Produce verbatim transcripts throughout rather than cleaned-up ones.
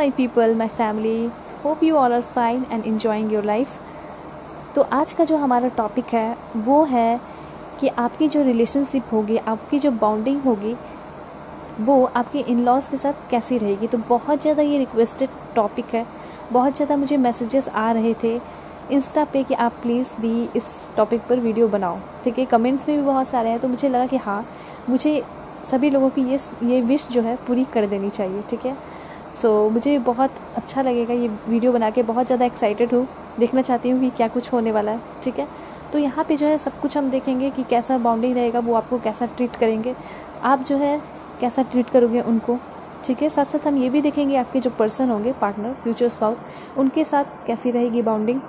My people, my family, hope you all are fine and enjoying your life. तो आज का जो हमारा टॉपिक है वो है कि आपकी जो रिलेशनशिप होगी, आपकी जो बॉन्डिंग होगी, वो आपके इन लॉज के साथ कैसी रहेगी। तो बहुत ज़्यादा ये रिक्वेस्टेड टॉपिक है, बहुत ज़्यादा मुझे मैसेजेस आ रहे थे इंस्टा पे कि आप प्लीज़ दी इस टॉपिक पर वीडियो बनाओ, ठीक है। कमेंट्स में भी बहुत सारे हैं, तो मुझे लगा कि हाँ, मुझे सभी लोगों की ये ये विश जो है पूरी कर देनी चाहिए, ठीक है। सो so, मुझे बहुत अच्छा लगेगा ये वीडियो बना के, बहुत ज़्यादा एक्साइटेड हूँ, देखना चाहती हूँ कि क्या कुछ होने वाला है, ठीक है। तो यहाँ पे जो है सब कुछ हम देखेंगे कि कैसा बॉन्डिंग रहेगा, वो आपको कैसा ट्रीट करेंगे, आप जो है कैसा ट्रीट करोगे उनको, ठीक है। साथ साथ हम ये भी देखेंगे आपके जो पर्सन होंगे, पार्टनर, फ्यूचर स्पाउस, उनके साथ कैसी रहेगी बॉन्डिंग,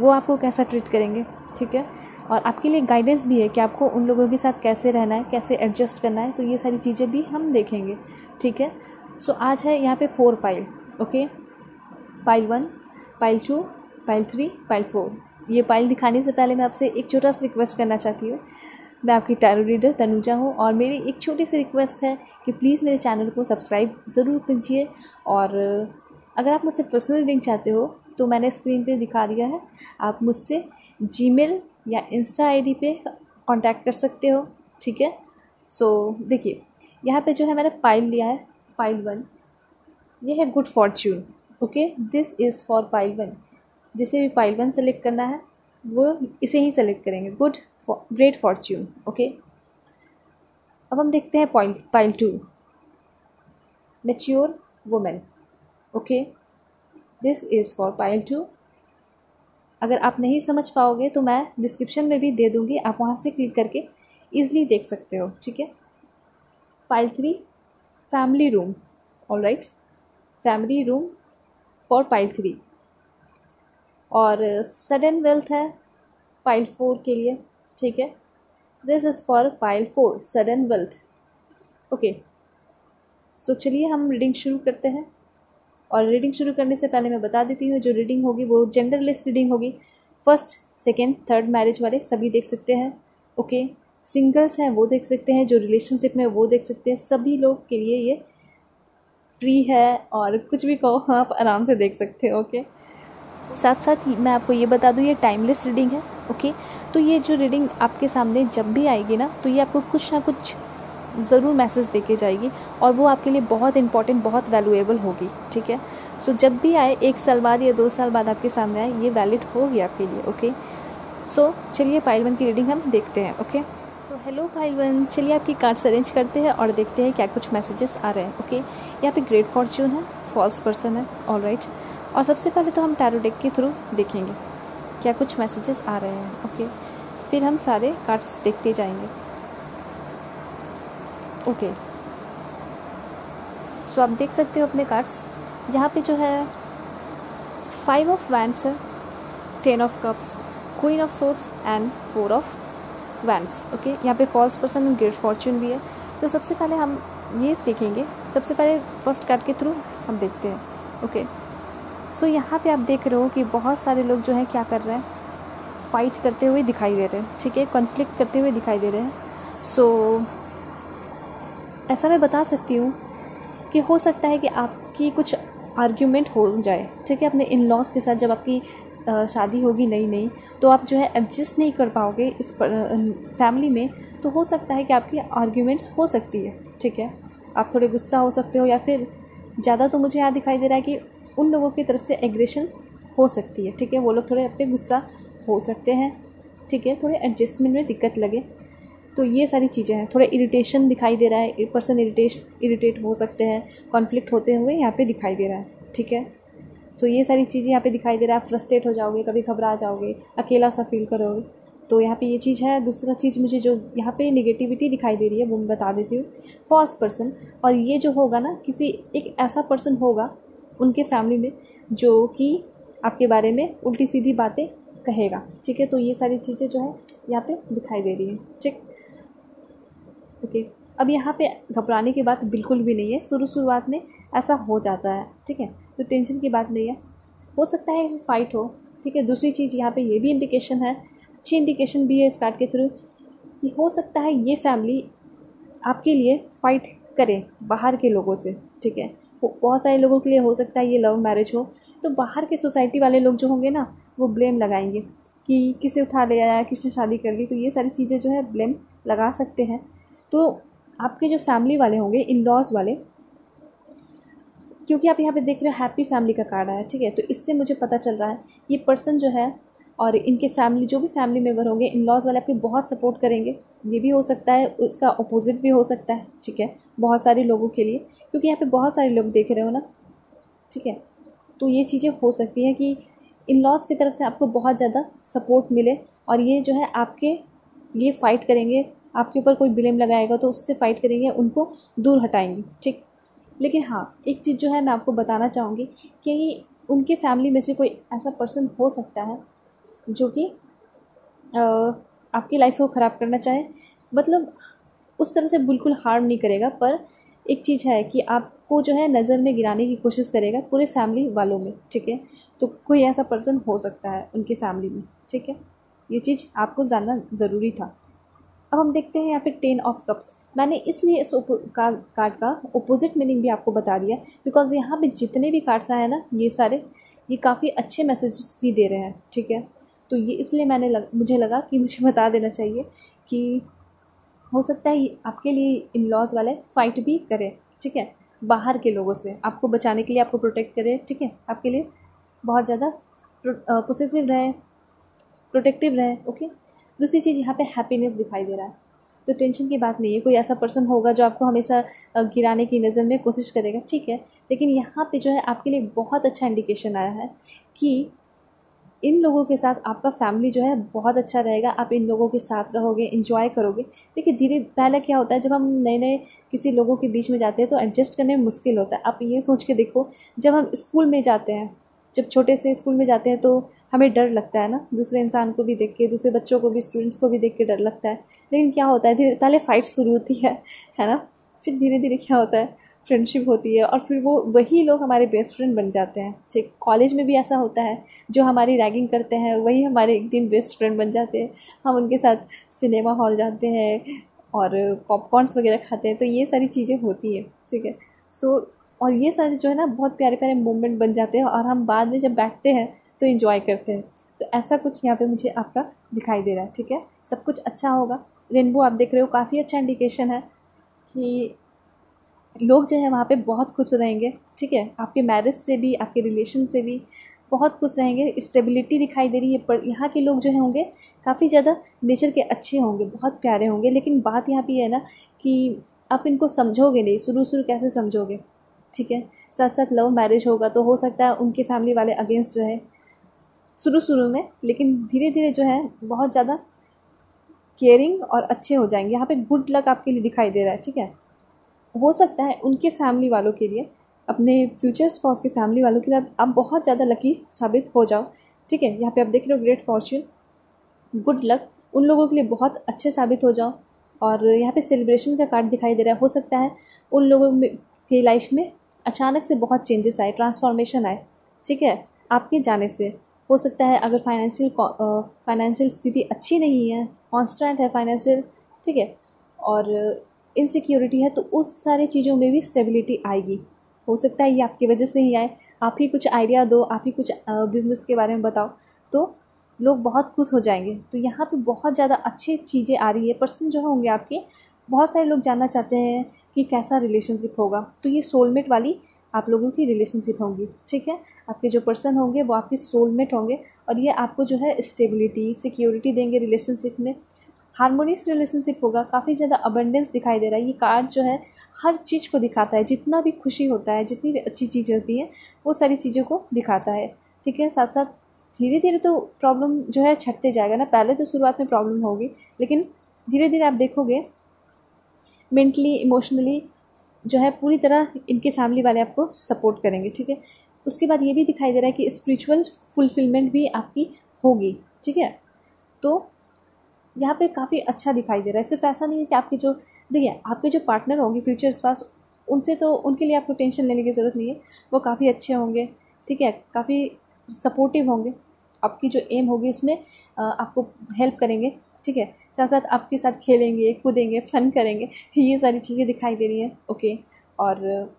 वो आपको कैसा ट्रीट करेंगे, ठीक है। और आपके लिए गाइडेंस भी है कि आपको उन लोगों के साथ कैसे रहना है, कैसे एडजस्ट करना है, तो ये सारी चीज़ें भी हम देखेंगे, ठीक है। सो आज है यहाँ पे four pile, okay. Pile one, pile two, pile three, pile four. ये पाइल दिखाने से पहले मैं आपसे एक छोटा सा रिक्वेस्ट करना चाहती हूँ। मैं आपकी टैरो रीडर तनुजा हूँ और मेरी एक छोटी सी रिक्वेस्ट है कि प्लीज़ मेरे चैनल को सब्सक्राइब ज़रूर कीजिए। और अगर आप मुझसे पर्सनल रीडिंग चाहते हो तो मैंने स्क्रीन पे दिखा दिया है, आप मुझसे जीमेल या इंस्टा आईडी पे कांटेक्ट कर सकते हो, ठीक है। सो देखिए यहाँ पे जो है मैंने पाइल लिया है, पाइल वन, ये है good fortune, okay. This is for pile one. जिसे भी पाइल वन सेलेक्ट करना है वो इसे ही सेलेक्ट करेंगे, गुड ग्रेट फॉर्च्यून, ओके। अब हम देखते हैं pile pile two, mature women, okay. This is for pile two. अगर आप नहीं समझ पाओगे तो मैं डिस्क्रिप्शन में भी दे दूँगी, आप वहाँ से क्लिक करके ईजिली देख सकते हो, ठीक है। Pile three, family room, alright, family room for pile three. और सडन वेल्थ है पाइल फोर के लिए, ठीक है। This is for pile four, sudden wealth, okay. So चलिए हम रीडिंग शुरू करते हैं। और रीडिंग शुरू करने से पहले मैं बता देती हूँ जो रीडिंग होगी वो जेंडरलेस रीडिंग होगी। फर्स्ट, सेकेंड, थर्ड मैरिज वाले सभी देख सकते हैं, ओके। सिंगल्स हैं वो देख सकते हैं, जो रिलेशनशिप में वो देख सकते हैं, सभी लोग के लिए ये फ्री है और कुछ भी कहो आप आराम से देख सकते हो, ओके। साथ साथ मैं आपको ये बता दूँ ये टाइमलेस रीडिंग है, ओके। तो ये जो रीडिंग आपके सामने जब भी आएगी ना, तो ये आपको कुछ ना कुछ ज़रूर मैसेज देके जाएगी और वो आपके लिए बहुत इंपॉर्टेंट, बहुत वैल्यूएबल होगी, ठीक है। सो so, जब भी आए, एक साल बाद या दो साल बाद आपके सामने आए, ये वैलिड होगी आपके लिए, ओके। सो so, चलिए पाइल वन की रीडिंग हम देखते हैं, okay. So hello pile one, चलिए आपकी कार्ड्स अरेंज करते हैं और देखते हैं क्या कुछ मैसेजेस आ रहे हैं, ओके। यहाँ पे ग्रेट फॉर्च्यून है, फॉल्स पर्सन है, ऑलराइट। और सबसे पहले तो हम टैरो डेक के थ्रू देखेंगे क्या कुछ मैसेजेस आ रहे हैं, ओके। फिर हम सारे कार्ड्स देखते जाएंगे, ओके okay. सो so, आप देख सकते हो अपने कार्ड्स। यहाँ पे जो है फाइव ऑफ वैंड्स है, ten of cups, queen of swords and four of wands, okay. यहाँ पे फॉल्स पर्सन, ग्रेट फॉर्च्यून भी है। तो सबसे पहले हम ये देखेंगे, सबसे पहले फर्स्ट कार्ड के थ्रू हम देखते हैं, ओके। सो यहाँ पे आप देख रहे हो कि बहुत सारे लोग जो है क्या कर रहे हैं, फाइट करते हुए दिखाई दे रहे हैं, ठीक है, कॉन्फ्लिक्ट करते हुए दिखाई दे रहे हैं। सो so, ऐसा मैं बता सकती हूँ कि हो सकता है कि आपकी कुछ आर्ग्यूमेंट हो जाए, ठीक है, अपने इन लॉज के साथ। जब आपकी शादी होगी नई नई, तो आप जो है एडजस्ट नहीं कर पाओगे इस फैमिली में, तो हो सकता है कि आपकी आर्ग्यूमेंट्स हो सकती है, ठीक है। आप थोड़े गुस्सा हो सकते हो, या फिर ज़्यादा तो मुझे यहाँ दिखाई दे रहा है कि उन लोगों की तरफ से एग्रेशन हो सकती है, ठीक है। वो लोग थोड़े आप पे गुस्सा हो सकते हैं, ठीक है, थोड़े एडजस्टमेंट में दिक्कत लगे, तो ये सारी चीज़ें हैं। थोड़ा इरिटेशन दिखाई दे रहा है, पर्सन इरिटेट इरिटेट हो सकते हैं, कॉन्फ्लिक्ट होते हुए यहाँ पे दिखाई दे रहा है, ठीक है। सो ये सारी चीज़ें यहाँ पे दिखाई दे रहा है। आप फ्रस्ट्रेट हो जाओगे, कभी घबरा जाओगे, अकेला सा फील करोगे, तो यहाँ पे ये चीज़ है। दूसरा चीज़ मुझे जो यहाँ पे निगेटिविटी दिखाई दे रही है वो मैं बता देती हूँ, फॉल्स पर्सन। और ये जो होगा ना, किसी एक ऐसा पर्सन होगा उनके फैमिली में जो कि आपके बारे में उल्टी सीधी बातें कहेगा, ठीक है। तो ये सारी चीज़ें जो है यहाँ पे दिखाई दे रही हैं, ठीक, ओके। अब यहाँ पे घबराने की बात बिल्कुल भी नहीं है, शुरू शुरुआत में ऐसा हो जाता है, ठीक है, तो टेंशन की बात नहीं है। हो सकता है फाइट हो, ठीक है। दूसरी चीज़ यहाँ पे ये भी इंडिकेशन है, अच्छी इंडिकेशन भी है इस कार्ड के थ्रू कि हो सकता है ये फैमिली आपके लिए फ़ाइट करें बाहर के लोगों से, ठीक है। बहुत सारे लोगों के लिए हो सकता है ये लव मैरिज हो, तो बाहर के सोसाइटी वाले लोग जो होंगे ना वो ब्लेम लगाएंगे कि किसे उठा ले आया, किससे शादी कर ली, तो ये सारी चीज़ें जो है ब्लेम लगा सकते हैं। तो आपके जो फैमिली वाले होंगे, इन लॉज वाले, क्योंकि आप यहाँ पे देख रहे हो हैप्पी फैमिली का कार्ड है, ठीक है, तो इससे मुझे पता चल रहा है ये पर्सन जो है और इनके फैमिली, जो भी फैमिली मेम्बर होंगे, इन लॉज वाले आपके बहुत सपोर्ट करेंगे। ये भी हो सकता है, उसका अपोजिट भी हो सकता है, ठीक है, बहुत सारे लोगों के लिए, क्योंकि यहाँ पे बहुत सारे लोग देख रहे हो ना, ठीक है। तो ये चीज़ें हो सकती हैं कि इन लॉज की तरफ से आपको बहुत ज़्यादा सपोर्ट मिले और ये जो है आपके लिए फ़ाइट करेंगे, आपके ऊपर कोई ब्लेम लगाएगा तो उससे फ़ाइट करेंगे, उनको दूर हटाएंगे, ठीक। लेकिन हाँ, एक चीज़ जो है मैं आपको बताना चाहूँगी कि उनके फैमिली में से कोई ऐसा पर्सन हो सकता है जो कि आपकी लाइफ को ख़राब करना चाहे, मतलब उस तरह से बिल्कुल हार्म नहीं करेगा, पर एक चीज़ है कि आपको जो है नज़र में गिराने की कोशिश करेगा पूरे फैमिली वालों में, ठीक है। तो कोई ऐसा पर्सन हो सकता है उनके फैमिली में, ठीक है, ये चीज़ आपको जानना ज़रूरी था। अब हम देखते हैं यहाँ पे टेन ऑफ कप्स। मैंने इसलिए इस कार्ड का ओपोजिट मीनिंग भी आपको बता दिया बिकॉज यहाँ पे जितने भी कार्ड्स आए हैं ना, ये सारे ये काफ़ी अच्छे मैसेजेस भी दे रहे हैं, ठीक है। तो ये इसलिए मैंने लग, मुझे लगा कि मुझे बता देना चाहिए कि हो सकता है आपके लिए इन लॉज वाले फ़ाइट भी करें, ठीक है, बाहर के लोगों से आपको बचाने के लिए, आपको प्रोटेक्ट करें, ठीक है, आपके लिए बहुत ज़्यादा पोसेसिव रहें, प्रोटेक्टिव रहें, ओके। दूसरी चीज़ यहाँ पे हैप्पीनेस दिखाई दे रहा है, तो टेंशन की बात नहीं है, कोई ऐसा पर्सन होगा जो आपको हमेशा गिराने की नज़र में कोशिश करेगा, ठीक है। लेकिन यहाँ पे जो है आपके लिए बहुत अच्छा इंडिकेशन आया है कि इन लोगों के साथ आपका फैमिली जो है बहुत अच्छा रहेगा, आप इन लोगों के साथ रहोगे, एंजॉय करोगे। देखिए, धीरे पहले क्या होता है, जब हम नए नए किसी लोगों के बीच में जाते हैं तो एडजस्ट करने में मुश्किल होता है। आप ये सोच के देखो, जब हम स्कूल में जाते हैं, जब छोटे से स्कूल में जाते हैं तो हमें डर लगता है ना, दूसरे इंसान को भी देख के, दूसरे बच्चों को भी, स्टूडेंट्स को भी देख के डर लगता है। लेकिन क्या होता है, धीरे पहले फ़ाइट शुरू होती है है ना, फिर धीरे धीरे क्या होता है, फ्रेंडशिप होती है और फिर वो वही लोग हमारे बेस्ट फ्रेंड बन जाते हैं, ठीक। कॉलेज में भी ऐसा होता है, जो हमारी रैगिंग करते हैं वही हमारे एक दिन बेस्ट फ्रेंड बन जाते हैं, हम उनके साथ सिनेमा हॉल जाते हैं और पॉपकॉर्नस वगैरह खाते हैं, तो ये सारी चीज़ें होती हैं, ठीक है। सो और ये सारे जो है ना बहुत प्यारे प्यारे मोमेंट बन जाते हैं और हम बाद में जब बैठते हैं तो एंजॉय करते हैं। तो ऐसा कुछ यहाँ पे मुझे आपका दिखाई दे रहा है, ठीक है, सब कुछ अच्छा होगा। रेनबो आप देख रहे हो, काफ़ी अच्छा इंडिकेशन है कि लोग जो है वहाँ पे बहुत खुश रहेंगे, ठीक है, आपके मैरिज से भी, आपके रिलेशन से भी बहुत खुश रहेंगे। स्टेबिलिटी दिखाई दे रही है, पर यहाँ के लोग जो है होंगे काफ़ी ज़्यादा नेचर के अच्छे होंगे, बहुत प्यारे होंगे। लेकिन बात यहाँ पर है ना कि आप इनको समझोगे नहीं, शुरू शुरू कैसे समझोगे, ठीक है। साथ साथ लव मैरिज होगा तो हो सकता है उनके फैमिली वाले अगेंस्ट रहे शुरू शुरू में, लेकिन धीरे धीरे जो है बहुत ज़्यादा केयरिंग और अच्छे हो जाएंगे। यहाँ पे गुड लक आपके लिए दिखाई दे रहा है, ठीक है। हो सकता है उनके फैमिली वालों के लिए, अपने फ्यूचर स्पाउस के फैमिली वालों के लिए आप बहुत ज़्यादा लकी साबित हो जाओ, ठीक है। यहाँ पे आप देख रहे हो ग्रेट फॉर्च्यून, गुड लक, उन लोगों के लिए बहुत अच्छे साबित हो जाओ। और यहाँ पर सेलिब्रेशन का कार्ड दिखाई दे रहा है, हो सकता है उन लोगों की लाइफ में अचानक से बहुत चेंजेस आए, ट्रांसफॉर्मेशन आए, ठीक है, आपके जाने से। हो सकता है अगर फाइनेंशियल फाइनेंशियल स्थिति अच्छी नहीं है, कॉन्स्टेंट है फाइनेंशियल, ठीक है, और इनसिक्योरिटी है, तो उस सारे चीज़ों में भी स्टेबिलिटी आएगी। हो सकता है ये आपकी वजह से ही आए, आप ही कुछ आइडिया दो, आप ही कुछ बिज़नेस के बारे में बताओ तो लोग बहुत खुश हो जाएंगे। तो यहाँ पे बहुत ज़्यादा अच्छी चीज़ें आ रही है। पर्सन जो होंगे आपके, बहुत सारे लोग जानना चाहते हैं कि कैसा रिलेशनशिप होगा, तो ये सोलमेट वाली आप लोगों की रिलेशनशिप होंगी, ठीक है। आपके जो पर्सन होंगे वो आपके सोलमेट होंगे और ये आपको जो है स्टेबिलिटी, सिक्योरिटी देंगे रिलेशनशिप में। हार्मोनियस रिलेशनशिप होगा, काफ़ी ज़्यादा अबंडेंस दिखाई दे रहा है। ये कार्ड जो है हर चीज़ को दिखाता है, जितना भी खुशी होता है, जितनी भी अच्छी चीज़ें होती हैं, वो सारी चीज़ों को दिखाता है, ठीक है। साथ साथ धीरे धीरे तो प्रॉब्लम जो है छटते जाएगा ना, पहले तो शुरुआत में प्रॉब्लम होगी, लेकिन धीरे धीरे आप देखोगे मेंटली, इमोशनली जो है पूरी तरह इनके फैमिली वाले आपको सपोर्ट करेंगे, ठीक है। उसके बाद ये भी दिखाई दे रहा है कि स्पिरिचुअल फुलफिलमेंट भी आपकी होगी, ठीक है। तो यहाँ पे काफ़ी अच्छा दिखाई दे रहा है। सिर्फ ऐसा नहीं है कि आपके जो, देखिए आपके जो पार्टनर होंगे फ्यूचर स्पाउस, उनसे तो उनके लिए आपको टेंशन लेने की ज़रूरत नहीं है, वो काफ़ी अच्छे होंगे, ठीक है, काफ़ी सपोर्टिव होंगे, आपकी जो एम होगी उसमें आपको हेल्प करेंगे, ठीक है। साथ साथ आपके साथ खेलेंगे, कूदेंगे, फन करेंगे, ये सारी चीज़ें दिखाई दे रही हैं, ओके। और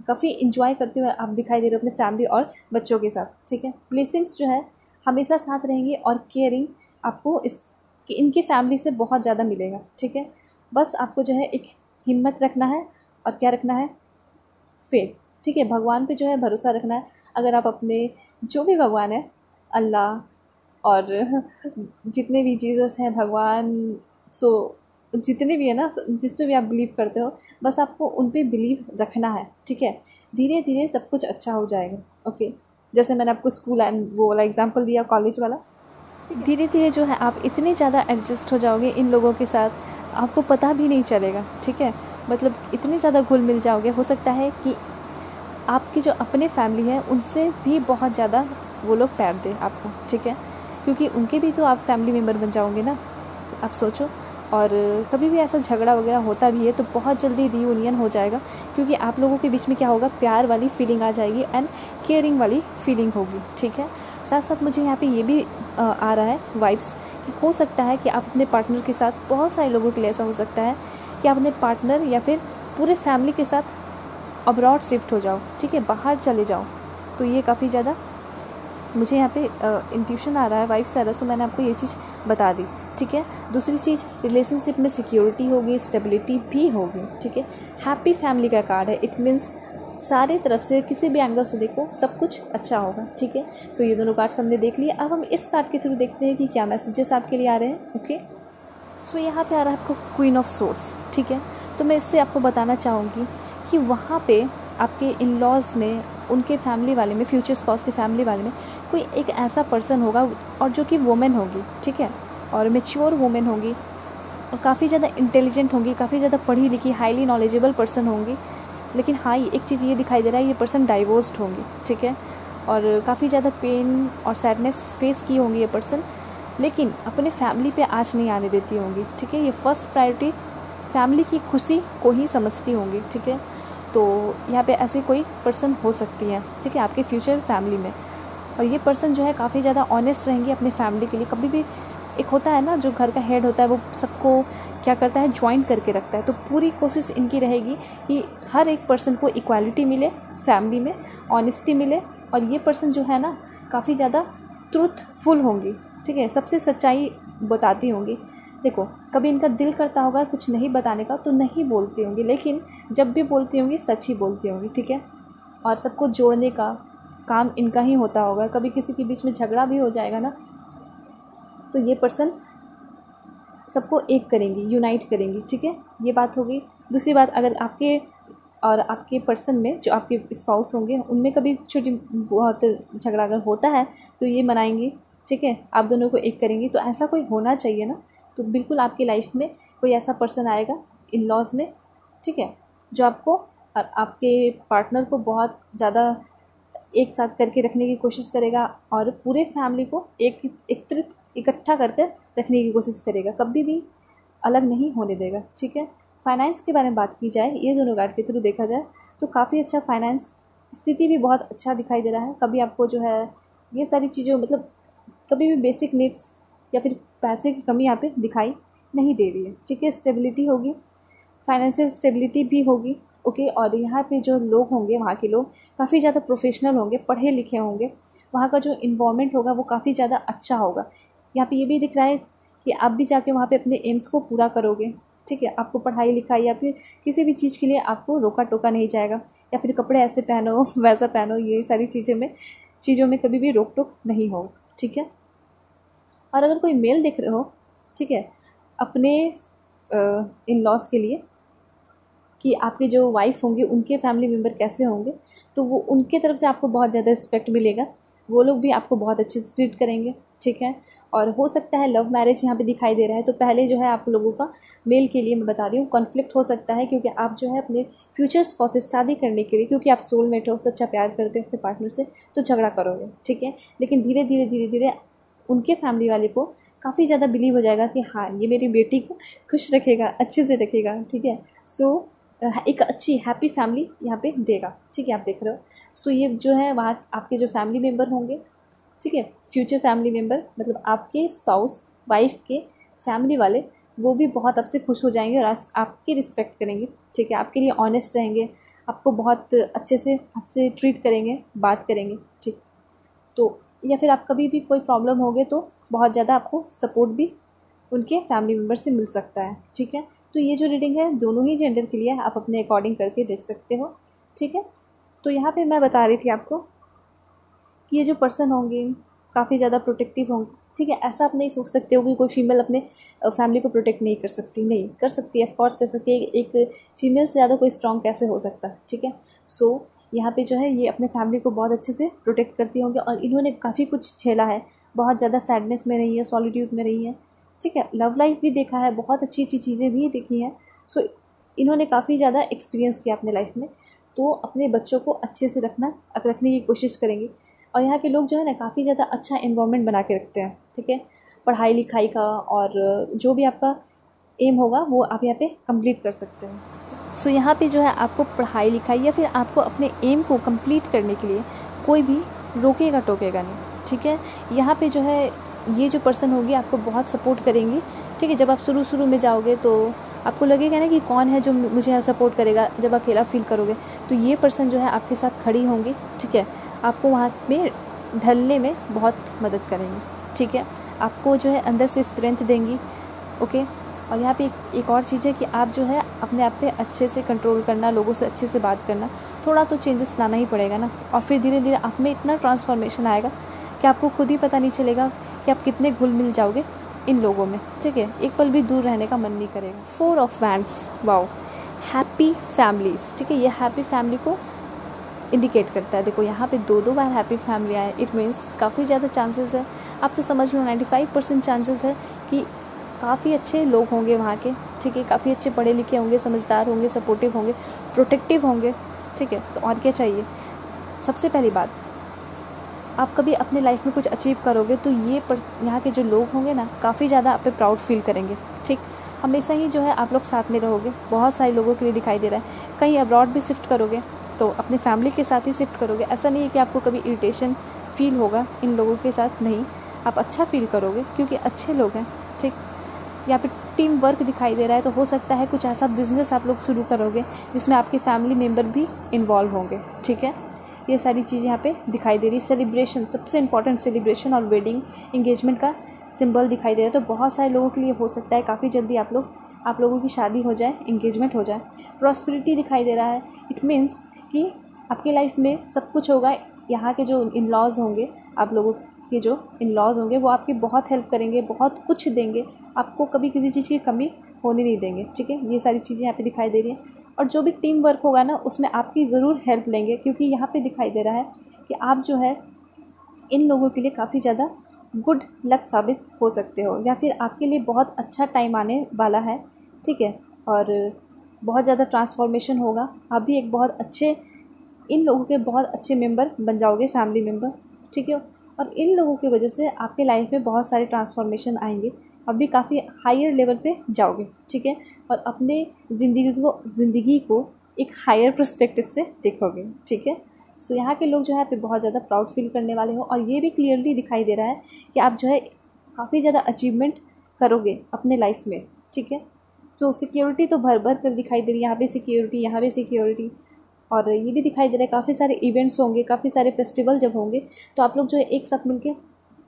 काफ़ी इंजॉय करते हुए आप दिखाई दे रहे हो अपने फैमिली और बच्चों के साथ। ठीक है, ब्लेसिंग्स जो है हमेशा साथ रहेंगी और केयरिंग आपको इस इनके फैमिली से बहुत ज़्यादा मिलेगा। ठीक है, बस आपको जो है एक हिम्मत रखना है और क्या रखना है, फेथ। ठीक है, भगवान पे जो है भरोसा रखना है। अगर आप अपने जो भी भगवान है, अल्लाह और जितने भी जीसस हैं, भगवान सो जितने भी है ना, जिस पे भी आप बिलीव करते हो, बस आपको उन पे बिलीव रखना है। ठीक है, धीरे धीरे सब कुछ अच्छा हो जाएगा। ओके, जैसे मैंने आपको स्कूल एंड वो वाला एग्जांपल दिया, कॉलेज वाला। धीरे धीरे जो है आप इतने ज़्यादा एडजस्ट हो जाओगे इन लोगों के साथ, आपको पता भी नहीं चलेगा। ठीक है, मतलब इतने ज़्यादा घुल मिल जाओगे, हो सकता है कि आपकी जो अपने फैमिली है उनसे भी बहुत ज़्यादा वो लोग प्यार दें आपको। ठीक है, क्योंकि उनके भी तो आप फैमिली मेम्बर बन जाओगे ना, आप सोचो। और कभी भी ऐसा झगड़ा वगैरह होता भी है तो बहुत जल्दी रीयूनियन हो जाएगा, क्योंकि आप लोगों के बीच में क्या होगा, प्यार वाली फीलिंग आ जाएगी एंड केयरिंग वाली फीलिंग होगी। ठीक है, साथ साथ मुझे यहाँ पे ये भी आ रहा है वाइब्स, कि हो सकता है कि आप अपने पार्टनर के साथ, बहुत सारे लोगों के लिए ऐसा हो सकता है कि आप अपने पार्टनर या फिर पूरे फैमिली के साथ अब्रॉड शिफ्ट हो जाओ। ठीक है, बाहर चले जाओ। तो ये काफ़ी ज़्यादा मुझे यहाँ पे इंट्यूशन आ रहा है, वाइब्स आ रहा है। सो मैंने आपको ये चीज़ बता दी। ठीक है, दूसरी चीज़, रिलेशनशिप में सिक्योरिटी होगी, स्टेबिलिटी भी होगी। ठीक है, हैप्पी फैमिली का कार्ड है, इट मीन्स सारे तरफ से, किसी भी एंगल से देखो सब कुछ अच्छा होगा। ठीक है, सो ये दोनों कार्ड्स हमने देख लिए। अब हम इस कार्ड के थ्रू देखते हैं कि क्या मैसेजेस आपके लिए आ रहे हैं। ओके, सो यहाँ पे आ रहा है आपको क्वीन ऑफ सोर्स। ठीक है, तो मैं इससे आपको बताना चाहूँगी कि वहाँ पर आपके इन लॉज में, उनके फैमिली वाले में, फ्यूचर स्पाउस के फैमिली वाले में कोई एक ऐसा पर्सन होगा, और जो कि वुमेन होगी। ठीक है, और मैच्योर वुमेन होंगी, और काफ़ी ज़्यादा इंटेलिजेंट होंगी, काफ़ी ज़्यादा पढ़ी लिखी, हाईली नॉलेजेबल पर्सन होंगी। लेकिन हाँ, एक चीज़ ये दिखाई दे रहा है, ये पर्सन डाइवोर्स्ड होंगी। ठीक है, और काफ़ी ज़्यादा पेन और सैडनेस फेस की होंगी ये पर्सन, लेकिन अपने फैमिली पे आँच नहीं आने देती होंगी। ठीक है, ये फर्स्ट प्रायोरिटी फैमिली की खुशी को ही समझती होंगी। ठीक है, तो यहाँ पे ऐसे कोई पर्सन हो सकती है। ठीक है, आपके फ्यूचर फैमिली में। और ये पर्सन जो है काफ़ी ज़्यादा ऑनेस्ट रहेंगी अपने फैमिली के लिए। कभी भी एक होता है ना, जो घर का हेड होता है, वो सबको क्या करता है, ज्वाइन करके रखता है। तो पूरी कोशिश इनकी रहेगी कि हर एक पर्सन को इक्वालिटी मिले फैमिली में, ऑनेस्टी मिले। और ये पर्सन जो है ना, काफ़ी ज़्यादा ट्रूथफुल होंगी। ठीक है, सबसे सच्चाई बताती होंगी। देखो, कभी इनका दिल करता होगा कुछ नहीं बताने का तो नहीं बोलती होंगी, लेकिन जब भी बोलती होंगी सच ही बोलती होंगी। ठीक है, और सबको जोड़ने का काम इनका ही होता होगा। कभी किसी के बीच में झगड़ा भी हो जाएगा ना, तो ये पर्सन सबको एक करेंगी, यूनाइट करेंगी। ठीक है, ये बात होगी। दूसरी बात, अगर आपके और आपके पर्सन में, जो आपके स्पाउस होंगे, उनमें कभी छोटी बहुत झगड़ा अगर होता है तो ये मनाएंगी। ठीक है, आप दोनों को एक करेंगी। तो ऐसा कोई होना चाहिए ना, तो बिल्कुल आपकी लाइफ में कोई ऐसा पर्सन आएगा इन लॉज में। ठीक है, जो आपको और आपके पार्टनर को बहुत ज़्यादा एक साथ करके रखने की कोशिश करेगा, और पूरे फैमिली को एक एकत्रित इकट्ठा करके रखने की कोशिश करेगा, कभी भी अलग नहीं होने देगा। ठीक है, फाइनेंस के बारे में बात की जाए, ये दोनों कार्ड के थ्रू देखा जाए तो काफ़ी अच्छा फाइनेंस स्थिति भी बहुत अच्छा दिखाई दे रहा है। कभी आपको जो है ये सारी चीज़ों, मतलब कभी भी बेसिक नीड्स या फिर पैसे की कमी यहाँ पे दिखाई नहीं दे रही है। ठीक है, स्टेबिलिटी होगी, फाइनेंशियल स्टेबिलिटी भी होगी। ओके, और यहाँ पे जो लोग होंगे, वहाँ के लोग काफ़ी ज़्यादा प्रोफेशनल होंगे, पढ़े लिखे होंगे। वहाँ का जो इन्वायरमेंट होगा वो काफ़ी ज़्यादा अच्छा होगा। यहाँ पे ये भी दिख रहा है कि आप भी जाके वहाँ पे अपने एम्स को पूरा करोगे। ठीक है, आपको पढ़ाई लिखाई या फिर किसी भी चीज़ के लिए आपको रोका टोका नहीं जाएगा, या फिर कपड़े ऐसे पहनो वैसा पहनो, ये सारी चीज़ें में चीज़ों में कभी भी रोक टोक नहीं हो। ठीक है, और अगर कोई मेल दिख रहे हो, ठीक है, अपने इन लॉज के लिए, कि आपके जो वाइफ होंगे उनके फैमिली मेम्बर कैसे होंगे, तो वो उनके तरफ से आपको बहुत ज़्यादा रिस्पेक्ट मिलेगा। वो लोग भी आपको बहुत अच्छे से ट्रीट करेंगे। ठीक है, और हो सकता है लव मैरिज यहाँ पे दिखाई दे रहा है। तो पहले जो है आप लोगों का मेल के लिए मैं बता रही हूँ कॉन्फ्लिक्ट हो सकता है, क्योंकि आप जो है अपने फ्यूचर स्पाउस से शादी करने के लिए, क्योंकि आप सोलमेट हो, सच्चा प्यार करते हो अपने पार्टनर से, तो झगड़ा करोगे। ठीक है, लेकिन धीरे धीरे धीरे धीरे उनके फैमिली वाले को काफ़ी ज़्यादा बिलीव हो जाएगा कि हाँ, ये मेरी बेटी को खुश रखेगा, अच्छे से रखेगा। ठीक है, सो एक अच्छी हैप्पी फैमिली यहाँ पे देगा। ठीक है, आप देख रहे हो। सो ये जो है वहाँ आपके जो फैमिली मेम्बर होंगे, ठीक है, फ्यूचर फैमिली मेम्बर, मतलब आपके स्पाउस, वाइफ के फैमिली वाले, वो भी बहुत आपसे खुश हो जाएंगे और आपकी रिस्पेक्ट करेंगे। ठीक है, आपके लिए ऑनेस्ट रहेंगे, आपको बहुत अच्छे से आपसे ट्रीट करेंगे, बात करेंगे, ठीक। तो या फिर आप कभी भी कोई प्रॉब्लम होगे तो बहुत ज़्यादा आपको सपोर्ट भी उनके फैमिली मेम्बर से मिल सकता है, ठीक है। तो ये जो रीडिंग है दोनों ही जेंडर के लिए आप अपने अकॉर्डिंग करके देख सकते हो, ठीक है। तो यहाँ पे मैं बता रही थी आपको कि ये जो पर्सन होंगे काफ़ी ज़्यादा प्रोटेक्टिव होंगे, ठीक है। ऐसा आप नहीं सोच सकते हो कि कोई फीमेल अपने फैमिली को प्रोटेक्ट नहीं कर सकती, नहीं कर सकती है, ऑफकोर्स कर सकती है। एक फीमेल से ज़्यादा कोई स्ट्रॉन्ग कैसे हो सकता है, ठीक है। सो यहाँ पे जो है ये अपने फैमिली को बहुत अच्छे से प्रोटेक्ट करती होंगे और इन्होंने काफ़ी कुछ झेला है, बहुत ज़्यादा सैडनेस में रही है, सॉलिट्यूड में रही है, ठीक है। लव लाइफ भी देखा है, बहुत अच्छी अच्छी चीज़ें भी देखी हैं। सो so, इन्होंने काफ़ी ज़्यादा एक्सपीरियंस किया अपने लाइफ में, तो अपने बच्चों को अच्छे से रखना रखने की कोशिश करेंगे। और यहाँ के लोग जो है ना काफ़ी ज़्यादा अच्छा एनवायरनमेंट बना के रखते हैं, ठीक है। पढ़ाई लिखाई का और जो भी आपका एम होगा वो आप यहाँ पे कंप्लीट कर सकते हैं। सो so, यहाँ पे जो है आपको पढ़ाई लिखाई या फिर आपको अपने एम को कंप्लीट करने के लिए कोई भी रोकेगा टोकेगा नहीं, ठीक है। यहाँ पे जो है ये जो पर्सन होगी आपको बहुत सपोर्ट करेंगी, ठीक है। जब आप शुरू शुरू में जाओगे तो आपको लगेगा ना कि कौन है जो मुझे सपोर्ट करेगा, जब अकेला फील करोगे तो ये पर्सन जो है आपके साथ खड़ी होंगी, ठीक है। आपको वहाँ पे ढलने में बहुत मदद करेंगी, ठीक है। आपको जो है अंदर से स्ट्रेंथ देंगी, ओके। और यहाँ पे एक, एक और चीज़ है कि आप जो है अपने आप पे अच्छे से कंट्रोल करना, लोगों से अच्छे से बात करना, थोड़ा तो चेंजेस लाना ही पड़ेगा ना। और फिर धीरे धीरे आप में इतना ट्रांसफॉर्मेशन आएगा कि आपको खुद ही पता नहीं चलेगा कि आप कितने घुल मिल जाओगे इन लोगों में, ठीक है। एक पल भी दूर रहने का मन नहीं करेगा। Four of wands, wow, happy families, ठीक है। ये हैप्पी फैमिली को इंडिकेट करता है। देखो यहाँ पे दो दो बार हैप्पी फैमिली आए, इट मीन्स काफ़ी ज़्यादा चांसेस है। आप तो समझ लो नाइन्टी फाइव परसेंट चांसेस है कि काफ़ी अच्छे लोग होंगे वहाँ के, ठीक है। काफ़ी अच्छे पढ़े लिखे होंगे, समझदार होंगे, सपोर्टिव होंगे, प्रोटेक्टिव होंगे, ठीक है। तो और क्या चाहिए। सबसे पहली बात, आप कभी अपने लाइफ में कुछ अचीव करोगे तो ये पर यहाँ के जो लोग होंगे ना काफ़ी ज़्यादा आप पे प्राउड फील करेंगे, ठीक। हमेशा ही जो है आप लोग साथ में रहोगे, बहुत सारे लोगों के लिए दिखाई दे रहा है। कहीं अब्रॉड भी शिफ्ट करोगे तो अपने फैमिली के साथ ही शिफ्ट करोगे। ऐसा नहीं है कि आपको कभी इरिटेशन फील होगा इन लोगों के साथ, नहीं, आप अच्छा फील करोगे क्योंकि अच्छे लोग हैं, ठीक। यहाँ पे टीम वर्क दिखाई दे रहा है, तो हो सकता है कुछ ऐसा बिजनेस आप लोग शुरू करोगे जिसमें आपके फैमिली मेम्बर भी इन्वॉल्व होंगे, ठीक है। ये सारी चीज़ यहाँ पे दिखाई दे रही। सेलिब्रेशन, सबसे इंपॉर्टेंट सेलिब्रेशन और वेडिंग इंगेजमेंट का सिंबल दिखाई दे रहा है, तो बहुत सारे लोगों के लिए हो सकता है काफ़ी जल्दी आप लोग आप लोगों की शादी हो जाए, इंगेजमेंट हो जाए। प्रॉस्पेरिटी दिखाई दे रहा है, इट मीन्स कि आपकी लाइफ में सब कुछ होगा। यहाँ के जो इन लॉज होंगे, आप लोगों के जो इन लॉज होंगे वो आपकी बहुत हेल्प करेंगे, बहुत कुछ देंगे आपको, कभी किसी चीज़ की कमी होने नहीं देंगे, ठीक है। ये सारी चीज़ें यहाँ पे दिखाई दे रही हैं। और जो भी टीम वर्क होगा ना उसमें आपकी ज़रूर हेल्प लेंगे, क्योंकि यहाँ पे दिखाई दे रहा है कि आप जो है इन लोगों के लिए काफ़ी ज़्यादा गुड लक साबित हो सकते हो, या फिर आपके लिए बहुत अच्छा टाइम आने वाला है, ठीक है। और बहुत ज़्यादा ट्रांसफॉर्मेशन होगा, आप भी एक बहुत अच्छे इन लोगों के बहुत अच्छे मेंबर बन जाओगे, फैमिली मेंबर, ठीक है। और इन लोगों की वजह से आपके लाइफ में बहुत सारे ट्रांसफॉर्मेशन आएंगे, आप भी काफ़ी हायर लेवल पे जाओगे, ठीक है। और अपने ज़िंदगी को ज़िंदगी को एक हायर पर्सपेक्टिव से देखोगे, ठीक है। सो यहाँ के लोग जो है पे बहुत ज़्यादा प्राउड फील करने वाले हो। और ये भी क्लियरली दिखाई दे रहा है कि आप जो है काफ़ी ज़्यादा अचीवमेंट करोगे अपने लाइफ में, ठीक है। तो सिक्योरिटी तो भर भर कर दिखाई दे रही है, यहाँ पे सिक्योरिटी, यहाँ पे सिक्योरिटी। और ये भी दिखाई दे रहा है काफ़ी सारे इवेंट्स होंगे, काफ़ी सारे फेस्टिवल जब होंगे तो आप लोग जो है एक साथ मिलकर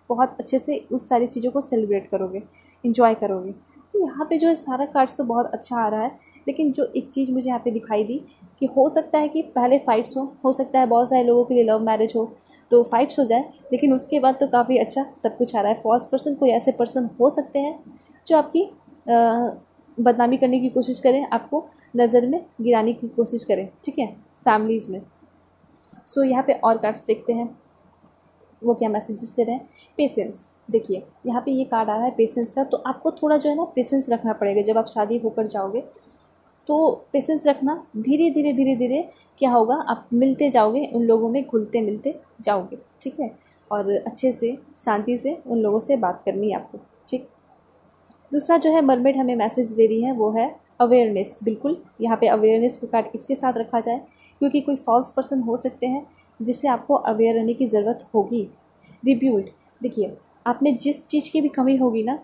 बहुत अच्छे से उस सारी चीज़ों को सेलिब्रेट करोगे, इंजॉय करोगे। तो यहाँ पे जो है सारा कार्ड्स तो बहुत अच्छा आ रहा है, लेकिन जो एक चीज़ मुझे यहाँ पे दिखाई दी कि हो सकता है कि पहले फ़ाइट्स हो हो सकता है बहुत सारे लोगों के लिए लव मैरिज हो तो फाइट्स हो जाए, लेकिन उसके बाद तो काफ़ी अच्छा सब कुछ आ रहा है। फॉल्स पर्सन, कोई ऐसे पर्सन हो सकते हैं जो आपकी बदनामी करने की कोशिश करें, आपको नज़र में गिराने की कोशिश करें, ठीक है, फैमिलीज़ में। सो यहाँ पे और कार्ड्स देखते हैं वो क्या मैसेजेस दे रहे हैं। पेशेंस, देखिए यहाँ पे ये कार्ड आ रहा है पेशेंस का, तो आपको थोड़ा जो है ना पेशेंस रखना पड़ेगा। जब आप शादी होकर जाओगे तो पेशेंस रखना, धीरे धीरे धीरे धीरे क्या होगा, आप मिलते जाओगे उन लोगों में, घुलते मिलते जाओगे, ठीक है। और अच्छे से शांति से उन लोगों से बात करनी है आपको, ठीक। दूसरा जो है मरमेड हमें मैसेज दे रही है वो है अवेयरनेस। बिल्कुल यहाँ पे अवेयरनेस का कार्ड इसके साथ रखा जाए, क्योंकि कोई फॉल्स पर्सन हो सकते हैं जिससे आपको अवेयर रहने की ज़रूरत होगी। रिब्यूल्ड, देखिए आप में जिस चीज़ की भी कमी होगी ना,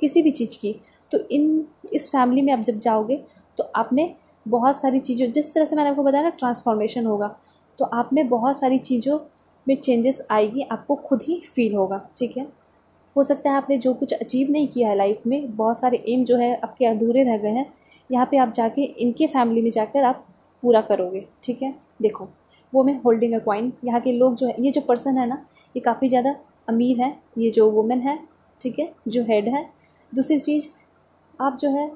किसी भी चीज़ की, तो इन इस फैमिली में आप जब जाओगे तो आप में बहुत सारी चीज़ों, जिस तरह से मैंने आपको बताया ना, ट्रांसफॉर्मेशन होगा तो आप में बहुत सारी चीज़ों में चेंजेस आएगी, आपको खुद ही फील होगा। ठीक है, हो सकता है आपने जो कुछ अचीव नहीं किया है लाइफ में, बहुत सारे एम जो है आपके अधूरे रह गए हैं, यहाँ पे आप जाके इनके फैमिली में जाकर आप पूरा करोगे। ठीक है, देखो वुमेन होल्डिंग अ क्वाइन, यहाँ के लोग जो है, ये जो पर्सन है ना, ये काफ़ी ज़्यादा अमीर है, ये जो वुमेन है, ठीक है, जो हेड है। दूसरी चीज़, आप जो है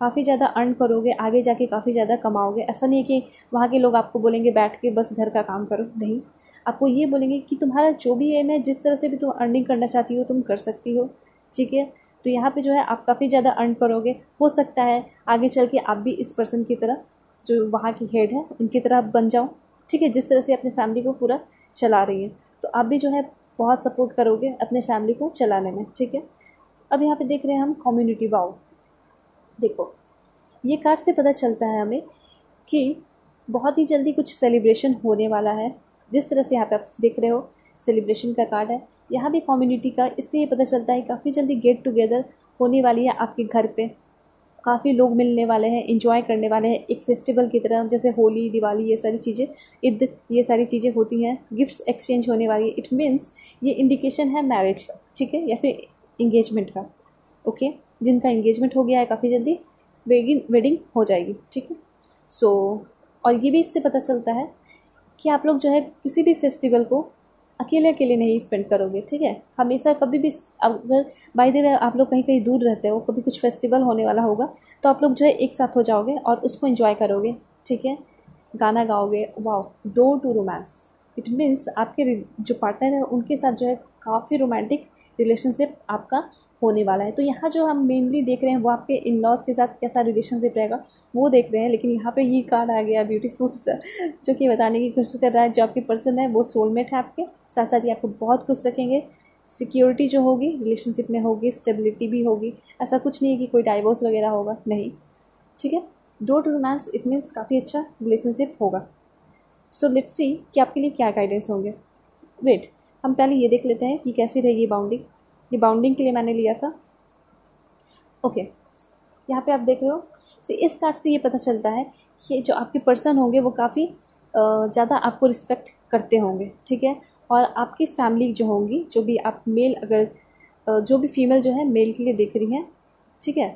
काफ़ी ज़्यादा अर्न करोगे, आगे जाके काफ़ी ज़्यादा कमाओगे। ऐसा नहीं है कि वहाँ के लोग आपको बोलेंगे बैठ के बस घर का काम करो, नहीं, आपको ये बोलेंगे कि तुम्हारा जो भी एम है, जिस तरह से भी तुम अर्निंग करना चाहती हो तुम कर सकती हो। ठीक है, तो यहाँ पे जो है आप काफ़ी ज़्यादा अर्न करोगे। हो सकता है आगे चल के आप भी इस पर्सन की तरह, जो वहाँ की हेड है, उनकी तरह आप बन जाओ। ठीक है, जिस तरह से अपने फैमिली को पूरा चला रही है, तो आप भी जो है बहुत सपोर्ट करोगे अपने फैमिली को चलाने में। ठीक है, अब यहाँ पे देख रहे हैं हम कम्युनिटी वाव। देखो ये कार्ड से पता चलता है हमें कि बहुत ही जल्दी कुछ सेलिब्रेशन होने वाला है। जिस तरह से यहाँ पे आप देख रहे हो सेलिब्रेशन का कार्ड है, यहाँ भी कम्युनिटी का, इससे ये पता चलता है काफ़ी जल्दी गेट टुगेदर होने वाली है आपके घर पे। काफ़ी लोग मिलने वाले हैं, एंजॉय करने वाले हैं, एक फेस्टिवल की तरह, जैसे होली, दिवाली, ये सारी चीज़ें, ईद, ये सारी चीज़ें होती हैं। गिफ्ट्स एक्सचेंज होने वाली है। इट मीन्स ये इंडिकेशन है मैरिज का, ठीक है, या फिर इंगेजमेंट का। ओके, जिनका इंगेजमेंट हो गया है काफ़ी जल्दी वेडिंग वेडिंग हो जाएगी। ठीक है, सो और ये भी इससे पता चलता है कि आप लोग जो है किसी भी फेस्टिवल को अकेले अकेले नहीं स्पेंड करोगे। ठीक है, हमेशा कभी भी, अगर बाय द वे आप लोग कहीं कहीं दूर रहते हो, कभी कुछ फेस्टिवल होने वाला होगा तो आप लोग जो है एक साथ हो जाओगे और उसको एंजॉय करोगे। ठीक है, गाना गाओगे, wow, door to romance. It means आपके जो पार्टनर है उनके साथ जो है काफ़ी रोमांटिक रिलेशनशिप आपका होने वाला है। तो यहाँ जो हम मेनली देख रहे हैं वो आपके इन लॉज के साथ कैसा रिलेशनशिप रहेगा वो देख रहे हैं, लेकिन यहाँ पे ये कार्ड आ गया ब्यूटीफुल सर, जो कि बताने की कोशिश कर रहा है जो आपकी पर्सन है वो सोलमेट है आपके, साथ साथ ये आपको बहुत खुश रखेंगे। सिक्योरिटी जो होगी रिलेशनशिप में होगी, स्टेबिलिटी भी होगी। ऐसा कुछ नहीं है कि कोई डाइवोर्स वगैरह होगा, नहीं। ठीक है, door to romance, it means काफ़ी अच्छा रिलेशनशिप होगा। सो लेट्स सी कि आपके लिए क्या गाइडेंस होंगे। वेट, हम पहले ये देख लेते हैं कि कैसी रहेगी बाउंडिंग। ये बाउंडिंग के लिए मैंने लिया था। Okay okay. यहाँ पे आप देख रहे हो। सो so, इस कार्ड से ये पता चलता है कि जो आपके पर्सन होंगे वो काफ़ी ज़्यादा आपको रिस्पेक्ट करते होंगे। ठीक है, और आपकी फैमिली जो होंगी, जो भी आप मेल, अगर जो भी फीमेल जो है मेल के लिए देख रही हैं, ठीक है,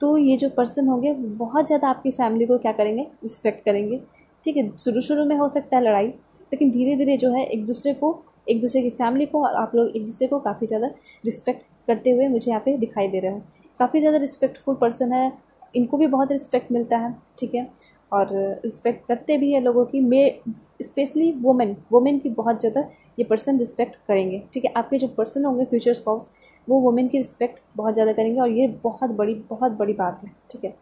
तो ये जो पर्सन होंगे बहुत ज़्यादा आपकी फैमिली को क्या करेंगे, रिस्पेक्ट करेंगे। ठीक है, शुरू शुरू में हो सकता है लड़ाई, लेकिन धीरे धीरे जो है एक दूसरे को, एक दूसरे की फैमिली को और आप लोग एक दूसरे को काफ़ी ज़्यादा रिस्पेक्ट करते हुए मुझे यहाँ पे दिखाई दे रहे हैं। काफ़ी ज़्यादा रिस्पेक्टफुल पर्सन है, इनको भी बहुत रिस्पेक्ट मिलता है। ठीक है, और रिस्पेक्ट करते भी है लोगों की, मे स्पेशली वुमेन वुमेन की बहुत ज़्यादा ये पर्सन रिस्पेक्ट करेंगे। ठीक है, आपके जो पर्सन होंगे फ्यूचर स्पाउस, वो वुमेन की रिस्पेक्ट बहुत ज़्यादा करेंगे और ये बहुत बड़ी बहुत बड़ी बात है। ठीक है,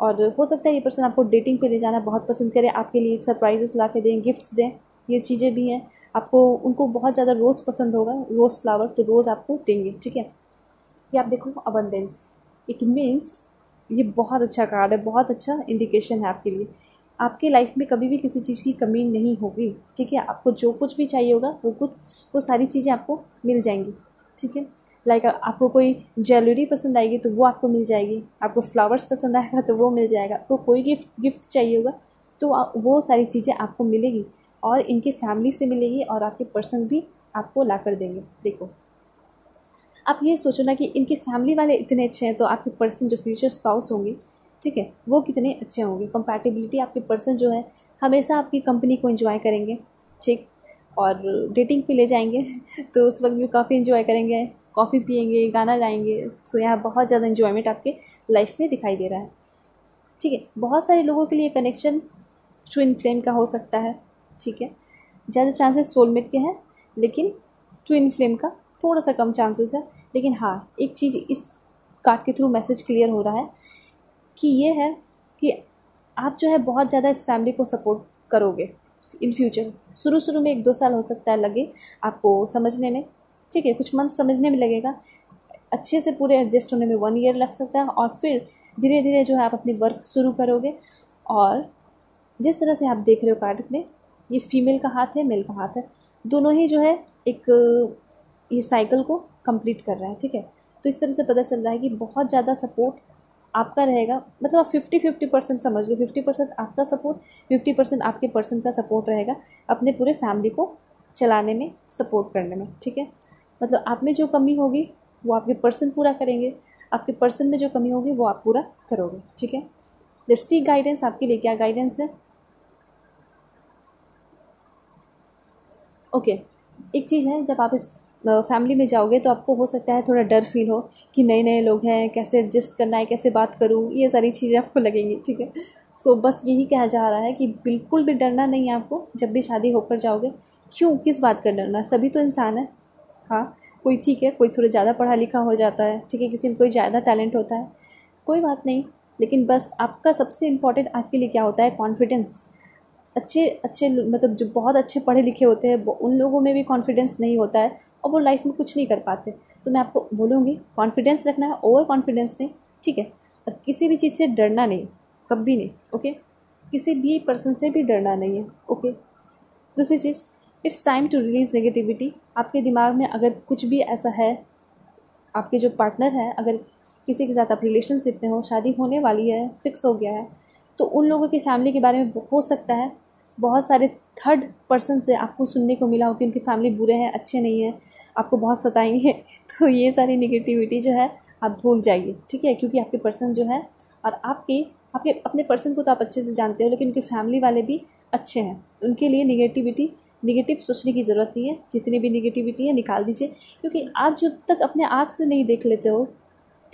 और हो सकता है ये पर्सन आपको डेटिंग पर ले जाना बहुत पसंद करे, आपके लिए सरप्राइजेस ला के दें, गिफ्ट्स दें, ये चीज़ें भी हैं। आपको उनको बहुत ज़्यादा रोज़ पसंद होगा, रोज़ फ्लावर, तो रोज़ आपको देंगे। ठीक है, ये आप देखो अबंडेंस, इट मीन्स ये बहुत अच्छा कार्ड है, बहुत अच्छा इंडिकेशन है आपके लिए। आपके लाइफ में कभी भी किसी चीज़ की कमी नहीं होगी। ठीक है, आपको जो कुछ भी चाहिए होगा वो कुछ वो सारी चीज़ें आपको मिल जाएंगी। ठीक है, लाइक आपको कोई ज्वेलरी पसंद आएगी तो वो आपको मिल जाएगी, आपको फ्लावर्स पसंद आएगा तो वो मिल जाएगा, आपको कोई गिफ्ट गिफ्ट चाहिए होगा तो वो सारी चीज़ें आपको मिलेगी और इनके फैमिली से मिलेगी और आपके पर्सन भी आपको ला कर देंगे। देखो आप ये सोचो ना कि इनके फैमिली वाले इतने अच्छे हैं तो आपके पर्सन जो फ्यूचर स्पाउस होंगे, ठीक है, वो कितने अच्छे होंगे। कंपैटिबिलिटी, आपके पर्सन जो है हमेशा आपकी कंपनी को एंजॉय करेंगे, ठीक, और डेटिंग पे ले जाएंगे तो उस वक्त भी काफ़ी एंजॉय करेंगे, कॉफ़ी पियेंगे, गाना गाएंगे। सो यहाँ बहुत ज़्यादा एंजॉयमेंट आपके लाइफ में दिखाई दे रहा है। ठीक है, बहुत सारे लोगों के लिए कनेक्शन ट्विन फ्लेम का हो सकता है। ठीक है, ज़्यादा चांसेस सोलमेट के हैं, लेकिन ट्विन फ्लेम का थोड़ा सा कम चांसेस है। लेकिन हाँ, एक चीज़ इस कार्ड के थ्रू मैसेज क्लियर हो रहा है कि ये है कि आप जो है बहुत ज़्यादा इस फैमिली को सपोर्ट करोगे इन फ्यूचर। शुरू शुरू में एक दो साल हो सकता है लगे आपको समझने में, ठीक है, कुछ मंथ समझने में लगेगा, अच्छे से पूरे एडजस्ट होने में वन ईयर लग सकता है, और फिर धीरे धीरे जो है आप अपने वर्क शुरू करोगे। और जिस तरह से आप देख रहे हो कार्ड में, ये फीमेल का हाथ है, मेल का हाथ है, दोनों ही जो है एक ये साइकिल को कंप्लीट कर रहा है। ठीक है, तो इस तरह से पता चल रहा है कि बहुत ज़्यादा सपोर्ट आपका रहेगा, मतलब फिफ्टी फिफ्टी परसेंट समझ लो, फिफ्टी परसेंट आपका सपोर्ट, फिफ्टी परसेंट आपके पर्सन का सपोर्ट रहेगा अपने पूरे फैमिली को चलाने में, सपोर्ट करने में, ठीक है। मतलब आप में जो कमी होगी वो आपके पर्सन पूरा करेंगे, आपके पर्सन में जो कमी होगी वो आप पूरा करोगे, ठीक है। लेट्स सी गाइडेंस आपके लिए क्या गाइडेंस है। ओके okay, एक चीज़ है, जब आप इस फैमिली में जाओगे तो आपको हो सकता है थोड़ा डर फील हो कि नए नए लोग हैं, कैसे एडजस्ट करना है, कैसे बात करूँ, ये सारी चीज़ें आपको लगेंगी, ठीक है। सो बस यही कहा जा रहा है कि बिल्कुल भी डरना नहीं है आपको जब भी शादी होकर जाओगे। क्यों, किस बात का डरना, सभी तो इंसान है। हाँ, कोई ठीक है, कोई थोड़ा ज़्यादा पढ़ा लिखा हो जाता है, ठीक है, किसी में कोई ज़्यादा टैलेंट होता है, कोई बात नहीं। लेकिन बस आपका सबसे इम्पॉर्टेंट आपके लिए क्या होता है, कॉन्फिडेंस। अच्छे अच्छे मतलब जो बहुत अच्छे पढ़े लिखे होते हैं उन लोगों में भी कॉन्फिडेंस नहीं होता है और वो लाइफ में कुछ नहीं कर पाते। तो मैं आपको बोलूँगी कॉन्फिडेंस रखना है, ओवर कॉन्फिडेंस नहीं, ठीक है। और किसी भी चीज़ से डरना नहीं, कभी नहीं, ओके। किसी भी पर्सन से भी डरना नहीं है, ओके। दूसरी चीज़, it's time to release negativity. आपके दिमाग में अगर कुछ भी ऐसा है, आपके जो पार्टनर है, अगर किसी के साथ आप रिलेशनशिप में हो, शादी होने वाली है, फिक्स हो गया है, तो उन लोगों की फैमिली के बारे में हो सकता है बहुत सारे थर्ड पर्सन से आपको सुनने को मिला हो कि उनकी फैमिली बुरे हैं, अच्छे नहीं है, आपको बहुत सताएंगे। तो ये सारी नेगेटिविटी जो है आप भूल जाइए, ठीक है, क्योंकि आपके पर्सन जो है और आपके आपके अपने पर्सन को तो आप अच्छे से जानते हो, लेकिन उनके फैमिली वाले भी अच्छे हैं। उनके लिए नेगेटिविटी, नेगेटिव सोचने की ज़रूरत नहीं है, जितनी भी नेगेटिविटी है निकाल दीजिए, क्योंकि आप जब तक अपने आँख से नहीं देख लेते हो,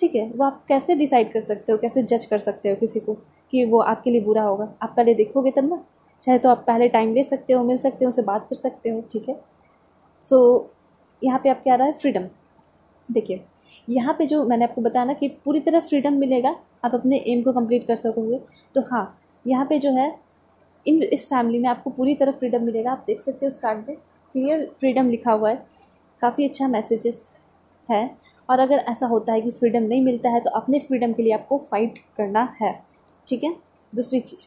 ठीक है, वो आप कैसे डिसाइड कर सकते हो, कैसे जज कर सकते हो किसी को कि वो आपके लिए बुरा होगा। आप पहले देखोगे तब ना, चाहे तो आप पहले टाइम ले सकते हो, मिल सकते हो, उनसे बात कर सकते हो, ठीक है। सो so, यहाँ पे आप क्या रहा है, फ्रीडम। देखिए यहाँ पे जो मैंने आपको बताया ना कि पूरी तरह फ्रीडम मिलेगा, आप अपने एम को कंप्लीट कर सकोगे। तो हाँ, यहाँ पे जो है इन इस फैमिली में आपको पूरी तरह फ्रीडम मिलेगा। आप देख सकते हो उस कार्ड में क्लियर फ्रीडम लिखा हुआ है, काफ़ी अच्छा मैसेजेस है। और अगर ऐसा होता है कि फ्रीडम नहीं मिलता है तो अपने फ्रीडम के लिए आपको फाइट करना है, ठीक है। दूसरी चीज़,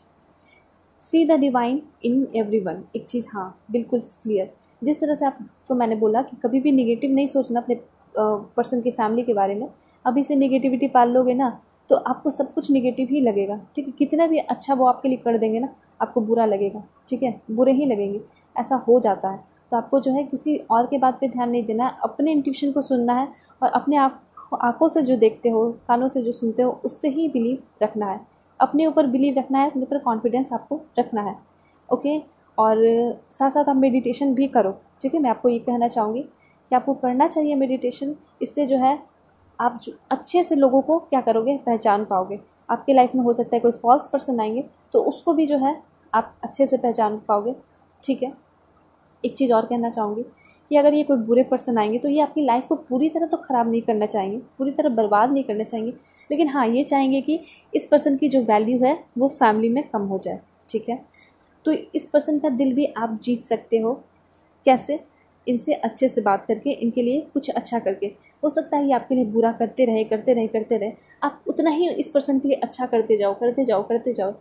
see the divine in everyone. एक चीज़, हाँ बिल्कुल क्लियर, जिस तरह से आपको मैंने बोला कि कभी भी नेगेटिव नहीं सोचना अपने पर्सन की फैमिली के बारे में। अभी से नेगेटिविटी पाल लोगे ना तो आपको सब कुछ नेगेटिव ही लगेगा, ठीक है। कितना भी अच्छा वो आपके लिए कर देंगे ना, आपको बुरा लगेगा, ठीक है, बुरे ही लगेंगे, ऐसा हो जाता है। तो आपको जो है किसी और के बात पे ध्यान नहीं देना है, अपने इंट्यूशन को सुनना है और अपने आप आँखों से जो देखते हो, कानों से जो सुनते हो, उस पर ही बिलीव रखना है, अपने ऊपर बिलीव रखना है, अपने ऊपर कॉन्फिडेंस आपको रखना है, ओके। और साथ साथ आप मेडिटेशन भी करो, ठीक है। मैं आपको ये कहना चाहूँगी कि आपको करना चाहिए मेडिटेशन। इससे जो है आप जो अच्छे से लोगों को क्या करोगे, पहचान पाओगे। आपके लाइफ में हो सकता है कोई फॉल्स पर्सन आएंगे तो उसको भी जो है आप अच्छे से पहचान पाओगे, ठीक है। एक चीज़ और कहना चाहूँगी कि अगर ये कोई बुरे पर्सन आएंगे तो ये आपकी लाइफ को पूरी तरह तो ख़राब नहीं करना चाहेंगे, पूरी तरह बर्बाद नहीं करना चाहेंगे, लेकिन हाँ ये चाहेंगे कि इस पर्सन की जो वैल्यू है वो फैमिली में कम हो जाए, ठीक है। तो इस पर्सन का दिल भी आप जीत सकते हो। कैसे? इनसे अच्छे से बात करके, इनके लिए कुछ अच्छा करके। हो सकता है ये आपके लिए बुरा करते रहे करते रहे करते रहे, आप उतना ही इस पर्सन के लिए अच्छा करते जाओ करते जाओ करते जाओ,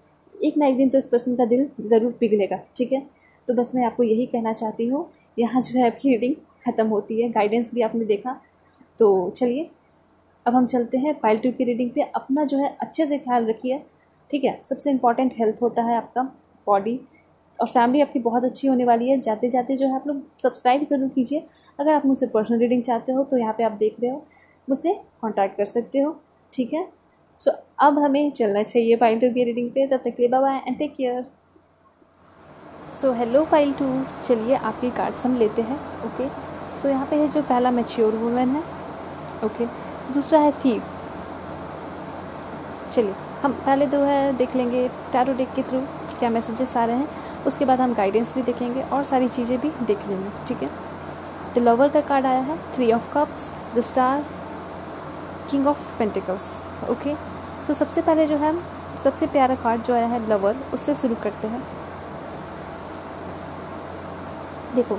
एक ना एक दिन तो इस पर्सन का दिल ज़रूर पिघलेगा, ठीक है। तो बस मैं आपको यही कहना चाहती हूँ। यहाँ जो है आपकी रीडिंग ख़त्म होती है, गाइडेंस भी आपने देखा। तो चलिए अब हम चलते हैं पाइल टू की रीडिंग पे। अपना जो है अच्छे से ख्याल रखिए, ठीक है। सबसे इम्पॉर्टेंट हेल्थ होता है आपका, बॉडी, और फैमिली आपकी बहुत अच्छी होने वाली है। जाते जाते जो है आप लोग सब्सक्राइब ज़रूर कीजिए। अगर आप मुझसे पर्सनल रीडिंग चाहते हो तो यहाँ पर आप देख रहे हो, मुझसे कॉन्टैक्ट कर सकते हो, ठीक है। सो so, अब हमें चलना चाहिए पाइल टू की रीडिंग पे। तब तक के लिए bye and take care. So hello pile two, चलिए आपकी कार्ड्स हम लेते हैं, ओके। सो यहाँ पे है जो पहला मैच्योर वुमेन है, ओके okay. दूसरा है थीफ। चलिए हम पहले दो है देख लेंगे टैरो डेक के थ्रू क्या मैसेजेस आ रहे हैं, उसके बाद हम गाइडेंस भी देखेंगे और सारी चीज़ें भी देख लेंगे, ठीक है। द लवर का कार्ड आया है, three of cups, the star, king of pentacles, okay. So सबसे पहले जो है सबसे प्यारा कार्ड जो आया है लवर, उससे शुरू करते हैं। देखो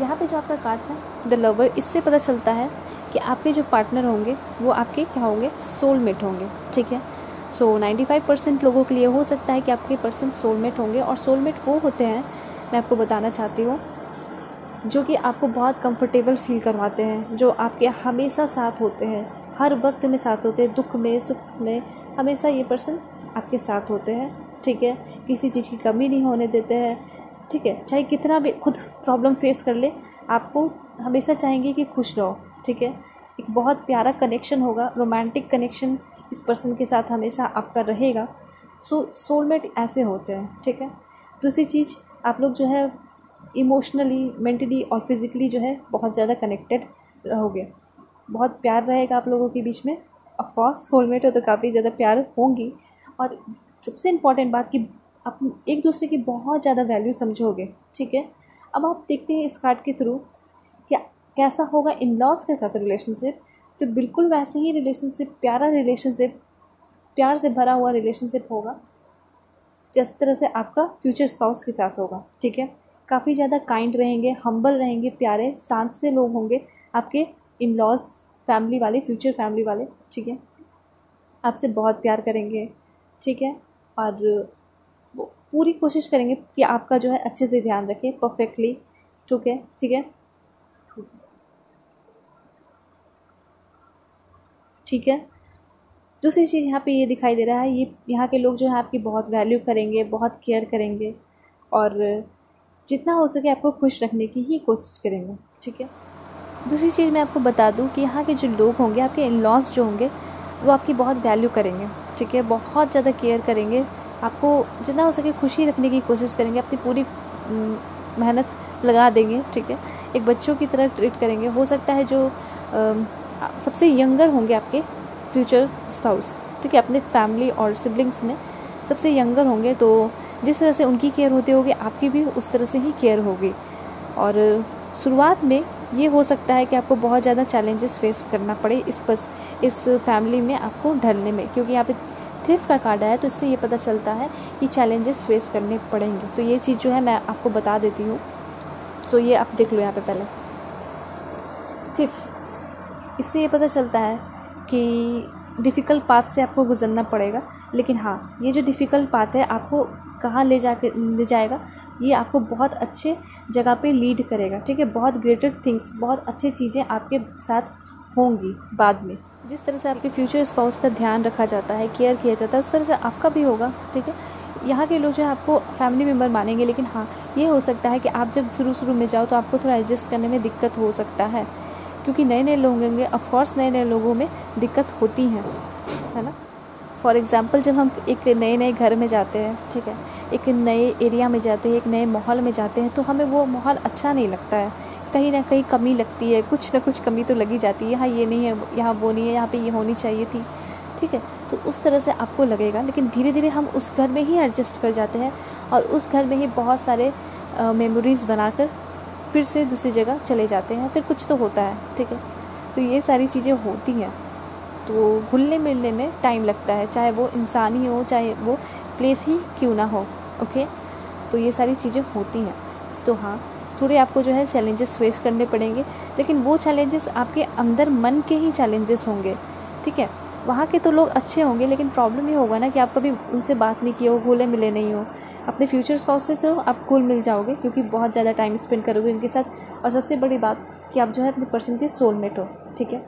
यहाँ पे जो आपका कार्ड है द लवर, इससे पता चलता है कि आपके जो पार्टनर होंगे वो आपके क्या होंगे, सोलमेट होंगे, ठीक है। सो पचानवे परसेंट लोगों के लिए हो सकता है कि आपके पर्सन सोलमेट होंगे, और सोलमेट वो होते हैं, मैं आपको बताना चाहती हूँ, जो कि आपको बहुत कंफर्टेबल फील करवाते हैं, जो आपके हमेशा साथ होते हैं, हर वक्त में साथ होते हैं, दुख में सुख में हमेशा ये पर्सन आपके साथ होते हैं, ठीक है। किसी चीज़ की कमी नहीं होने देते हैं, ठीक है। चाहे कितना भी खुद प्रॉब्लम फेस कर ले, आपको हमेशा चाहेंगे कि खुश रहो, ठीक है। एक बहुत प्यारा कनेक्शन होगा, रोमांटिक कनेक्शन इस पर्सन के साथ हमेशा आपका रहेगा। सो सोलमेट ऐसे होते हैं, ठीक है। दूसरी चीज़, आप लोग जो है इमोशनली, मेंटली और फिज़िकली जो है बहुत ज़्यादा कनेक्टेड रहोगे, बहुत प्यार रहेगा आप लोगों के बीच में। ऑफ कोर्स सोलमेट हो तो काफ़ी ज़्यादा प्यार होंगी। और सबसे इम्पॉर्टेंट बात कि आप एक दूसरे की बहुत ज़्यादा वैल्यू समझोगे, ठीक है। अब आप देखते हैं इस कार्ड के थ्रू क्या कैसा होगा इन लॉज के साथ रिलेशनशिप। तो बिल्कुल वैसे ही रिलेशनशिप, प्यारा रिलेशनशिप, प्यार से भरा हुआ रिलेशनशिप होगा जिस तरह से आपका फ्यूचर स्पाउस के साथ होगा, ठीक है। काफ़ी ज़्यादा काइंड रहेंगे, हम्बल रहेंगे, प्यारे शांत से लोग होंगे आपके इन लॉज फैमिली वाले, फ्यूचर फैमिली वाले, ठीक है। आपसे बहुत प्यार करेंगे, ठीक है। और पूरी कोशिश करेंगे कि आपका जो है अच्छे से ध्यान रखें, परफेक्टली, ठीक है, ठीक है, ठीक है। दूसरी चीज़ यहाँ पे ये दिखाई दे रहा है, ये यहाँ के लोग जो है आपकी बहुत वैल्यू करेंगे, बहुत केयर करेंगे और जितना हो सके आपको खुश रखने की ही कोशिश करेंगे, ठीक है। दूसरी चीज़ मैं आपको बता दूं कि यहाँ के जो लोग होंगे, आपके इन-लॉज जो होंगे, वो आपकी बहुत वैल्यू करेंगे, ठीक है। बहुत ज़्यादा केयर करेंगे, आपको जितना हो सके खुशी रखने की कोशिश करेंगे, अपनी पूरी मेहनत लगा देंगे, ठीक है। एक बच्चों की तरह ट्रीट करेंगे। हो सकता है जो आ, सबसे यंगर होंगे आपके फ्यूचर स्पाउस, ठीक है, अपने फैमिली और सिबलिंग्स में सबसे यंगर होंगे, तो जिस तरह से उनकी केयर होती होगी आपकी भी उस तरह से ही केयर होगी। और शुरुआत में ये हो सकता है कि आपको बहुत ज़्यादा चैलेंजेस फेस करना पड़े इस पस, इस फैमिली में आपको ढलने में, क्योंकि यहाँ पे थ्रिफ्ट का कार्ड आया तो इससे ये पता चलता है कि चैलेंजेस फेस करने पड़ेंगे। तो ये चीज़ जो है मैं आपको बता देती हूँ। सो ये आप देख लो यहाँ पे पहले थ्रिफ्ट, इससे ये पता चलता है कि डिफ़िकल्ट पाथ से आपको गुजरना पड़ेगा, लेकिन हाँ, ये जो डिफ़िकल्ट पाथ है आपको कहाँ ले जा ले जाएगा, ये आपको बहुत अच्छे जगह पे लीड करेगा, ठीक है। बहुत ग्रेटर थिंग्स, बहुत अच्छी चीज़ें आपके साथ होंगी बाद में। जिस तरह से आपके फ्यूचर स्पाउस का ध्यान रखा जाता है, केयर किया जाता है, उस तरह से आपका भी होगा, ठीक है। यहाँ के लोग जो है आपको फैमिली मेम्बर मानेंगे, लेकिन हाँ, ये हो सकता है कि आप जब शुरू शुरू में जाओ तो आपको थोड़ा एडजस्ट करने में दिक्कत हो सकता है, क्योंकि नए नए लोग होंगे। ऑफकोर्स नए नए लोगों में दिक्कत होती है, है ना। फॉर एग्ज़ाम्पल, जब हम एक नए नए घर में जाते हैं, ठीक है, एक नए एरिया में जाते हैं, एक नए माहौल में जाते हैं, तो हमें वो माहौल अच्छा नहीं लगता है, कहीं ना कहीं कमी लगती है, कुछ ना कुछ कमी तो लगी जाती है। यहाँ ये नहीं है, यहाँ वो नहीं है, यहाँ पे ये होनी चाहिए थी, ठीक है। तो उस तरह से आपको लगेगा, लेकिन धीरे धीरे हम उस घर में ही एडजस्ट कर जाते हैं और उस घर में ही बहुत सारे मेमोरीज़ बनाकर फिर से दूसरी जगह चले जाते हैं, फिर कुछ तो होता है, ठीक है। तो ये सारी चीज़ें होती हैं, तो घुलने मिलने में टाइम लगता है, चाहे वो इंसान ही हो, चाहे वो प्लेस ही क्यों ना हो, ओके। तो ये सारी चीज़ें होती हैं। तो हाँ, थोड़े आपको जो है चैलेंजेस फेस करने पड़ेंगे, लेकिन वो चैलेंजेस आपके अंदर मन के ही चैलेंजेस होंगे, ठीक है। वहाँ के तो लोग अच्छे होंगे, लेकिन प्रॉब्लम ये होगा ना कि आप कभी उनसे बात नहीं किए हो, घुले मिले नहीं हो। अपने फ्यूचर स्पाउस से तो आप घुल मिल जाओगे, क्योंकि बहुत ज़्यादा टाइम स्पेंड करोगे उनके साथ। और सबसे बड़ी बात कि आप जो है अपने पर्सन के सोलमेट हो, ठीक है।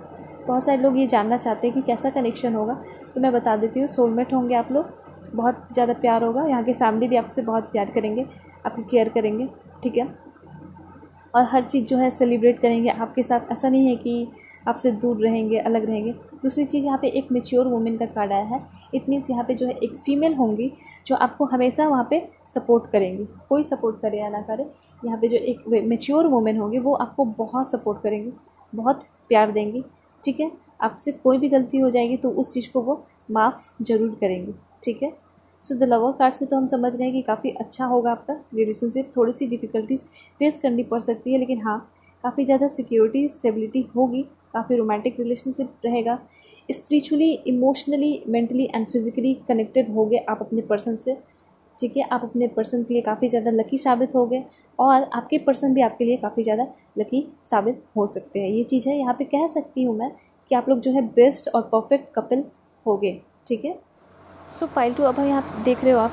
बहुत सारे लोग ये जानना चाहते हैं कि कैसा कनेक्शन होगा, तो मैं बता देती हूँ। सोलमेट होंगे आप लोग, बहुत ज़्यादा प्यार होगा, यहाँ की फैमिली भी आपसे बहुत प्यार करेंगे, आपकी केयर करेंगे, ठीक है। और हर चीज़ जो है सेलिब्रेट करेंगे आपके साथ, ऐसा नहीं है कि आपसे दूर रहेंगे, अलग रहेंगे। दूसरी चीज़, यहाँ पे एक मैच्योर वुमेन का कार्ड आया है। इट मीन्स यहाँ पे जो है एक फ़ीमेल होंगी जो आपको हमेशा वहाँ पे सपोर्ट करेंगी, कोई सपोर्ट करे या ना करे, यहाँ पे जो एक मैच्योर वुमेन होगी वो आपको बहुत सपोर्ट करेंगी, बहुत प्यार देंगी, ठीक है। आपसे कोई भी गलती हो जाएगी तो उस चीज़ को वो माफ़ ज़रूर करेंगी, ठीक है। सो द लवर कार्ड से तो हम समझ रहे हैं कि काफ़ी अच्छा होगा आपका रिलेशनशिप। थोड़ी सी डिफ़िकल्टीज फेस करनी पड़ सकती है, लेकिन हाँ, काफ़ी ज़्यादा सिक्योरिटी, स्टेबिलिटी होगी, काफ़ी रोमांटिक रिलेशनशिप रहेगा। Spiritually, emotionally, mentally and physically connected होगे आप अपने पर्सन से, ठीक है। आप अपने पर्सन के लिए काफ़ी ज़्यादा लकी साबित होगे और आपके पर्सन भी आपके लिए काफ़ी ज़्यादा लकी साबित हो सकते हैं। ये चीज़ है, यहाँ पर कह सकती हूँ मैं कि आप लोग जो है बेस्ट और परफेक्ट कपल होगे, ठीक है। सो पाइल टू, अब यहाँ देख रहे हो आप,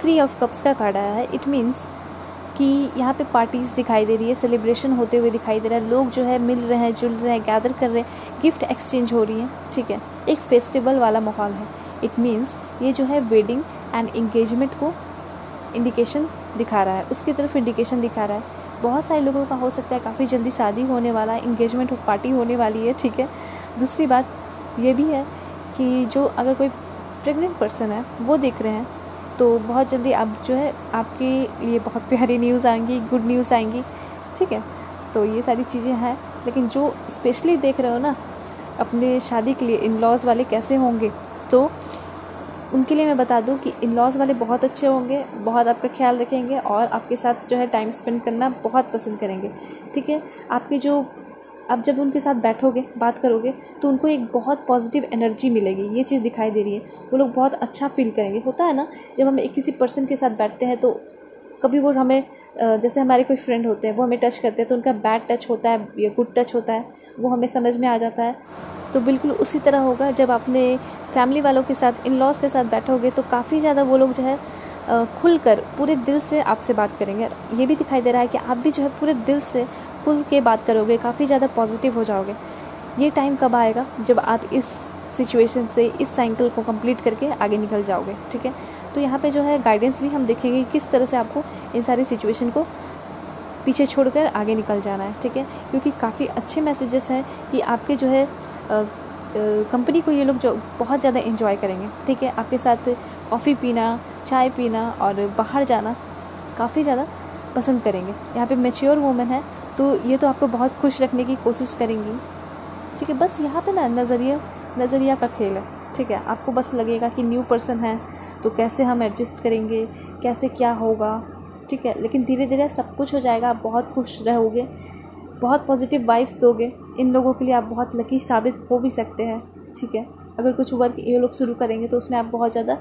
थ्री ऑफ कप्स का कार्ड आया है। इट मीन्स कि यहाँ पे पार्टीज़ दिखाई दे रही है, सेलिब्रेशन होते हुए दिखाई दे रहा है, लोग जो है मिल रहे हैं, जुल रहे हैं, गैदर कर रहे हैं, गिफ्ट एक्सचेंज हो रही है। ठीक है, एक फेस्टिवल वाला माहौल है। इट मीन्स ये जो है वेडिंग एंड इंगेजमेंट को इंडिकेशन दिखा रहा है, उसकी तरफ इंडिकेशन दिखा रहा है। बहुत सारे लोगों का हो सकता है काफ़ी जल्दी शादी होने वाला है, इंगेजमेंट पार्टी होने वाली है। ठीक है, दूसरी बात ये भी है कि जो अगर कोई प्रेग्नेंट पर्सन है वो देख रहे हैं तो बहुत जल्दी आप जो है आपके लिए बहुत प्यारी न्यूज़ आएंगी, गुड न्यूज़ आएंगी। ठीक है, तो ये सारी चीज़ें हैं। लेकिन जो स्पेशली देख रहे हो ना अपने शादी के लिए, इन लॉज़ वाले कैसे होंगे, तो उनके लिए मैं बता दूं कि इन लॉज़ वाले बहुत अच्छे होंगे, बहुत आपका ख्याल रखेंगे और आपके साथ जो है टाइम स्पेंड करना बहुत पसंद करेंगे। ठीक है, आपके जो आप जब उनके साथ बैठोगे, बात करोगे तो उनको एक बहुत पॉजिटिव एनर्जी मिलेगी, ये चीज़ दिखाई दे रही है। वो लोग बहुत अच्छा फील करेंगे। होता है ना जब हम एक किसी पर्सन के साथ बैठते हैं तो कभी वो हमें, जैसे हमारे कोई फ्रेंड होते हैं वो हमें टच करते हैं तो उनका बैड टच होता है या गुड टच होता है, वो हमें समझ में आ जाता है। तो बिल्कुल उसी तरह होगा जब आपने फैमिली वालों के साथ, इन लॉज़ के साथ बैठोगे तो काफ़ी ज़्यादा वो लोग जो है खुलकर पूरे दिल से आपसे बात करेंगे। ये भी दिखाई दे रहा है कि आप भी जो है पूरे दिल से खुल के बात करोगे, काफ़ी ज़्यादा पॉजिटिव हो जाओगे। ये टाइम कब आएगा? जब आप इस सिचुएशन से, इस साइकिल को कंप्लीट करके आगे निकल जाओगे। ठीक है, तो यहाँ पे जो है गाइडेंस भी हम देखेंगे किस तरह से आपको इन सारी सिचुएशन को पीछे छोड़कर आगे निकल जाना है। ठीक है, क्योंकि काफ़ी अच्छे मैसेजेस हैं कि आपके जो है कंपनी को ये लोग जो बहुत ज़्यादा एंजॉय करेंगे। ठीक है, आपके साथ कॉफ़ी पीना, चाय पीना और बाहर जाना काफ़ी ज़्यादा पसंद करेंगे। यहाँ पे मैच्योर वूमेन है तो ये तो आपको बहुत खुश रखने की कोशिश करेंगी। ठीक है, बस यहाँ पे ना नज़रिया नज़रिया का खेल है। ठीक है, आपको बस लगेगा कि न्यू पर्सन है तो कैसे हम एडजस्ट करेंगे, कैसे क्या होगा। ठीक है, लेकिन धीरे धीरे सब कुछ हो जाएगा। आप बहुत खुश रहोगे, बहुत पॉजिटिव वाइब्स दोगे। इन लोगों के लिए आप बहुत लकी साबित हो भी सकते हैं। ठीक है, अगर कुछ वर्क ये लोग शुरू करेंगे तो उसमें आप बहुत ज़्यादा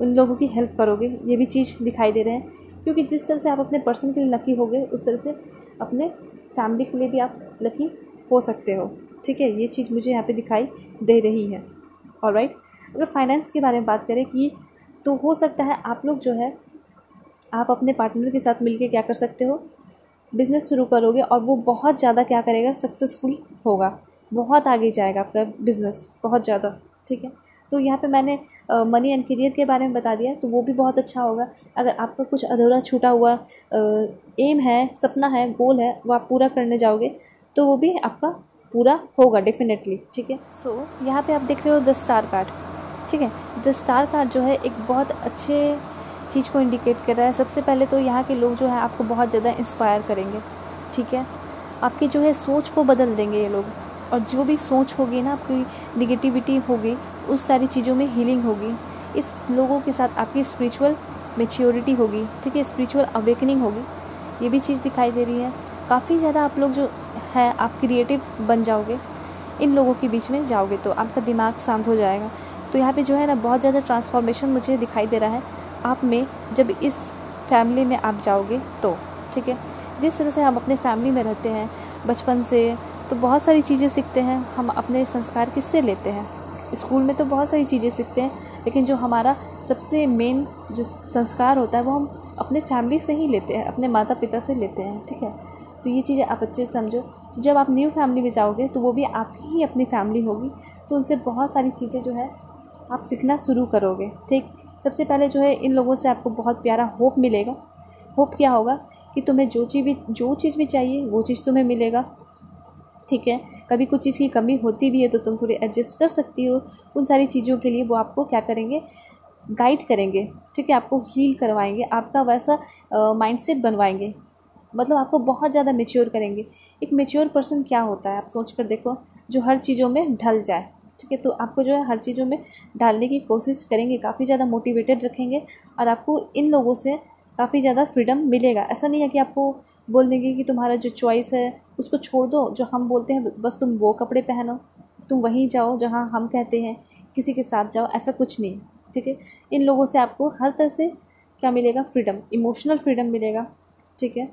उन लोगों की हेल्प करोगे, ये भी चीज़ दिखाई दे रहे हैं। क्योंकि जिस तरह से आप अपने पर्सन के लिए लकी होगे उस तरह से अपने फैमिली के लिए भी आप लकी हो सकते हो। ठीक है, ये चीज़ मुझे यहाँ पे दिखाई दे रही है। ऑलराइट, अगर फाइनेंस के बारे में बात करें कि तो हो सकता है आप लोग जो है आप अपने पार्टनर के साथ मिलके क्या कर सकते हो, बिज़नेस शुरू करोगे और वो बहुत ज़्यादा क्या करेगा, सक्सेसफुल होगा, बहुत आगे जाएगा आपका बिज़नेस, बहुत ज़्यादा। ठीक है, तो यहाँ पे मैंने मनी एंड करियर के बारे में बता दिया तो वो भी बहुत अच्छा होगा। अगर आपका कुछ अधूरा छूटा हुआ एम है, सपना है, गोल है, वो आप पूरा करने जाओगे तो वो भी आपका पूरा होगा डेफिनेटली। ठीक है, सो so, यहाँ पे आप देख रहे हो द स्टार कार्ड। ठीक है, द स्टार कार्ड जो है एक बहुत अच्छे चीज़ को इंडिकेट कर रहा है। सबसे पहले तो यहाँ के लोग जो है आपको बहुत ज़्यादा इंस्पायर करेंगे। ठीक है, आपकी जो है सोच को बदल देंगे ये लोग, और जो भी सोच होगी ना आपकी, निगेटिविटी होगी, उस सारी चीज़ों में हीलिंग होगी। इस लोगों के साथ आपकी स्पिरिचुअल मैच्योरिटी होगी। ठीक है, स्पिरिचुअल अवेकनिंग होगी, ये भी चीज़ दिखाई दे रही है। काफ़ी ज़्यादा आप लोग जो है आप क्रिएटिव बन जाओगे, इन लोगों के बीच में जाओगे तो आपका दिमाग शांत हो जाएगा। तो यहाँ पे जो है ना बहुत ज़्यादा ट्रांसफॉर्मेशन मुझे दिखाई दे रहा है आप में जब इस फैमिली में आप जाओगे तो। ठीक है, जिस तरह से हम अपने फैमिली में रहते हैं बचपन से तो बहुत सारी चीज़ें सीखते हैं हम, अपने संस्कार किससे लेते हैं। स्कूल में तो बहुत सारी चीज़ें सीखते हैं लेकिन जो हमारा सबसे मेन जो संस्कार होता है वो हम अपने फैमिली से ही लेते हैं, अपने माता पिता से लेते हैं। ठीक है, तो ये चीज़ें आप अच्छे से समझो। जब आप न्यू फैमिली में जाओगे तो वो भी आपकी ही अपनी फैमिली होगी तो उनसे बहुत सारी चीज़ें जो है आप सीखना शुरू करोगे। ठीक, सबसे पहले जो है इन लोगों से आपको बहुत प्यारा होप मिलेगा। होप क्या होगा कि तुम्हें जो चीज़ भी जो चीज़ भी चाहिए वो चीज़ तुम्हें मिलेगा। ठीक है, कभी कुछ चीज़ की कमी होती भी है तो तुम थोड़ी एडजस्ट कर सकती हो। उन सारी चीज़ों के लिए वो आपको क्या करेंगे, गाइड करेंगे। ठीक है, आपको हील करवाएंगे, आपका वैसा माइंडसेट बनवाएंगे, मतलब आपको बहुत ज़्यादा मैच्योर करेंगे। एक मैच्योर पर्सन क्या होता है आप सोच कर देखो, जो हर चीज़ों में ढल जाए। ठीक है, तो आपको जो है हर चीज़ों में डालने की कोशिश करेंगे, काफ़ी ज़्यादा मोटिवेटेड रखेंगे और आपको इन लोगों से काफ़ी ज़्यादा फ्रीडम मिलेगा। ऐसा नहीं है कि आपको बोल देंगे कि तुम्हारा जो चॉइस है उसको छोड़ दो, जो हम बोलते हैं बस तुम वो कपड़े पहनो, तुम वहीं जाओ जहाँ हम कहते हैं, किसी के साथ जाओ, ऐसा कुछ नहीं। ठीक है, इन लोगों से आपको हर तरह से क्या मिलेगा, फ्रीडम, इमोशनल फ्रीडम मिलेगा। ठीक है,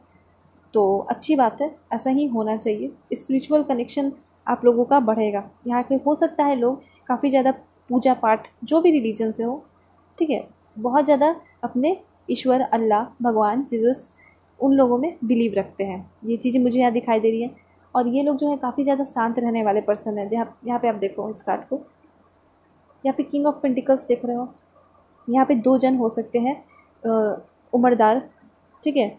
तो अच्छी बात है, ऐसा ही होना चाहिए। स्पिरिचुअल कनेक्शन आप लोगों का बढ़ेगा। यहाँ के हो सकता है लोग काफ़ी ज़्यादा पूजा पाठ, जो भी रिलीजन से हो, ठीक है, बहुत ज़्यादा अपने ईश्वर अल्लाह भगवान जीसस उन लोगों में बिलीव रखते हैं। ये चीज़ें मुझे यहाँ दिखाई दे रही हैं। और ये लोग जो है काफ़ी ज़्यादा शांत रहने वाले पर्सन हैं। जहाँ यहाँ पे आप देखो इस कार्ड को, यहाँ पे किंग ऑफ पेंटिकल्स देख रहे हो। यहाँ पे दो जन हो सकते हैं उम्रदार, ठीक है,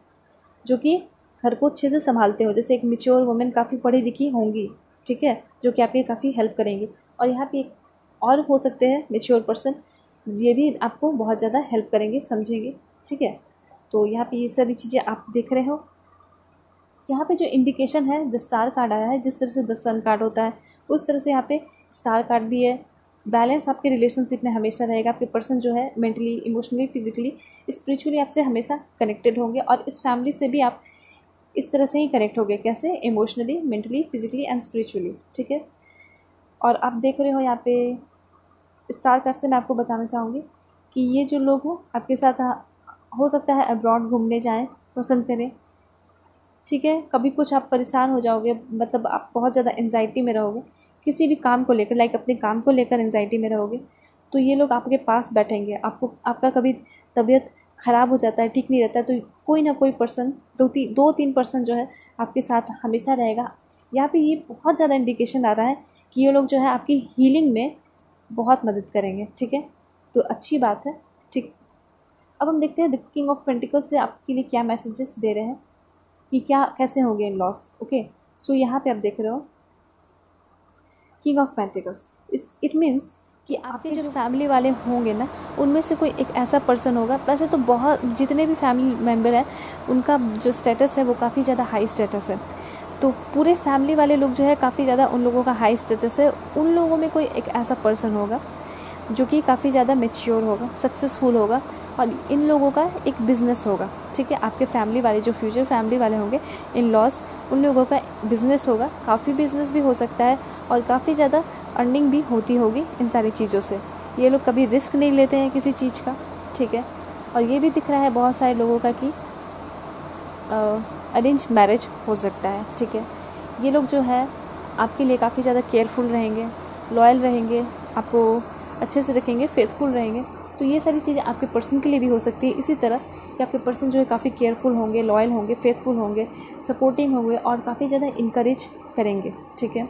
जो कि घर को अच्छे से संभालते हो, जैसे एक मैच्योर वुमेन काफ़ी पढ़ी लिखी होंगी, ठीक है, जो कि आपकी काफ़ी हेल्प करेंगी। और यहाँ पे एक और हो सकते हैं मैच्योर पर्सन, ये भी आपको बहुत ज़्यादा हेल्प करेंगे, समझेंगे, ठीक है। तो यहाँ पे ये सारी चीज़ें आप देख रहे हो। यहाँ पे जो इंडिकेशन है द स्टार कार्ड आया है, जिस तरह से द सन कार्ड होता है उस तरह से यहाँ पे स्टार कार्ड भी है। बैलेंस आपके रिलेशनशिप में हमेशा रहेगा। आपके पर्सन जो है मेंटली, इमोशनली, फिजिकली, स्पिरिचुअली आपसे हमेशा कनेक्टेड होंगे। और इस फैमिली से भी आप इस तरह से ही कनेक्ट होंगे। कैसे? Emotionally, mentally, physically and spiritually, ठीक है। और आप देख रहे हो यहाँ पे स्टार कार्ड से मैं आपको बताना चाहूँगी कि ये जो लोग हो आपके साथ हो सकता है अब्रॉड घूमने जाएं, पसंद करें, ठीक है। कभी कुछ आप परेशान हो जाओगे, मतलब आप बहुत ज़्यादा एंजाइटी में रहोगे किसी भी काम को लेकर, लाइक अपने काम को लेकर एंजाइटी में रहोगे। तो ये लोग आपके पास बैठेंगे। आपको आपका कभी तबीयत ख़राब हो जाता है, ठीक नहीं रहता है, तो कोई ना कोई पर्सन, दो तीन दो तीन पर्सन जो है आपके साथ हमेशा रहेगा। यहाँ पे ये बहुत ज़्यादा इंडिकेशन आ रहा है कि ये लोग जो है आपकी हीलिंग में बहुत मदद करेंगे, ठीक है। तो अच्छी बात है, ठीक। अब हम देखते हैं द किंग ऑफ पेंटिकल्स से आपके लिए क्या मैसेजेस दे रहे हैं कि क्या कैसे होंगे इन लॉस। ओके, सो यहाँ पे आप देख रहे हो किंग ऑफ पेंटिकल्स। इस इट मीन्स कि आपके जो फैमिली वाले होंगे ना, उनमें से कोई एक ऐसा पर्सन होगा। वैसे तो बहुत जितने भी फैमिली मेम्बर हैं उनका जो स्टेटस है वो काफ़ी ज़्यादा हाई स्टेटस है। तो पूरे फैमिली वाले लोग जो है काफ़ी ज़्यादा उन लोगों का हाई स्टेटस है। उन लोगों में कोई एक ऐसा पर्सन होगा जो कि काफ़ी ज़्यादा मैच्योर होगा, सक्सेसफुल होगा। और इन लोगों का एक बिज़नेस होगा, ठीक है। आपके फैमिली वाले जो फ्यूचर फैमिली वाले होंगे इन लॉस, उन लोगों का बिज़नेस होगा। काफ़ी बिज़नेस भी हो सकता है और काफ़ी ज़्यादा अर्निंग भी होती होगी इन सारी चीज़ों से। ये लोग कभी रिस्क नहीं लेते हैं किसी चीज़ का, ठीक है। और ये भी दिख रहा है बहुत सारे लोगों का कि अरेंज मैरिज हो सकता है, ठीक है। ये लोग जो है आपके लिए काफ़ी ज़्यादा केयरफुल रहेंगे, लॉयल रहेंगे, आपको अच्छे से रखेंगे, फेथफुल रहेंगे। तो ये सारी चीज़ें आपके पर्सन के लिए भी हो सकती है। इसी तरह कि आपके पर्सन जो है काफ़ी केयरफुल होंगे, लॉयल होंगे, फेथफुल होंगे, सपोर्टिंग होंगे और काफ़ी ज़्यादा इनकरेज करेंगे, ठीक है।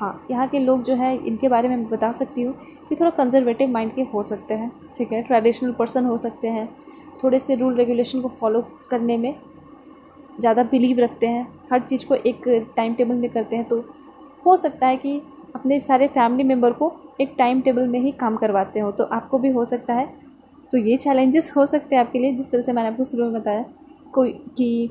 हाँ, यहाँ के लोग जो है इनके बारे में बता सकती हूँ कि थोड़ा कंजर्वेटिव माइंड के हो सकते हैं, ठीक है। ट्रेडिशनल पर्सन हो सकते हैं, थोड़े से रूल रेगुलेशन को फॉलो करने में ज़्यादा बिलीव रखते हैं, हर चीज़ को एक टाइम टेबल में करते हैं। तो हो सकता है कि अपने सारे फैमिली मेम्बर को एक टाइम टेबल में ही काम करवाते हो, तो आपको भी हो सकता है। तो ये चैलेंजेस हो सकते हैं आपके लिए, जिस तरह से मैंने आपको शुरू में बताया कोई कि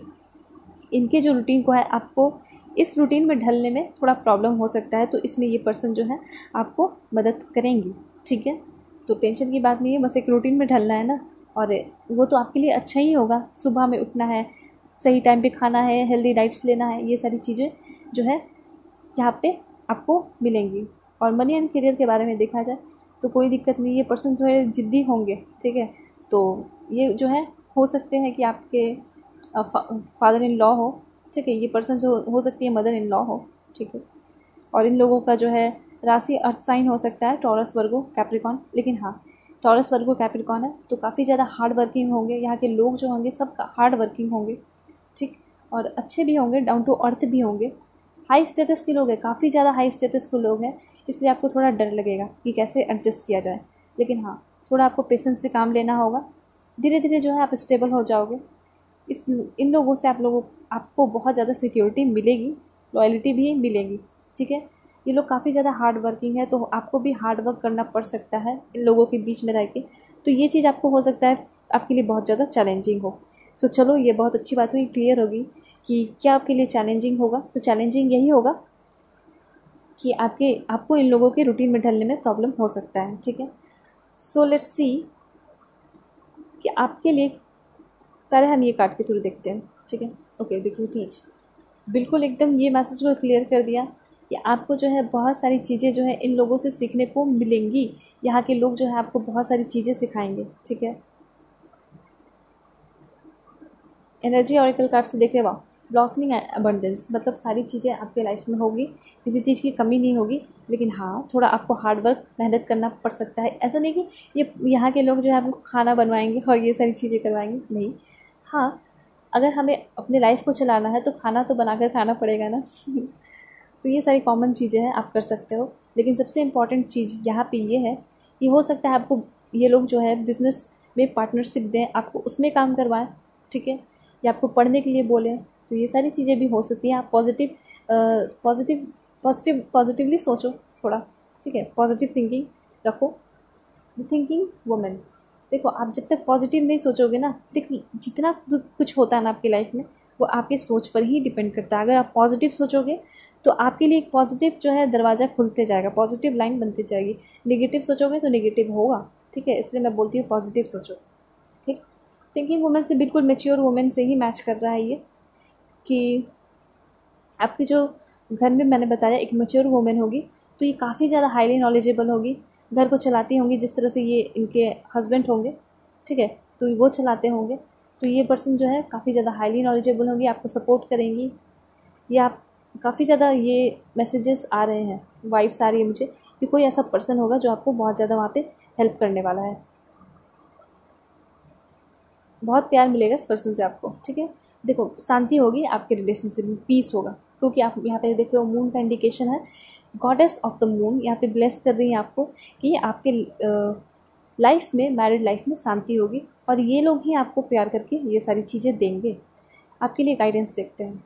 इनके जो रूटीन को है आपको इस रूटीन में ढलने में थोड़ा प्रॉब्लम हो सकता है। तो इसमें ये पर्सन जो है आपको मदद करेंगी, ठीक है। तो टेंशन की बात नहीं है, बस एक रूटीन में ढलना है ना, और वो तो आपके लिए अच्छा ही होगा। सुबह में उठना है, सही टाइम पे खाना है, हेल्दी डाइट्स लेना है, ये सारी चीज़ें जो है यहाँ पे आपको मिलेंगी। और मनी एंड करियर के बारे में देखा जाए तो कोई दिक्कत नहीं। ये पर्सन थोड़े जिद्दी होंगे, ठीक है। तो ये जो है हो सकते हैं कि आपके फादर इन लॉ हो, ठीक है। ये पर्सन जो हो सकती है मदर इन लॉ हो, ठीक है। और इन लोगों का जो है राशि अर्थ साइन हो सकता है टॉरस, वर्गो, कैप्रिकॉन। लेकिन हाँ, टॉरस, वर्गो, कैप्रिकॉन है तो काफ़ी ज़्यादा हार्ड वर्किंग होंगे। यहाँ के लोग जो होंगे सब हार्ड वर्किंग होंगे, ठीक, और अच्छे भी होंगे, डाउन टू अर्थ भी होंगे। हाई स्टेटस के लोग हैं, काफ़ी ज़्यादा हाई स्टेटस के लोग हैं, इसलिए आपको थोड़ा डर लगेगा कि कैसे एडजस्ट किया जाए। लेकिन हाँ, थोड़ा आपको पेशेंस से काम लेना होगा। धीरे धीरे जो है आप स्टेबल हो जाओगे। इस इन लोगों से आप लोगों आपको बहुत ज़्यादा सिक्योरिटी मिलेगी, लॉयल्टी भी मिलेगी, ठीक है। ये लोग काफ़ी ज़्यादा हार्ड वर्किंग है, तो आपको भी हार्ड वर्क करना पड़ सकता है इन लोगों के बीच में रह के। तो ये चीज़ आपको हो सकता है आपके लिए बहुत ज़्यादा चैलेंजिंग हो। सो so, चलो, ये बहुत अच्छी बात हुई, क्लियर होगी कि क्या आपके लिए चैलेंजिंग होगा। तो चैलेंजिंग यही होगा कि आपके आपको इन लोगों के रूटीन में ढलने में प्रॉब्लम हो सकता है, ठीक है। सो लेट्स सी कि आपके लिए पहले हम ये कार्ड के थ्रू देखते हैं, ठीक है। ओके, देखिए टीच बिल्कुल एकदम ये मैसेज को क्लियर कर दिया कि आपको जो है बहुत सारी चीज़ें जो है इन लोगों से सीखने को मिलेंगी। यहाँ के लोग जो है आपको बहुत सारी चीज़ें सिखाएंगे, ठीक है। एनर्जी ऑरेकल कार्ड से देख रहे, वाह, ब्लॉसमिंग अबंडेंस, मतलब सारी चीज़ें आपके लाइफ में होगी, किसी चीज़ की कमी नहीं होगी। लेकिन हाँ, थोड़ा आपको हार्ड वर्क, मेहनत करना पड़ सकता है। ऐसा नहीं कि ये यहाँ के लोग जो है आपको खाना बनवाएंगे और ये सारी चीज़ें करवाएंगे, नहीं। हाँ, अगर हमें अपने लाइफ को चलाना है तो खाना तो बनाकर खाना पड़ेगा ना तो ये सारी कॉमन चीज़ें हैं, आप कर सकते हो। लेकिन सबसे इम्पॉर्टेंट चीज़ यहाँ पे ये है कि हो सकता है आपको ये लोग जो है बिज़नेस में पार्टनरशिप दें, आपको उसमें काम करवाएं, ठीक है, या आपको पढ़ने के लिए बोलें, तो ये सारी चीज़ें भी हो सकती हैं। आप पॉजिटिव पॉजिटिव पॉजिटिव पॉजिटिवली सोचो थोड़ा, ठीक है, पॉजिटिव थिंकिंग रखो, थिंकिंग वुमेन। देखो आप जब तक पॉजिटिव नहीं सोचोगे ना, देखिए जितना कुछ होता है ना आपकी लाइफ में वो आपके सोच पर ही डिपेंड करता है। अगर आप पॉजिटिव सोचोगे तो आपके लिए एक पॉजिटिव जो है दरवाज़ा खुलते जाएगा, पॉजिटिव लाइन बनती जाएगी। नेगेटिव सोचोगे तो नेगेटिव होगा, ठीक है, इसलिए मैं बोलती हूँ पॉजिटिव सोचो, ठीक। थिंकिंग वुमेन से बिल्कुल मैच्योर वुमेन से ही मैच कर रहा है ये, कि आपकी जो घर में मैंने बताया एक मैच्योर वुमेन होगी तो ये काफ़ी ज़्यादा हाईली नॉलेजेबल होगी, घर को चलाती होंगी जिस तरह से ये इनके हस्बैंड होंगे, ठीक है, तो वो चलाते होंगे, तो ये पर्सन जो है काफ़ी ज़्यादा हाईली नॉलेजेबल होंगी, आपको सपोर्ट करेंगी। या आप काफ़ी ज़्यादा ये मैसेजेस आ रहे हैं, वाइब्स आ रही है मुझे कि कोई ऐसा पर्सन होगा जो आपको बहुत ज़्यादा वहाँ पे हेल्प करने वाला है, बहुत प्यार मिलेगा इस पर्सन से आपको, ठीक है। देखो शांति होगी आपके रिलेशनशिप में, पीस होगा, क्योंकि आप यहाँ पे देख रहे हो मून का इंडिकेशन है, गॉडेस ऑफ द मून यहाँ पे ब्लेस कर रही है आपको कि आपके लाइफ में, मैरिड लाइफ में शांति होगी, और ये लोग ही आपको प्यार करके ये सारी चीज़ें देंगे। आपके लिए गाइडेंस देखते हैं।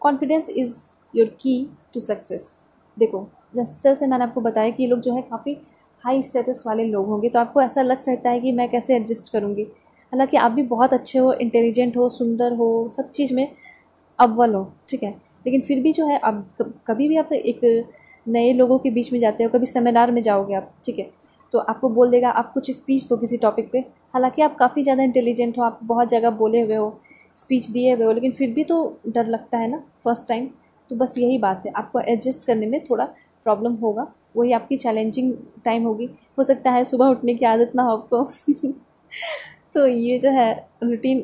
Confidence is your key to success. देखो जिस तरह से मैंने आपको बताया कि ये लोग जो है काफ़ी हाई स्टेटस वाले लोग होंगे, तो आपको ऐसा लग सकता है कि मैं कैसे एडजस्ट करूँगी, हालांकि आप भी बहुत अच्छे हो, इंटेलिजेंट हो, सुंदर हो, सब चीज़ में अव्वल हो, ठीक है, लेकिन फिर भी जो है आप कभी भी आप एक नए लोगों के बीच में जाते हो, कभी सेमिनार में जाओगे आप, ठीक है, तो आपको बोल देगा आप कुछ स्पीच दो किसी टॉपिक पे, हालांकि आप काफ़ी ज़्यादा इंटेलिजेंट हो, आप बहुत जगह बोले हुए हो, स्पीच दिए हुए हो, लेकिन फिर भी तो डर लगता है ना फर्स्ट टाइम, तो बस यही बात है, आपको एडजस्ट करने में थोड़ा प्रॉब्लम होगा, वही आपकी चैलेंजिंग टाइम होगी। हो सकता है सुबह उठने की आदत ना हो आपको तो ये जो है रूटीन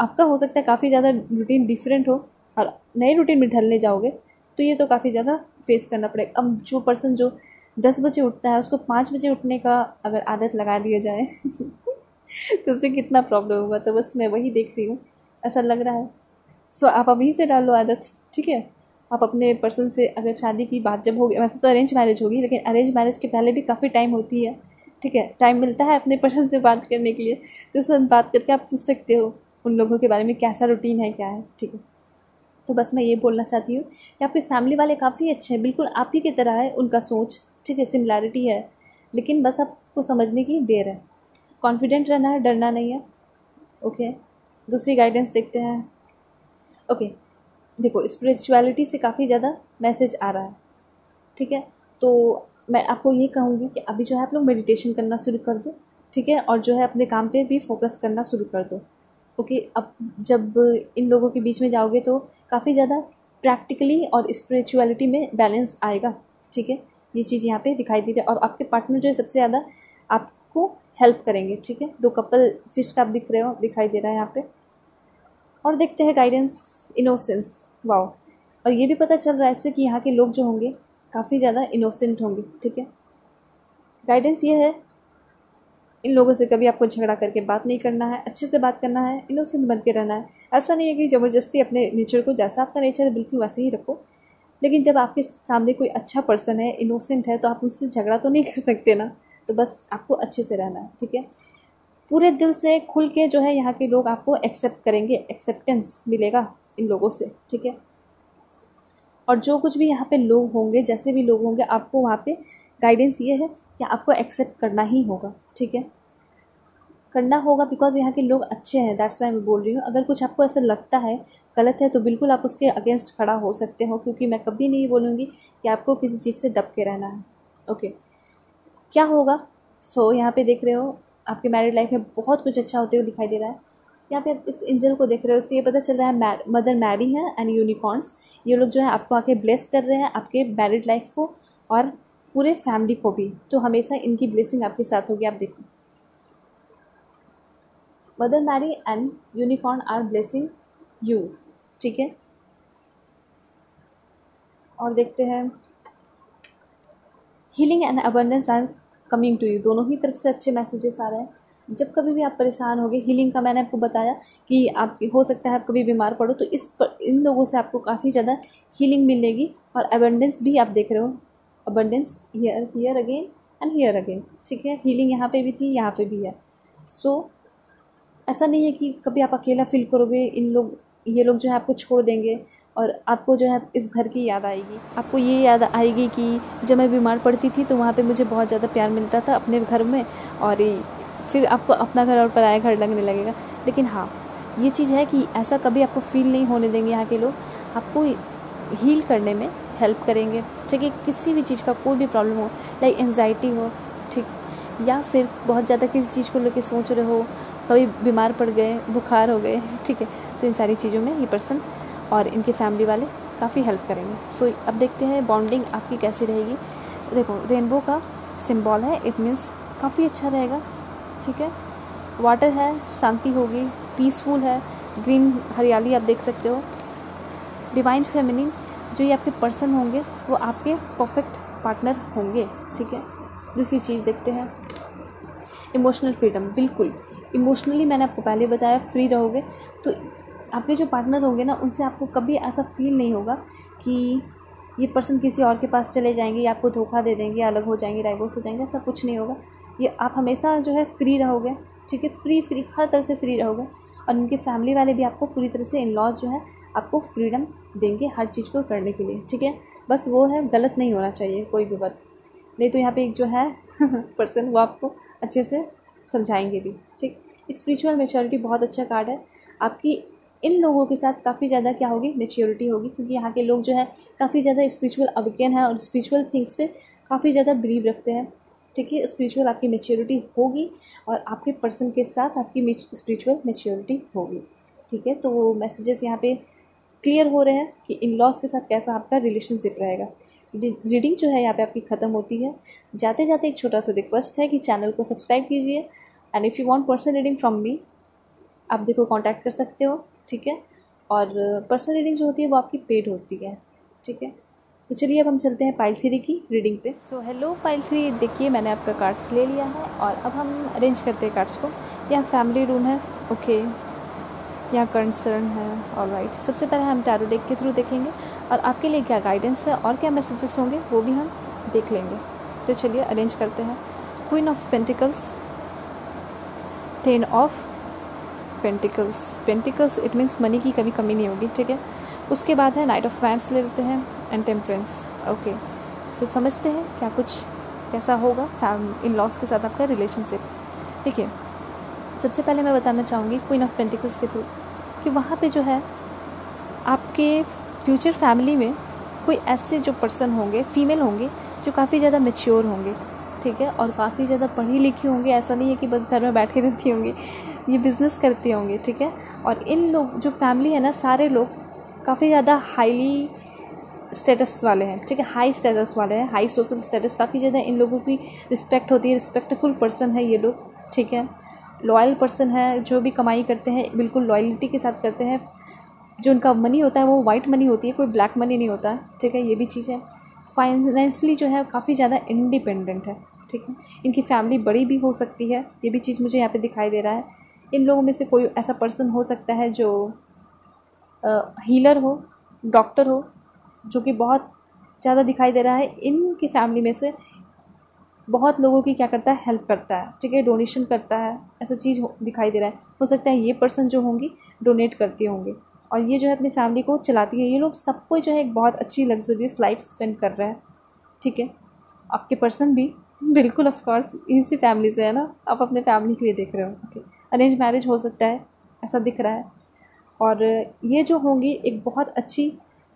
आपका हो सकता है काफ़ी ज़्यादा रूटीन डिफरेंट हो, और नए रूटीन में ढलने जाओगे तो ये तो काफ़ी ज़्यादा फेस करना पड़ेगा। अब जो पर्सन जो दस बजे उठता है उसको पाँच बजे उठने का अगर आदत लगा दिया जाए तो उससे कितना प्रॉब्लम होगा, तो बस मैं वही देख रही हूँ, ऐसा लग रहा है। सो आप अभी से डालो आदत, ठीक है, आप अपने पर्सन से अगर शादी की बात जब होगी, वैसे तो अरेंज मैरिज होगी, लेकिन अरेंज मैरिज के पहले भी काफ़ी टाइम होती है, ठीक है, टाइम मिलता है अपने पर्सन से बात करने के लिए, तो उस वक्त बात करके आप पूछ सकते हो उन लोगों के बारे में कैसा रूटीन है, क्या है, ठीक है। तो बस मैं ये बोलना चाहती हूँ कि आपके फैमिली वाले काफ़ी अच्छे हैं, बिल्कुल आप ही की तरह है उनका सोच, ठीक है, सिमिलैरिटी है, लेकिन बस आपको समझने की देर है। कॉन्फिडेंट रहना है, डरना नहीं है, ओके। दूसरी गाइडेंस देखते हैं। ओके देखो स्पिरिचुअलिटी से काफ़ी ज़्यादा मैसेज आ रहा है, ठीक है, तो मैं आपको ये कहूँगी कि अभी जो है आप लोग मेडिटेशन करना शुरू कर दो, ठीक है, और जो है अपने काम पे भी फोकस करना शुरू कर दो, ओके। अब जब इन लोगों के बीच में जाओगे तो काफ़ी ज़्यादा प्रैक्टिकली और स्पिरिचुअलिटी में बैलेंस आएगा, ठीक है, ये चीज़ यहाँ पे दिखाई दे रही है। और आपके पार्टनर जो है सबसे ज़्यादा आपको हेल्प करेंगे, ठीक है, दो कपल फिश आप दिख रहे हो, दिखाई दे रहा है यहाँ पे। और देखते हैं गाइडेंस इनोसेंस, वाओ, और ये भी पता चल रहा है इससे कि यहाँ के लोग जो होंगे काफ़ी ज़्यादा इनोसेंट होंगे, ठीक है। गाइडेंस ये है, इन लोगों से कभी आपको झगड़ा करके बात नहीं करना है, अच्छे से बात करना है, इनोसेंट बन के रहना है। ऐसा नहीं है कि ज़बरदस्ती अपने नेचर को, जैसा आपका नेचर है बिल्कुल वैसे ही रखो, लेकिन जब आपके सामने कोई अच्छा पर्सन है, इनोसेंट है, तो आप उससे झगड़ा तो नहीं कर सकते ना, तो बस आपको अच्छे से रहना है, ठीक है। पूरे दिल से खुल के जो है यहाँ के लोग आपको एक्सेप्ट करेंगे, एक्सेप्टेंस मिलेगा इन लोगों से, ठीक है। और जो कुछ भी यहाँ पे लोग होंगे, जैसे भी लोग होंगे, आपको वहाँ पे गाइडेंस ये है कि आपको एक्सेप्ट करना ही होगा, ठीक है, करना होगा, बिकॉज यहाँ के लोग अच्छे हैं, दैट्स वाई मैं बोल रही हूँ। अगर कुछ आपको ऐसा लगता है गलत है तो बिल्कुल आप उसके अगेंस्ट खड़ा हो सकते हो, क्योंकि मैं कभी नहीं बोलूँगी कि आपको किसी चीज़ से दब के रहना है, ओके। क्या होगा, सो so, यहाँ पे देख रहे हो आपके मैरिड लाइफ में बहुत कुछ अच्छा होते हुए दिखाई दे रहा है। यहाँ पे आप इस एंजल को देख रहे हो, इससे ये पता चल रहा है मदर मैरी है एंड यूनिकॉर्न्स, ये लोग जो है आपको आके ब्लेस कर रहे हैं, आपके मैरिड लाइफ को और पूरे फैमिली को भी, तो हमेशा इनकी ब्लेसिंग आपके साथ होगी। आप देखो mother Mary and unicorn are blessing you, ठीक है। और देखते हैं healing and abundance are coming to you, दोनों ही तरफ से अच्छे मैसेजेस आ रहे हैं। जब कभी भी आप परेशान होगे, हीलिंग का मैंने आपको बताया कि आप हो सकता है आप कभी बीमार पड़ो, तो इस पर इन लोगों से आपको काफ़ी ज़्यादा हीलिंग मिलेगी और अबंडेंस भी आप देख रहे हो, abundance here here again and here again, ठीक है। हीलिंग यहाँ पे भी थी, यहाँ पे भी है। सो so, ऐसा नहीं है कि कभी आप अकेला फील करोगे, इन लोग ये लोग जो है आपको छोड़ देंगे और आपको जो है इस घर की याद आएगी, आपको ये याद आएगी कि जब मैं बीमार पड़ती थी तो वहाँ पे मुझे बहुत ज़्यादा प्यार मिलता था अपने घर में, और फिर आपको अपना घर और पराया घर लगने लगेगा। लेकिन हाँ, ये चीज़ है कि ऐसा कभी आपको फील नहीं होने देंगे, यहाँ के लोग आपको हील करने में हेल्प करेंगे, चाहे किसी भी चीज़ का कोई भी प्रॉब्लम हो, लाइक एंजाइटी हो, ठीक, या फिर बहुत ज़्यादा किसी चीज़ को लेकर सोच रहे हो, कभी बीमार पड़ गए, बुखार हो गए, ठीक है, तो इन सारी चीज़ों में ये पर्सन और इनके फैमिली वाले काफ़ी हेल्प करेंगे। सो so, अब देखते हैं बॉन्डिंग आपकी कैसी रहेगी। देखो, रेनबो का सिंबल है, इट मीन्स काफ़ी अच्छा रहेगा, ठीक है। वाटर है, शांति होगी, पीसफुल है, ग्रीन हरियाली आप देख सकते हो। डिवाइन फेमिनिन, जो ये आपके पर्सन होंगे वो आपके परफेक्ट पार्टनर होंगे, ठीक है। दूसरी चीज़ देखते हैं, इमोशनल फ्रीडम, बिल्कुल इमोशनली मैंने आपको पहले बताया फ्री रहोगे, तो आपके जो पार्टनर होंगे ना उनसे आपको कभी ऐसा फील नहीं होगा कि ये पर्सन किसी और के पास चले जाएंगे या आपको धोखा दे देंगे, अलग हो जाएंगे, डाइवोर्स हो जाएंगे, ऐसा कुछ नहीं होगा। ये आप हमेशा जो है फ्री रहोगे, ठीक है, फ्री फ्री हर तरह से फ्री रहोगे, और उनके फैमिली वाले भी आपको पूरी तरह से, इन लॉज जो है आपको फ्रीडम देंगे हर चीज़ को करने के लिए, ठीक है। बस वो है, गलत नहीं होना चाहिए कोई भी वर्क, नहीं तो यहाँ पे एक जो है पर्सन वो आपको अच्छे से समझाएंगे भी, ठीक। स्पिरिचुअल मैच्योरिटी बहुत अच्छा कार्ड है, आपकी इन लोगों के साथ काफ़ी ज़्यादा क्या होगी, मैच्योरिटी होगी, क्योंकि यहाँ के लोग जो है काफ़ी ज़्यादा स्पिरिचुअल अवेकन है और स्पिरिचुअल थिंग्स पे काफ़ी ज़्यादा बिलीव रखते हैं, ठीक है। स्पिरिचुअल आपकी मैच्योरिटी होगी और आपके पर्सन के साथ आपकी स्पिरिचुअल मैच्योरिटी होगी, ठीक है। तो वो मैसेजेस यहाँ पे क्लियर हो रहे हैं कि इन लॉज के साथ कैसा आपका रिलेशनशिप रहेगा। रीडिंग जो है यहाँ पे आपकी ख़त्म होती है। जाते जाते एक छोटा सा रिक्वेस्ट है कि चैनल को सब्सक्राइब कीजिए, and if you want personal reading from me, आप देखो कांटेक्ट कर सकते हो, ठीक है। और पर्सनल रीडिंग जो होती है वो आपकी पेड होती है, ठीक है। तो चलिए अब हम चलते हैं पाइल थ्री की रीडिंग पे। सो हेलो पाइल थ्री, देखिए मैंने आपका कार्ड्स ले लिया है और अब हम अरेंज करते हैं कार्ड्स को। यहाँ फैमिली रूम है, ओके, यहाँ कंसर्न है, ऑलराइट। सबसे पहले हम टैरो डेक के थ्रू देखेंगे और आपके लिए क्या गाइडेंस है और क्या मैसेजेस होंगे वो भी हम देख लेंगे। तो चलिए अरेंज करते हैं। Queen of pentacles, ten of pentacles, pentacles it means money की कभी कमी नहीं होगी, ठीक है। उसके बाद है नाइट ऑफ वैंड्स ले लेते हैं, एंड टेम्परेंस, ओके। सो समझते हैं क्या कुछ कैसा होगा इन लॉज के साथ आपका रिलेशनशिप। देखिए, सबसे पहले मैं बताना चाहूँगी क्वीन ऑफ पेंटिकल्स के थ्रू कि वहाँ पे जो है आपके फ्यूचर फैमिली में कोई ऐसे जो पर्सन होंगे, फीमेल होंगे, जो काफ़ी ज़्यादा मैच्योर होंगे, ठीक है, और काफ़ी ज़्यादा पढ़ी लिखी होंगी। ऐसा नहीं है कि बस घर में बैठे रहती होंगी, ये बिज़नेस करती होंगी, ठीक है। और इन लोग जो फैमिली है ना, सारे लोग काफ़ी ज़्यादा हाईली स्टेटस वाले हैं, ठीक है, हाई स्टेटस वाले हैं, हाई सोशल स्टेटस, काफ़ी ज़्यादा इन लोगों की रिस्पेक्ट होती है, रिस्पेक्टफुल पर्सन है ये लोग, ठीक है। लॉयल पर्सन है, जो भी कमाई करते हैं बिल्कुल लॉयल्टी के साथ करते हैं। जो उनका मनी होता है वो वाइट मनी होती है, कोई ब्लैक मनी नहीं होता, ठीक है, ये भी चीज़ है। फाइनेंशली जो है काफ़ी ज़्यादा इंडिपेंडेंट है, ठीक है। इनकी फैमिली बड़ी भी हो सकती है, ये भी चीज़ मुझे यहाँ पे दिखाई दे रहा है। इन लोगों में से कोई ऐसा पर्सन हो सकता है जो हीलर हो, डॉक्टर हो, जो कि बहुत ज़्यादा दिखाई दे रहा है। इनकी फैमिली में से बहुत लोगों की क्या करता है, हेल्प करता है, ठीक है, डोनेशन करता है, ऐसा चीज़ दिखाई दे रहा है। हो सकता है ये पर्सन जो होंगी डोनेट करती होंगी और ये जो है अपनी फैमिली को चलाती है। ये लोग सबको जो है एक बहुत अच्छी लग्जरियस लाइफ स्पेंड कर रहे हैं, ठीक है। आपके पर्सन भी बिल्कुल ऑफकोर्स इसी फैमिली से है ना, आप अपने फैमिली के लिए देख रहे हो, ओके। अरेंज मैरिज हो सकता है, ऐसा दिख रहा है। और ये जो होंगी एक बहुत अच्छी,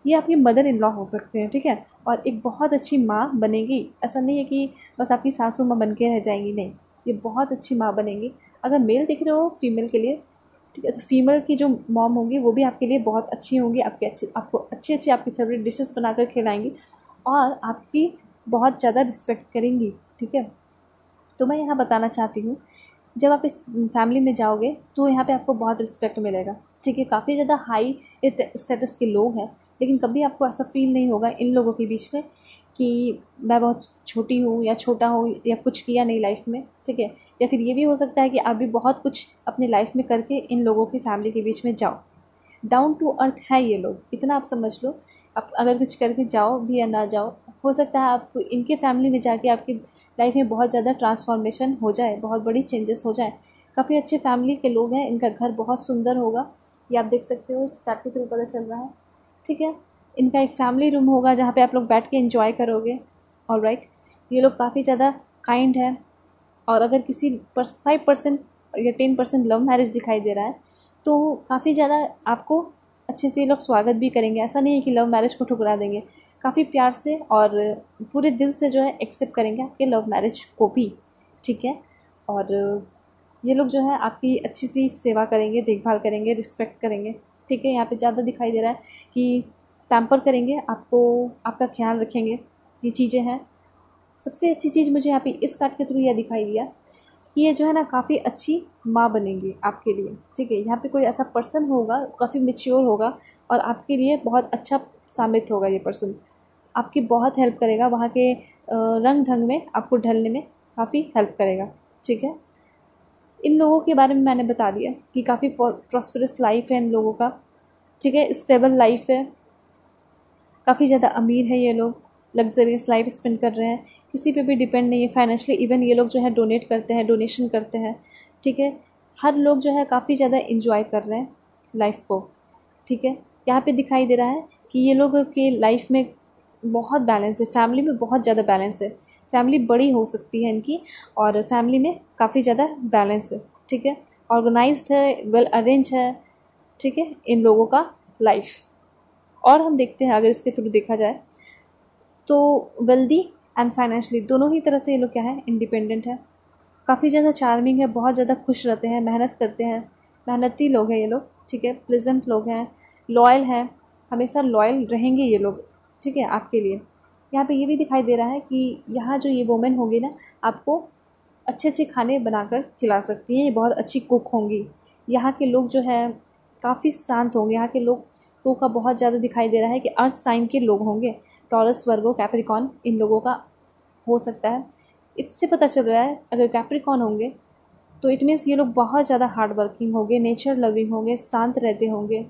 ये आपकी मदर इन लॉ हो सकते हैं, ठीक है, और एक बहुत अच्छी माँ बनेगी। ऐसा नहीं है कि बस आपकी सासू माँ बन के रह जाएंगी, नहीं, ये बहुत अच्छी माँ बनेंगी। अगर मेल दिख रहे हो फीमेल के लिए, ठीक है, तो फीमेल की जो मॉम होंगी वो भी आपके लिए बहुत अच्छी होंगी। आपके अच्छे आपको अच्छी अच्छी आपकी फेवरेट डिशेस बनाकर खिलाएंगी और आपकी बहुत ज़्यादा रिस्पेक्ट करेंगी, ठीक है। तो मैं यहाँ बताना चाहती हूँ, जब आप इस फैमिली में जाओगे तो यहाँ पे आपको बहुत रिस्पेक्ट मिलेगा, ठीक है। काफ़ी ज़्यादा हाई स्टेटस के लोग हैं, लेकिन कभी आपको ऐसा फील नहीं होगा इन लोगों के बीच में कि मैं बहुत छोटी हूँ या छोटा हूँ या कुछ किया नहीं लाइफ में, ठीक है। या फिर ये भी हो सकता है कि आप भी बहुत कुछ अपने लाइफ में करके इन लोगों की फैमिली के बीच में जाओ। डाउन टू अर्थ है ये लोग, इतना आप समझ लो। आप अगर कुछ करके जाओ भी या ना जाओ, हो सकता है आपको इनके फैमिली में जाके आपकी लाइफ में बहुत ज़्यादा ट्रांसफॉर्मेशन हो जाए, बहुत बड़ी चेंजेस हो जाए। काफ़ी अच्छे फैमिली के लोग हैं, इनका घर बहुत सुंदर होगा, ये आप देख सकते हो, इस कार्ड के थ्रू पता चल रहा है, ठीक है। इनका एक फैमिली रूम होगा जहाँ पे आप लोग बैठ के एंजॉय करोगे। ऑलराइट, ये लोग काफ़ी ज़्यादा काइंड है। और अगर किसी फाइव परसेंट या टेन परसेंट लव मैरिज दिखाई दे रहा है तो काफ़ी ज़्यादा आपको अच्छे से ये लोग स्वागत भी करेंगे। ऐसा नहीं है कि लव मैरिज को ठुकरा देंगे, काफ़ी प्यार से और पूरे दिल से जो है एक्सेप्ट करेंगे आपके लव मैरिज को भी, ठीक है। और ये लोग जो है आपकी अच्छी सी सेवा करेंगे, देखभाल करेंगे, रिस्पेक्ट करेंगे, ठीक है। यहाँ पे ज़्यादा दिखाई दे रहा है कि पैम्पर करेंगे आपको, आपका ख्याल रखेंगे, ये चीज़ें हैं। सबसे अच्छी चीज़ मुझे यहाँ पे इस कार्ड के थ्रू यह दिखाई दिया कि ये जो है ना काफ़ी अच्छी माँ बनेंगी आपके लिए, ठीक है। यहाँ पे कोई ऐसा पर्सन होगा, काफ़ी मैच्योर होगा और आपके लिए बहुत अच्छा साबित होगा। ये पर्सन आपकी बहुत हेल्प करेगा, वहाँ के रंग ढंग में आपको ढलने में काफ़ी हेल्प करेगा, ठीक है। इन लोगों के बारे में मैंने बता दिया कि काफ़ी प्रॉस्परस लाइफ है इन लोगों का, ठीक है। स्टेबल लाइफ है, काफ़ी ज़्यादा अमीर है ये लोग, लग्जरियस लाइफ स्पेंड कर रहे हैं, किसी पे भी डिपेंड नहीं है फाइनेंशियली। इवन ये लोग जो है डोनेट करते हैं, डोनेशन करते हैं, ठीक है। हर लोग जो है काफ़ी ज़्यादा एंजॉय कर रहे हैं लाइफ को, ठीक है। यहाँ पे दिखाई दे रहा है कि ये लोग के लाइफ में बहुत बैलेंस है, फैमिली में बहुत ज़्यादा बैलेंस है। फैमिली बड़ी हो सकती है इनकी और फैमिली में काफ़ी ज़्यादा बैलेंस है, ठीक है। ऑर्गेनाइज्ड है, वेल अरेंज है, ठीक है, इन लोगों का लाइफ। और हम देखते हैं अगर इसके थ्रू देखा जाए तो वेल्दी एंड फाइनेंशली दोनों ही तरह से ये लोग क्या है, इंडिपेंडेंट है। काफ़ी ज़्यादा चार्मिंग है, बहुत ज़्यादा खुश रहते हैं, मेहनत करते हैं, मेहनती लोग हैं ये लोग, ठीक है। प्लेजेंट लोग हैं, लॉयल हैं, हमेशा लॉयल रहेंगे ये लोग, ठीक है, आपके लिए। यहाँ पे ये भी दिखाई दे रहा है कि यहाँ जो ये वोमेन होगी ना आपको अच्छे अच्छे खाने बनाकर खिला सकती हैं, ये बहुत अच्छी कुक होंगी। यहाँ के लोग जो है काफ़ी शांत होंगे, यहाँ के लोग लोगों का बहुत ज़्यादा दिखाई दे रहा है कि अर्थ साइन के लोग होंगे, टॉरस, वर्गो, कैप्रिकॉन, इन लोगों का हो सकता है। इससे पता चल रहा है अगर कैप्रिकॉन होंगे तो इट मीन्स ये लोग बहुत ज़्यादा हार्ड वर्किंग होंगे, नेचर लविंग होंगे, शांत रहते होंगे,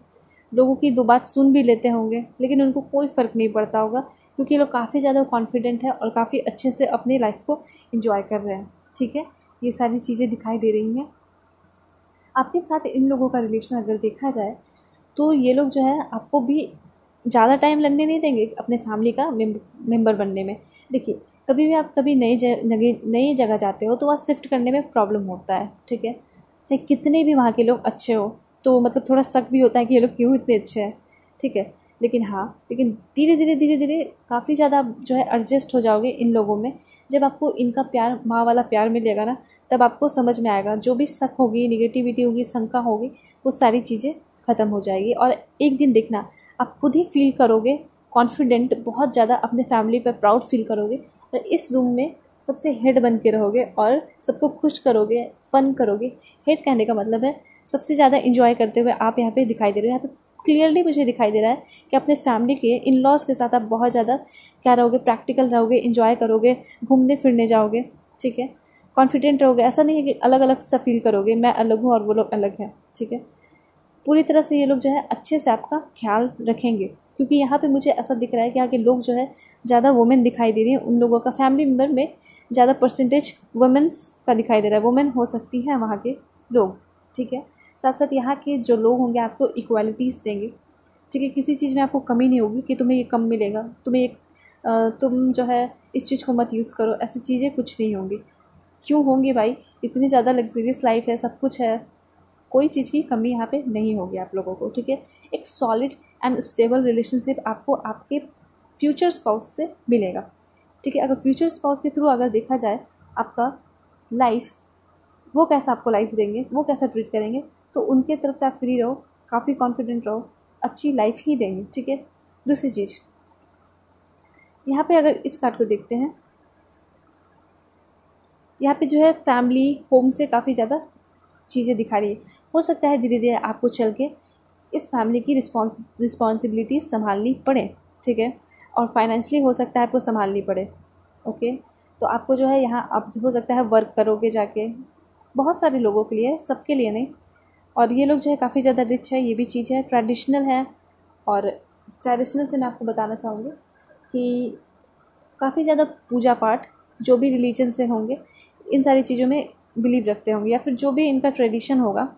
लोगों की दो बात सुन भी लेते होंगे, लेकिन उनको कोई फ़र्क नहीं पड़ता होगा क्योंकि ये लोग काफ़ी ज़्यादा कॉन्फिडेंट है और काफ़ी अच्छे से अपनी लाइफ को एंजॉय कर रहे हैं, ठीक है। ये सारी चीज़ें दिखाई दे रही हैं। आपके साथ इन लोगों का रिलेशन अगर देखा जाए तो ये लोग जो है आपको भी ज़्यादा टाइम लगने नहीं देंगे अपने फैमिली का मेंबर बनने में। देखिए, कभी भी आप कभी नई नई जगह जाते हो तो वहाँ शिफ्ट करने में प्रॉब्लम होता है, ठीक है। चाहे कितने भी वहाँ के लोग अच्छे हो तो मतलब थोड़ा शक भी होता है कि ये लोग क्यों इतने अच्छे हैं, ठीक है। लेकिन हाँ, लेकिन धीरे धीरे धीरे धीरे काफ़ी ज़्यादा आप जो है एडजस्ट हो जाओगे इन लोगों में। जब आपको इनका प्यार, माँ वाला प्यार मिलेगा ना, तब आपको समझ में आएगा जो भी शक होगी, निगेटिविटी होगी, शंका होगी, वो सारी चीज़ें ख़त्म हो जाएगी। और एक दिन देखना आप खुद ही फील करोगे कॉन्फिडेंट, बहुत ज़्यादा अपने फैमिली पर प्राउड फील करोगे और इस रूम में सबसे हेड बन के रहोगे और सबको खुश करोगे, फन करोगे। हेड कहने का मतलब है सबसे ज़्यादा एंजॉय करते हुए आप यहाँ पे दिखाई दे रहे हो। यहाँ पे क्लियरली मुझे दिखाई दे रहा है कि अपने फैमिली के, इन लॉज के साथ आप बहुत ज़्यादा क्या रहोगे, प्रैक्टिकल रहोगे, एंजॉय करोगे, घूमने फिरने जाओगे, ठीक है, कॉन्फिडेंट रहोगे। ऐसा नहीं है कि अलग अलग सा फील करोगे, मैं अलग हूँ और वो लोग अलग हैं, ठीक है। पूरी तरह से ये लोग जो है अच्छे से आपका ख्याल रखेंगे क्योंकि यहाँ पे मुझे ऐसा दिख रहा है कि यहाँ के लोग जो है ज़्यादा वुमेन दिखाई दे रही हैं। उन लोगों का फैमिली मेम्बर में ज़्यादा परसेंटेज वुमेन्स का दिखाई दे रहा है, वुमेन हो सकती हैं वहाँ के लोग, ठीक है। साथ साथ यहाँ के जो लोग होंगे आपको इक्वालिटीज़ देंगे, ठीक है। किसी चीज़ में आपको कमी नहीं होगी कि तुम्हें ये कम मिलेगा, तुम्हें ये, तुम जो है इस चीज़ को मत यूज़ करो, ऐसी चीज़ें कुछ नहीं होंगी। क्यों होंगी भाई, इतनी ज़्यादा लग्जरियस लाइफ है, सब कुछ है, कोई चीज़ की कमी यहाँ पे नहीं होगी आप लोगों को, ठीक है। एक सॉलिड एंड स्टेबल रिलेशनशिप आपको आपके फ्यूचर स्पाउस से मिलेगा, ठीक है। अगर फ्यूचर स्पाउस के थ्रू अगर देखा जाए आपका लाइफ, वो कैसा आपको लाइफ देंगे, वो कैसा ट्रीट करेंगे, तो उनके तरफ से आप फ्री रहो, काफ़ी कॉन्फिडेंट रहो, अच्छी लाइफ ही देंगे, ठीक है। दूसरी चीज़ यहाँ पर अगर इस कार्ड को देखते हैं, यहाँ पर जो है फैमिली, होम से काफ़ी ज़्यादा चीज़ें दिखा रही है। हो सकता है धीरे धीरे आपको चल के इस फैमिली की रिस्पॉन्स रिस्पॉन्सिबिलिटीज संभालनी पड़े, ठीक है। और फाइनेंशली हो सकता है आपको संभालनी पड़े। ओके, तो आपको जो है यहाँ आप हो सकता है वर्क करोगे जाके, बहुत सारे लोगों के लिए, सबके लिए नहीं। और ये लोग जो है काफ़ी ज़्यादा रिच है, ये भी चीज़ है, ट्रेडिशनल है। और ट्रेडिशनल से मैं आपको बताना चाहूँगी कि काफ़ी ज़्यादा पूजा पाठ जो भी रिलीजन से होंगे इन सारी चीज़ों में बिलीव रखते होंगे, या फिर जो भी इनका ट्रेडिशन होगा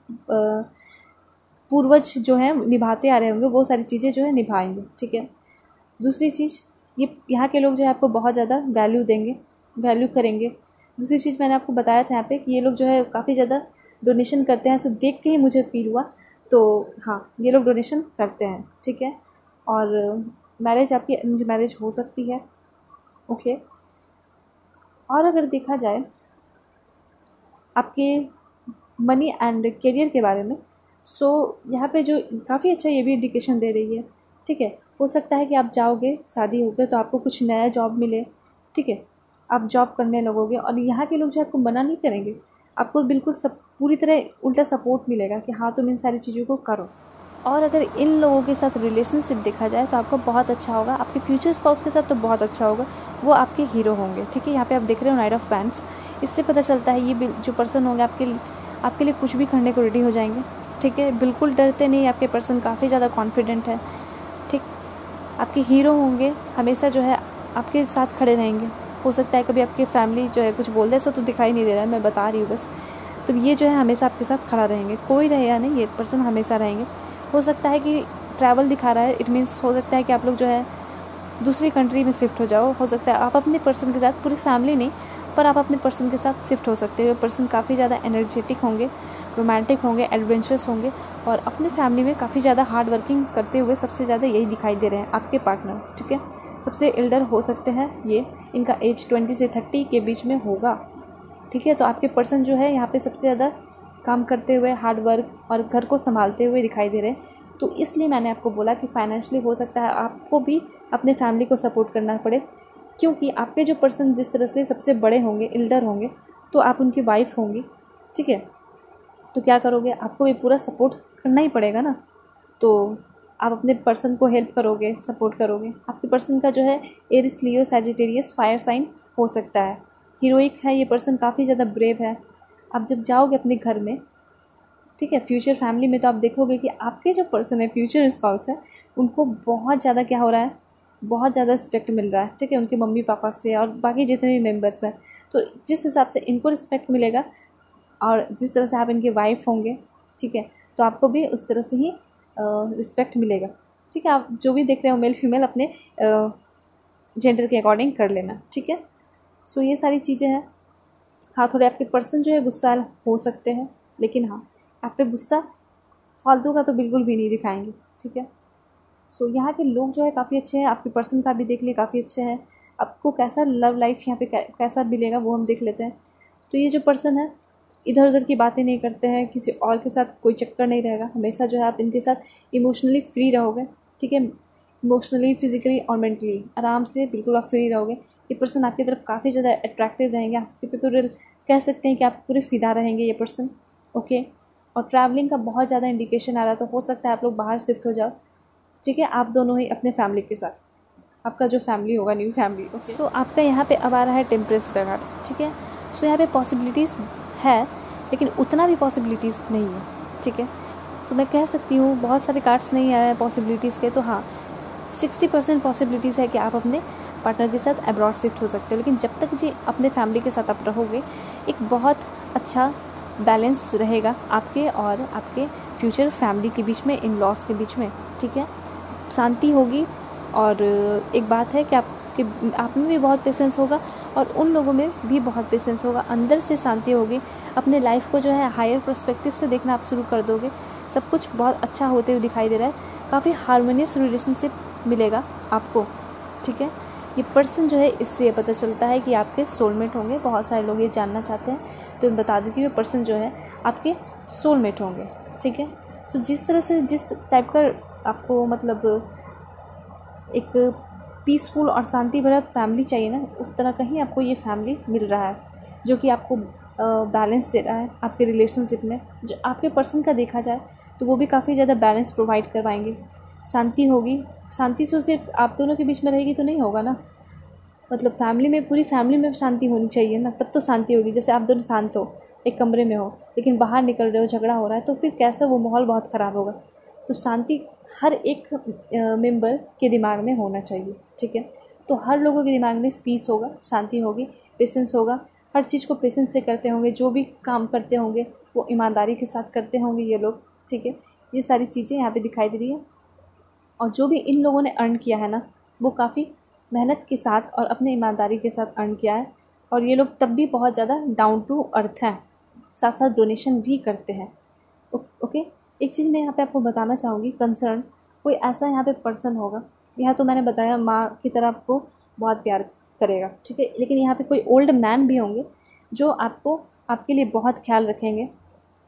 पूर्वज जो है निभाते आ रहे होंगे वो सारी चीज़ें जो है निभाएंगे। ठीक है, दूसरी चीज़ ये यहाँ के लोग जो है आपको बहुत ज़्यादा वैल्यू देंगे, वैल्यू करेंगे। दूसरी चीज़ मैंने आपको बताया था यहाँ पे कि ये लोग जो है काफ़ी ज़्यादा डोनेशन करते हैं, सब देख के ही मुझे फील हुआ। तो हाँ, ये लोग डोनेशन करते हैं। ठीक है, और मैरिज आपकी अरेंज मैरिज हो सकती है। ओके, और अगर देखा जाए आपके मनी एंड करियर के बारे में, सो यहाँ पे जो काफ़ी अच्छा ये भी इंडिकेशन दे रही है। ठीक है, हो सकता है कि आप जाओगे, शादी होगे तो आपको कुछ नया जॉब मिले। ठीक है, आप जॉब करने लगोगे और यहाँ के लोग जो आपको मना नहीं करेंगे, आपको बिल्कुल सब पूरी तरह उल्टा सपोर्ट मिलेगा कि हाँ तुम इन सारी चीज़ों को करो। और अगर इन लोगों के साथ रिलेशनशिप देखा जाए तो आपको बहुत अच्छा होगा, आपके फ्यूचर स्पाउस के साथ तो बहुत अच्छा होगा, वो आपके हीरो होंगे। ठीक है, यहाँ पे आप देख रहे हो नाइट ऑफ फैंस, इससे पता चलता है ये जो पर्सन होंगे आपके आपके लिए कुछ भी करने को रेडी हो जाएंगे। ठीक है, बिल्कुल डरते नहीं, आपके पर्सन काफ़ी ज़्यादा कॉन्फिडेंट है। ठीक, आपके हीरो होंगे, हमेशा जो है आपके साथ खड़े रहेंगे। हो सकता है कभी आपकी फैमिली जो है कुछ बोल दे, ऐसा तो दिखाई नहीं दे रहा है, मैं बता रही हूँ बस। तो ये जो है हमेशा आपके साथ खड़ा रहेंगे, कोई रहे या नहीं, ये पर्सन हमेशा रहेंगे। हो सकता है कि ट्रैवल दिखा रहा है, इट मीन्स हो सकता है कि आप लोग जो है दूसरी कंट्री में शिफ्ट हो जाओ। हो सकता है आप अपने पर्सन के साथ, पूरी फैमिली नहीं पर आप अपने पर्सन के साथ शिफ्ट हो सकते हो। पर्सन काफ़ी ज़्यादा एनर्जेटिक होंगे, रोमांटिक होंगे, एडवेंचरस होंगे और अपनी फैमिली में काफ़ी ज़्यादा हार्ड वर्किंग करते हुए सबसे ज़्यादा यही दिखाई दे रहे हैं आपके पार्टनर। ठीक है, सबसे एल्डर हो सकते हैं ये, इनका एज ट्वेंटी से थर्टी के बीच में होगा। ठीक है, तो आपके पर्सन जो है यहाँ पे सबसे ज़्यादा काम करते हुए, हार्ड वर्क और घर को संभालते हुए दिखाई दे रहे हैं। तो इसलिए मैंने आपको बोला कि फाइनेंशियली हो सकता है आपको भी अपने फैमिली को सपोर्ट करना पड़े, क्योंकि आपके जो पर्सन जिस तरह से सबसे बड़े होंगे, एल्डर होंगे, तो आप उनकी वाइफ होंगी। ठीक है, तो क्या करोगे, आपको भी पूरा सपोर्ट करना ही पड़ेगा ना। तो आप अपने पर्सन को हेल्प करोगे, सपोर्ट करोगे। आपके पर्सन का जो है Aries, Leo, Sagittarius, fire sign हो सकता है। हीरोइक है ये पर्सन, काफ़ी ज़्यादा ब्रेव है। आप जब जाओगे अपने घर में, ठीक है, फ्यूचर फैमिली में, तो आप देखोगे कि आपके जो पर्सन है, फ्यूचर स्पाउस है, उनको बहुत ज़्यादा क्या हो रहा है, बहुत ज़्यादा रिस्पेक्ट मिल रहा है। ठीक है, उनके मम्मी पापा से और बाकी जितने भी मेम्बर्स हैं, तो जिस हिसाब से इनको रिस्पेक्ट मिलेगा और जिस तरह से आप इनके वाइफ होंगे, ठीक है, तो आपको भी उस तरह से ही रिस्पेक्ट मिलेगा। ठीक है, आप जो भी देख रहे हो मेल फीमेल, अपने जेंडर के अकॉर्डिंग कर लेना। ठीक है, सो ये सारी चीज़ें हैं। हाँ, थोड़े आपके पर्सन जो है गुस्सा हो सकते हैं, लेकिन हाँ, आप पे गुस्सा फालतू का तो बिल्कुल भी नहीं दिखाएंगे। ठीक है, सो यहाँ के लोग जो है काफ़ी अच्छे हैं, आपके पर्सन का भी देख लिए काफ़ी अच्छे हैं। आपको कैसा लव लाइफ यहाँ पे कैसा मिलेगा वो हम देख लेते हैं। तो ये जो पर्सन है इधर उधर की बातें नहीं करते हैं, किसी और के साथ कोई चक्कर नहीं रहेगा, हमेशा जो है आप इनके साथ इमोशनली फ्री रहोगे। ठीक है, इमोशनली, फिजिकली और मेंटली आराम से बिल्कुल आप फ्री रहोगे। ये पर्सन आपकी तरफ काफ़ी ज़्यादा अट्रैक्टिव रहेंगे, आपके पे पूरे कह सकते हैं कि आप पूरे फ़िदा रहेंगे ये पर्सन। ओके, और ट्रैवलिंग का बहुत ज़्यादा इंडिकेशन आ रहा है, तो हो सकता है आप लोग बाहर शिफ्ट हो जाओ। ठीक है, आप दोनों ही अपने फैमिली के साथ, आपका जो फैमिली होगा, न्यू फैमिली। ओके, सो आपका यहाँ पे अब आ रहा है टेम्परेस का कार्ड। ठीक है, सो यहाँ पे पॉसिबिलिटीज़ है लेकिन उतना भी पॉसिबिलिटीज़ नहीं है। ठीक है, तो मैं कह सकती हूँ बहुत सारे कार्ड्स नहीं आए हैं पॉसिबिलिटीज़ के, तो हाँ सिक्सटी परसेंट पॉसिबिलिटीज़ है कि आप अपने पार्टनर के साथ अब्रॉड शिफ्ट हो सकते हो। लेकिन जब तक जी अपने फैमिली के साथ आप रहोगे, एक बहुत अच्छा बैलेंस रहेगा आपके और आपके फ्यूचर फैमिली के बीच में, इन लॉस के बीच में। ठीक है, शांति होगी। और एक बात है कि आपके आप में भी बहुत पेशेंस होगा और उन लोगों में भी बहुत पेशेंस होगा, अंदर से शांति होगी। अपने लाइफ को जो है हायर पर्सपेक्टिव से देखना आप शुरू कर दोगे, सब कुछ बहुत अच्छा होते हुए दिखाई दे रहा है। काफ़ी हारमोनियस रिलेशनशिप मिलेगा आपको। ठीक है, ये पर्सन जो है इससे पता चलता है कि आपके सोलमेट होंगे। बहुत सारे लोग ये जानना चाहते हैं तो बता देती हूँ, ये पर्सन जो है आपके सोलमेट होंगे। ठीक है, तो जिस तरह से जिस टाइप का आपको मतलब एक पीसफुल और शांति भरा फैमिली चाहिए ना, उस तरह का ही आपको ये फैमिली मिल रहा है, जो कि आपको बैलेंस दे रहा है आपके रिलेशनशिप में। जो आपके पर्सन का देखा जाए तो वो भी काफ़ी ज़्यादा बैलेंस प्रोवाइड करवाएंगे, शांति होगी, शांति तो सिर्फ आप दोनों के बीच में रहेगी तो नहीं होगा ना, मतलब फैमिली में, पूरी फैमिली में शांति होनी चाहिए ना, तब तो शांति होगी। जैसे आप दोनों शांत हो, एक कमरे में हो, लेकिन बाहर निकल रहे हो, झगड़ा हो रहा है, तो फिर कैसा वो माहौल बहुत ख़राब होगा। तो शांति हर एक मेंबर के दिमाग में होना चाहिए, ठीक है। तो हर लोगों के दिमाग में पीस होगा, शांति होगी, पेशेंस होगा, हर चीज़ को पेशेंस से करते होंगे, जो भी काम करते होंगे वो ईमानदारी के साथ करते होंगे ये लोग, ठीक है। ये सारी चीज़ें यहाँ पे दिखाई दे रही है। और जो भी इन लोगों ने अर्न किया है ना, वो काफ़ी मेहनत के साथ और अपने ईमानदारी के साथ अर्न किया है, और ये लोग तब भी बहुत ज़्यादा डाउन टू अर्थ हैं, साथ साथ डोनेशन भी करते हैं। ओके, एक चीज़ मैं यहाँ पे आपको बताना चाहूँगी, कंसर्न कोई ऐसा यहाँ पे पर्सन होगा, यहाँ तो मैंने बताया माँ की तरह आपको बहुत प्यार करेगा, ठीक है, लेकिन यहाँ पे कोई ओल्ड मैन भी होंगे जो आपको, आपके लिए बहुत ख्याल रखेंगे,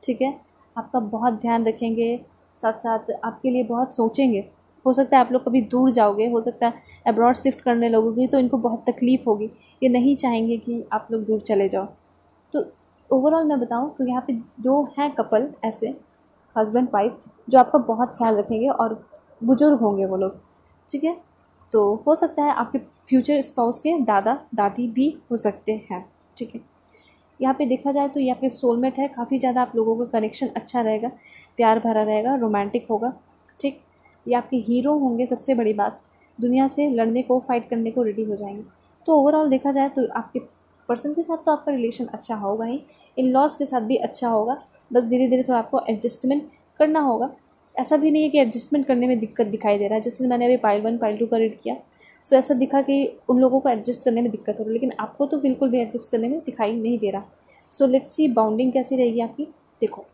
ठीक है, आपका बहुत ध्यान रखेंगे, साथ साथ आपके लिए बहुत सोचेंगे। हो सकता है आप लोग कभी दूर जाओगे, हो सकता है अब्रॉड शिफ्ट करने लगोगे, तो इनको बहुत तकलीफ़ होगी, ये नहीं चाहेंगे कि आप लोग दूर चले जाओ। तो ओवरऑल मैं बताऊं तो यहाँ पे दो हैं कपल ऐसे, हस्बैंड वाइफ, जो आपका बहुत ख्याल रखेंगे और बुजुर्ग होंगे वो लोग, ठीक है। तो हो सकता है आपके फ्यूचर स्पाउस के दादा दादी भी हो सकते हैं, ठीक है। यहाँ पे देखा जाए तो ये आपके सोलमेट है, काफ़ी ज़्यादा आप लोगों का कनेक्शन अच्छा रहेगा, प्यार भरा रहेगा, रोमांटिक होगा, ठीक। ये आपके हीरो होंगे, सबसे बड़ी बात, दुनिया से लड़ने को, फाइट करने को रेडी हो जाएंगे। तो ओवरऑल देखा जाए तो आपके पर्सन के साथ तो आपका रिलेशन अच्छा होगा ही, इन लॉज के साथ भी अच्छा होगा, बस धीरे धीरे थोड़ा आपको एडजस्टमेंट करना होगा। ऐसा भी नहीं है कि एडजस्टमेंट करने में दिक्कत दिखाई दे रहा है, जैसे मैंने अभी पाइल वन पाइल टू का रीड किया, सो ऐसा दिखा कि उन लोगों को एडजस्ट करने में दिक्कत हो रही है, लेकिन आपको तो बिल्कुल भी एडजस्ट करने में दिखाई नहीं दे रहा। सो लेट्स सी बाउंडिंग कैसी रहेगी आपकी। देखो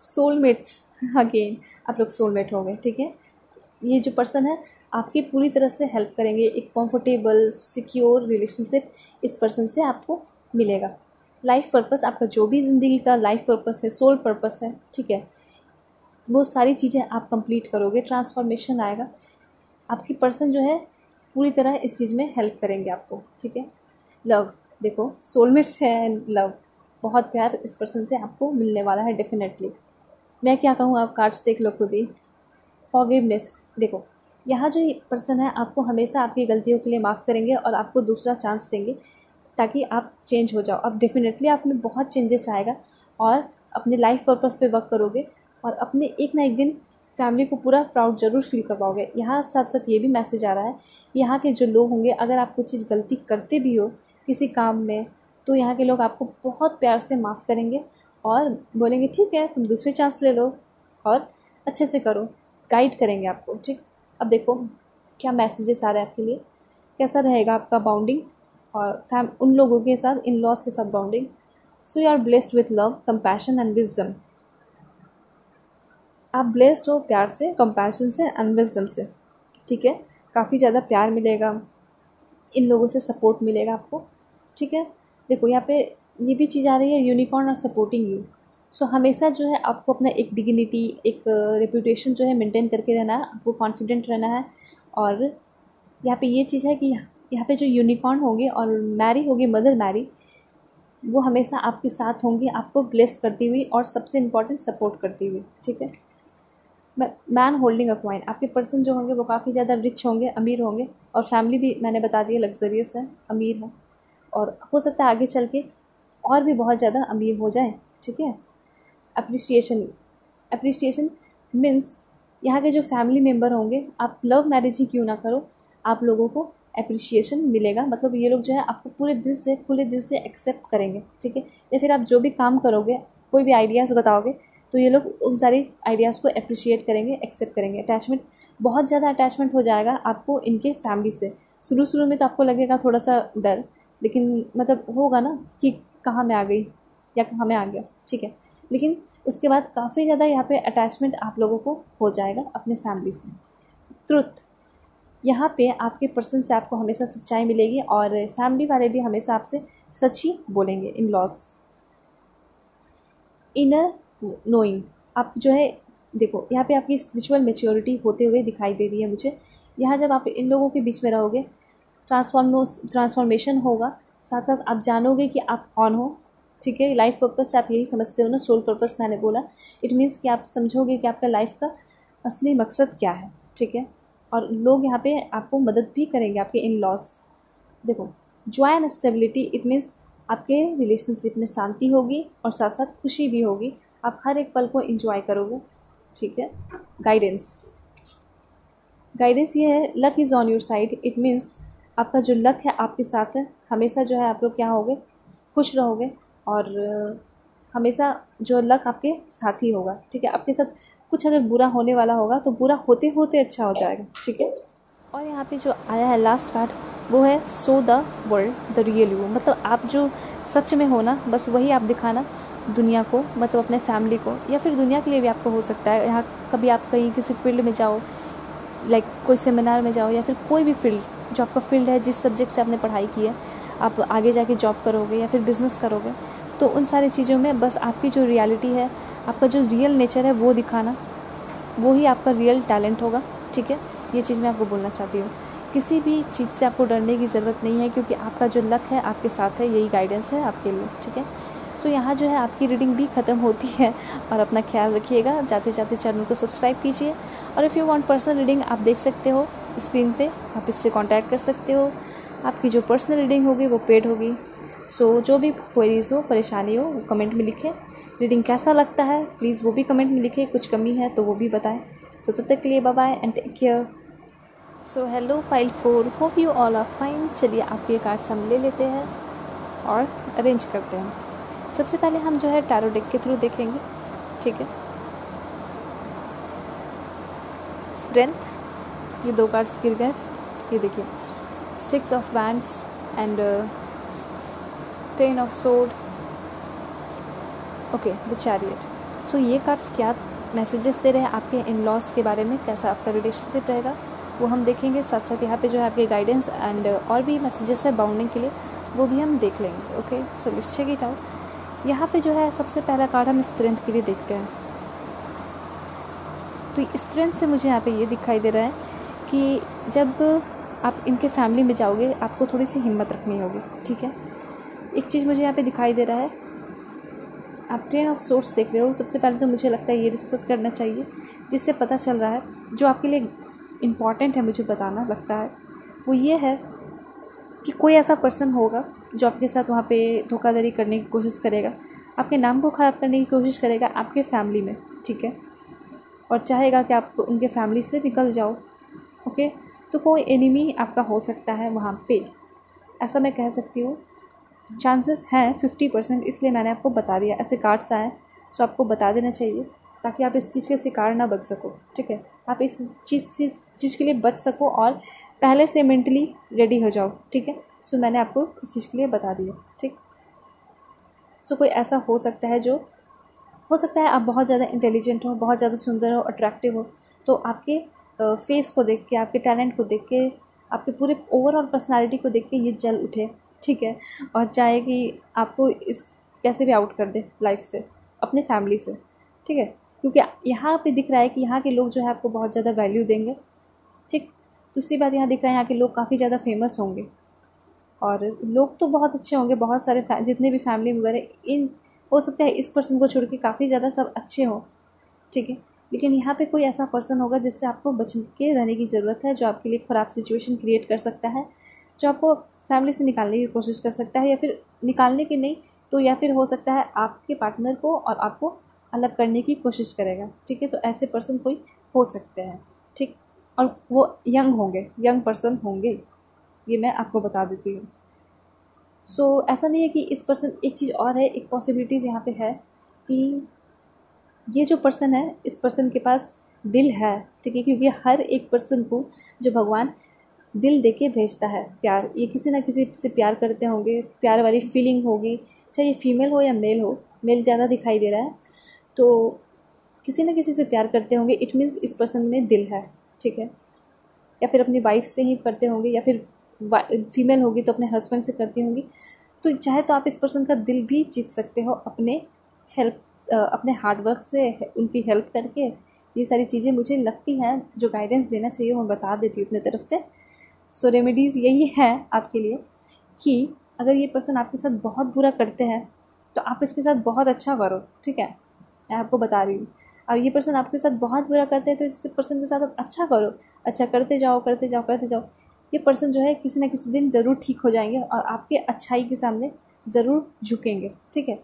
सोलमेट्स, अगेन आप लोग सोलमेट होंगे, ठीक है। ये जो पर्सन है आपकी पूरी तरह से हेल्प करेंगे, एक कंफर्टेबल सिक्योर रिलेशनशिप इस पर्सन से आपको मिलेगा। लाइफ पर्पस, आपका जो भी ज़िंदगी का लाइफ पर्पस है, सोल पर्पस है, ठीक है, वो सारी चीज़ें आप कंप्लीट करोगे, ट्रांसफॉर्मेशन आएगा। आपकी पर्सन जो है पूरी तरह इस चीज़ में हेल्प करेंगे आपको, ठीक है। लव, देखो सोलमेट्स है एंड लव, बहुत प्यार इस पर्सन से आपको मिलने वाला है डेफिनेटली। मैं क्या कहूँ, आप कार्ड्स देख लो खुद ही। फॉरगिवनेस, देखो यहाँ जो पर्सन है आपको हमेशा आपकी गलतियों के लिए माफ़ करेंगे और आपको दूसरा चांस देंगे ताकि आप चेंज हो जाओ। अब डेफिनेटली आप में बहुत चेंजेस आएगा और अपने लाइफ पर्पस पे वर्क करोगे और अपने एक ना एक दिन फैमिली को पूरा प्राउड जरूर फील करवाओगे। यहाँ साथ साथ ये भी मैसेज आ रहा है, यहाँ के जो लोग होंगे, अगर आप कुछ चीज़ गलती करते भी हो किसी काम में, तो यहाँ के लोग आपको बहुत प्यार से माफ़ करेंगे और बोलेंगे ठीक है तुम दूसरे चांस ले लो और अच्छे से करो, गाइड करेंगे आपको, ठीक। अब देखो क्या मैसेजेस आ रहे हैं आपके लिए, कैसा रहेगा आपका बाउंडिंग और फैम उन लोगों के साथ, इन लॉज के साथ bounding. So you are blessed with love, compassion and wisdom. आप ब्लेस्ड हो प्यार से, कंपैशन से एंड विजडम से, ठीक है। काफ़ी ज़्यादा प्यार मिलेगा इन लोगों से, सपोर्ट मिलेगा आपको, ठीक है। देखो यहाँ पे ये भी चीज़ आ रही है, यूनिकॉर्न और सपोर्टिंग यू। सो हमेशा जो है आपको अपना एक डिग्निटी, एक रेपुटेशन जो है मेंटेन करके रहना है, आपको कॉन्फिडेंट रहना है। और यहाँ पे ये चीज़ है कि यहाँ पे जो यूनिकॉर्न होंगे और मैरी होगी, मदर मैरी, वो हमेशा आपके साथ होंगी, आपको ब्लेस करती हुई और सबसे इम्पॉर्टेंट सपोर्ट करती हुई, ठीक है। मैन होल्डिंग अ क्वाइन, आपके पर्सन जो होंगे वो काफ़ी ज़्यादा रिच होंगे, अमीर होंगे, और फैमिली भी मैंने बता दी है लग्जरियस है, अमीर है, और हो सकता है आगे चल के और भी बहुत ज़्यादा अमीर हो जाए, ठीक है। अप्रिसिएशन, अप्रिसिएशन मीन्स यहाँ के जो फैमिली मेम्बर होंगे, आप लव मैरिज ही क्यों ना करो, आप लोगों को अप्रिसिएशन मिलेगा, मतलब ये लोग जो है आपको पूरे दिल से, खुले दिल से एक्सेप्ट करेंगे, ठीक है। या फिर आप जो भी काम करोगे, कोई भी आइडियाज़ बताओगे, तो ये लोग उन सारी आइडियाज़ को अप्रिशिएट करेंगे, एक्सेप्ट करेंगे। अटैचमेंट, बहुत ज़्यादा अटैचमेंट हो जाएगा आपको इनके फैमिली से। शुरू शुरू में तो आपको लगेगा थोड़ा सा डर, लेकिन मतलब होगा ना कि कहाँ मैं आ गई या कहाँ मैं आ गया, ठीक है। लेकिन उसके बाद काफ़ी ज़्यादा यहाँ पे अटैचमेंट आप लोगों को हो जाएगा अपने फैमिली से। ट्रुथ, यहाँ पे आपके पर्सन से आपको हमेशा सच्चाई मिलेगी और फैमिली वाले भी हमेशा आपसे सच ही बोलेंगे, इन लॉज। इनर नोइंग, आप जो है देखो यहाँ पे आपकी स्पिरिचुअल मेच्योरिटी होते हुए दिखाई दे रही है मुझे। यहाँ जब आप इन लोगों के बीच में रहोगे, ट्रांसफॉर्म ट्रांसफॉर्मेशन होगा, साथ साथ आप जानोगे कि आप कौन हो, ठीक है। लाइफ पर्पस से आप यही समझते हो ना, सोल पर्पस मैंने बोला, इट मीन्स कि आप समझोगे कि आपका लाइफ का असली मकसद क्या है, ठीक है, और लोग यहाँ पे आपको मदद भी करेंगे, आपके इन लॉस। देखो joy and stability, it means आपके रिलेशनशिप में शांति होगी और साथ साथ खुशी भी होगी, आप हर एक पल को एंजॉय करोगे। ठीक है, गाइडेंस, गाइडेंस ये है luck is on your side, it means आपका जो लक है आपके साथ है, हमेशा जो है आप लोग क्या होगे, खुश रहोगे और हमेशा जो लक आपके साथ ही होगा। ठीक है, आपके साथ कुछ अगर बुरा होने वाला होगा तो बुरा होते होते अच्छा हो जाएगा। ठीक है, और यहाँ पे जो आया है लास्ट कार्ड वो है show the world the real you, मतलब आप जो सच में हो ना बस वही आप दिखाना दुनिया को, मतलब अपने फैमिली को या फिर दुनिया के लिए भी आपको हो सकता है। यहाँ कभी आप कहीं किसी फील्ड में जाओ, लाइक कोई सेमिनार में जाओ या फिर कोई भी फील्ड जो आपका फील्ड है, जिस सब्जेक्ट से आपने पढ़ाई की है, आप आगे जाके जॉब करोगे या फिर बिज़नेस करोगे, तो उन सारी चीज़ों में बस आपकी जो रियलिटी है, आपका जो रियल नेचर है वो दिखाना, वो ही आपका रियल टैलेंट होगा। ठीक है, ये चीज़ मैं आपको बोलना चाहती हूँ। किसी भी चीज़ से आपको डरने की ज़रूरत नहीं है, क्योंकि आपका जो लक है आपके साथ है, यही गाइडेंस है आपके लिए। ठीक है, सो यहाँ जो है आपकी रीडिंग भी ख़त्म होती है, और अपना ख्याल रखिएगा। जाते जाते चैनल को सब्सक्राइब कीजिए, और if you want personal reading आप देख सकते हो स्क्रीन पे, आप इससे कांटेक्ट कर सकते हो। आपकी जो पर्सनल रीडिंग होगी वो पेड होगी। सो so, जो भी क्वेरीज़ हो, परेशानी हो, वो कमेंट में लिखें। रीडिंग कैसा लगता है प्लीज़ वो भी कमेंट में लिखें, कुछ कमी है तो वो भी बताएं। सो so, तब तक के लिए bye bye and take care. So hello file four, hope you all are fine. चलिए आपके कार्ड्स हम ले लेते हैं और अरेंज करते हैं। सबसे पहले हम जो है टैरो डेक के थ्रू देखेंगे। ठीक है, स्ट्रेंथ, ये दो कार्ड्स गिर गए। ये देखिए six of wands and ten of sword, okay the chariot. So ये कार्ड्स क्या मैसेजेस दे रहे हैं आपके इन लॉस के बारे में, कैसा आपका रिलेशनशिप रहेगा वो हम देखेंगे। साथ साथ यहाँ पे जो है आपके गाइडेंस एंड और भी मैसेजेस है बाउंडिंग के लिए, वो भी हम देख लेंगे। Okay, so let's check it out. यहाँ पे जो है सबसे पहला कार्ड हम स्ट्रेंथ के लिए देखते हैं। तो स्ट्रेंथ से मुझे यहाँ पे ये दिखाई दे रहा है कि जब आप इनके फैमिली में जाओगे आपको थोड़ी सी हिम्मत रखनी होगी। ठीक है, एक चीज़ मुझे यहाँ पे दिखाई दे रहा है, आप टेन ऑफ सोर्स देख रहे हो। सबसे पहले तो मुझे लगता है ये डिस्कस करना चाहिए, जिससे पता चल रहा है जो आपके लिए इम्पॉर्टेंट है मुझे बताना लगता है वो ये है कि कोई ऐसा पर्सन होगा जो आपके साथ वहाँ पे धोखाधड़ी करने की कोशिश करेगा, आपके नाम को ख़राब करने की कोशिश करेगा आपके फैमिली में। ठीक है, और चाहेगा कि आप उनके फैमिली से निकल जाओ। ओके, तो कोई एनिमी आपका हो सकता है वहाँ पे, ऐसा मैं कह सकती हूँ। चांसेस हैं फिफ्टी परसेंट, इसलिए मैंने आपको बता दिया। ऐसे कार्ड्स आए सो आपको बता देना चाहिए ताकि आप इस चीज़ के शिकार ना बच सको। ठीक है, आप इस चीज़ चीज़ के लिए बच सको और पहले से मेंटली रेडी हो जाओ। ठीक है, सो so, मैंने आपको इस चीज़ के लिए बता दिया। ठीक, सो so, कोई ऐसा हो सकता है जो हो सकता है आप बहुत ज़्यादा इंटेलिजेंट हो, बहुत ज़्यादा सुंदर हो, अट्रैक्टिव हो, तो आपके फेस को देख के, आपके टैलेंट को देख के, आपके पूरे ओवरऑल पर्सनालिटी को देख के ये जल उठे। ठीक है, और चाहे कि आपको इस कैसे भी आउट कर दे लाइफ से, अपने फैमिली से। ठीक है, क्योंकि यहाँ पर दिख रहा है कि यहाँ के लोग जो है आपको बहुत ज़्यादा वैल्यू देंगे। ठीक, दूसरी बात यहाँ दिख रहा है यहाँ के लोग काफ़ी ज़्यादा फेमस होंगे, और लोग तो बहुत अच्छे होंगे, बहुत सारे जितने भी फैमिली मेम्बर हैं इन, हो सकता है इस पर्सन को छोड़ के काफ़ी ज़्यादा सब अच्छे हों। ठीक है, लेकिन यहाँ पे कोई ऐसा पर्सन होगा जिससे आपको बच के रहने की ज़रूरत है, जो आपके लिए ख़राब सिचुएशन क्रिएट कर सकता है, जो आपको फैमिली से निकालने की कोशिश कर सकता है, या फिर निकालने की नहीं तो या फिर हो सकता है आपके पार्टनर को और आपको अलग करने की कोशिश करेगा। ठीक है, तो ऐसे पर्सन कोई हो सकते हैं। ठीक, और वो यंग होंगे, यंग पर्सन होंगे, ये मैं आपको बता देती हूँ। सो so, ऐसा नहीं है कि इस पर्सन, एक चीज़ और है, एक पॉसिबिलिटीज़ यहाँ पे है कि ये जो पर्सन है इस पर्सन के पास दिल है। ठीक है, क्योंकि हर एक पर्सन को जो भगवान दिल देके भेजता है प्यार, ये किसी ना किसी से प्यार करते होंगे, प्यार वाली फीलिंग होगी, चाहे ये फीमेल हो या मेल हो, मेल ज़्यादा दिखाई दे रहा है, तो किसी ना किसी से प्यार करते होंगे। इट मीन्स इस पर्सन में दिल है। ठीक है, या फिर अपनी वाइफ से ही करते होंगे, या फिर फीमेल होगी तो अपने हस्बैंड से करती होंगी। तो चाहे तो आप इस पर्सन का दिल भी जीत सकते हो अपने हेल्प, अपने हार्ड वर्क से, उनकी हेल्प करके। ये सारी चीज़ें मुझे लगती हैं जो गाइडेंस देना चाहिए वो बता देती हूँ अपने तरफ से। सो रेमेडीज़ यही है आपके लिए कि अगर ये पर्सन आपके साथ बहुत बुरा करते हैं तो आप इसके साथ बहुत अच्छा करो। ठीक है, मैं आपको बता रही हूँ। और ये पर्सन आपके साथ बहुत बुरा करते हैं तो इसके पर्सन के साथ आप अच्छा करो, अच्छा करते जाओ करते जाओ करते जाओ, ये पर्सन जो है किसी ना किसी दिन ज़रूर ठीक हो जाएंगे और आपके अच्छाई के सामने ज़रूर झुकेंगे। ठीक है,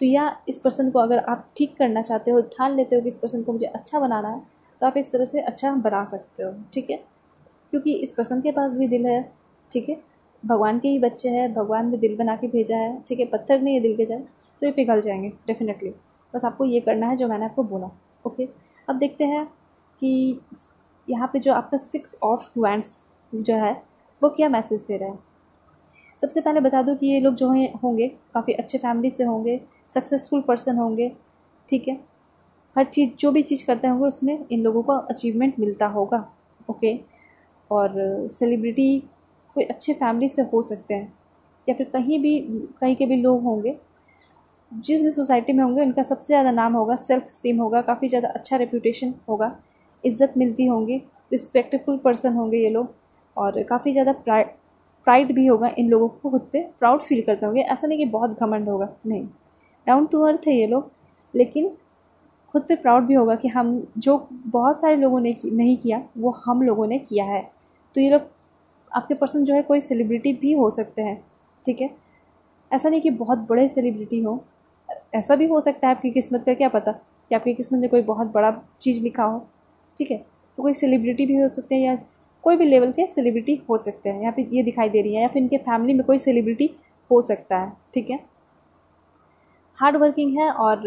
तो या इस पर्सन को अगर आप ठीक करना चाहते हो, ठान लेते हो कि इस पर्सन को मुझे अच्छा बनाना है, तो आप इस तरह से अच्छा बना सकते हो। ठीक है, क्योंकि इस पर्सन के पास भी दिल है। ठीक है, भगवान के ही बच्चे हैं, भगवान ने दिल बना के भेजा है। ठीक है, पत्थर नहीं है दिल के जाए तो ये पिघल जाएंगे डेफिनेटली। बस आपको ये करना है जो मैंने आपको बोला। ओके, अब देखते हैं कि यहाँ पे जो आपका सिक्स ऑफ वैंड्स जो है वो क्या मैसेज दे रहा है। सबसे पहले बता दूं कि ये लोग जो होंगे काफ़ी अच्छे फैमिली से होंगे, सक्सेसफुल पर्सन होंगे। ठीक है, हर चीज़ जो भी चीज़ करते होंगे उसमें इन लोगों को अचीवमेंट मिलता होगा। ओके, और सेलिब्रिटी कोई अच्छे फैमिली से हो सकते हैं, या फिर कहीं भी कहीं के भी लोग होंगे, जिस भी सोसाइटी में होंगे उनका सबसे ज़्यादा नाम होगा, सेल्फ स्टीम होगा, काफ़ी ज़्यादा अच्छा रेप्यूटेशन होगा, इज्जत मिलती होंगी, रिस्पेक्टफुल पर्सन होंगे ये लोग, और काफ़ी ज़्यादा प्राइड प्राइड भी होगा, इन लोगों को खुद पे प्राउड फील करते होंगे। ऐसा नहीं कि बहुत घमंड होगा, नहीं, डाउन टू अर्थ है ये लोग, लेकिन खुद पे प्राउड भी होगा कि हम जो बहुत सारे लोगों ने नहीं किया वो हम लोगों ने किया है। तो ये लोग आपके पर्सन जो है कोई सेलिब्रिटी भी हो सकते हैं। ठीक है, ऐसा नहीं कि बहुत बड़े सेलिब्रिटी हो, ऐसा भी हो सकता है आपकी किस्मत का क्या पता कि आपकी किस्मत में कोई बहुत बड़ा चीज़ लिखा हो। ठीक है, तो कोई सेलिब्रिटी भी हो सकते हैं, या कोई भी लेवल के सेलिब्रिटी हो सकते हैं, या फिर ये दिखाई दे रही है, या फिर इनके फैमिली में कोई सेलिब्रिटी हो सकता है। ठीक है, हार्ड वर्किंग है और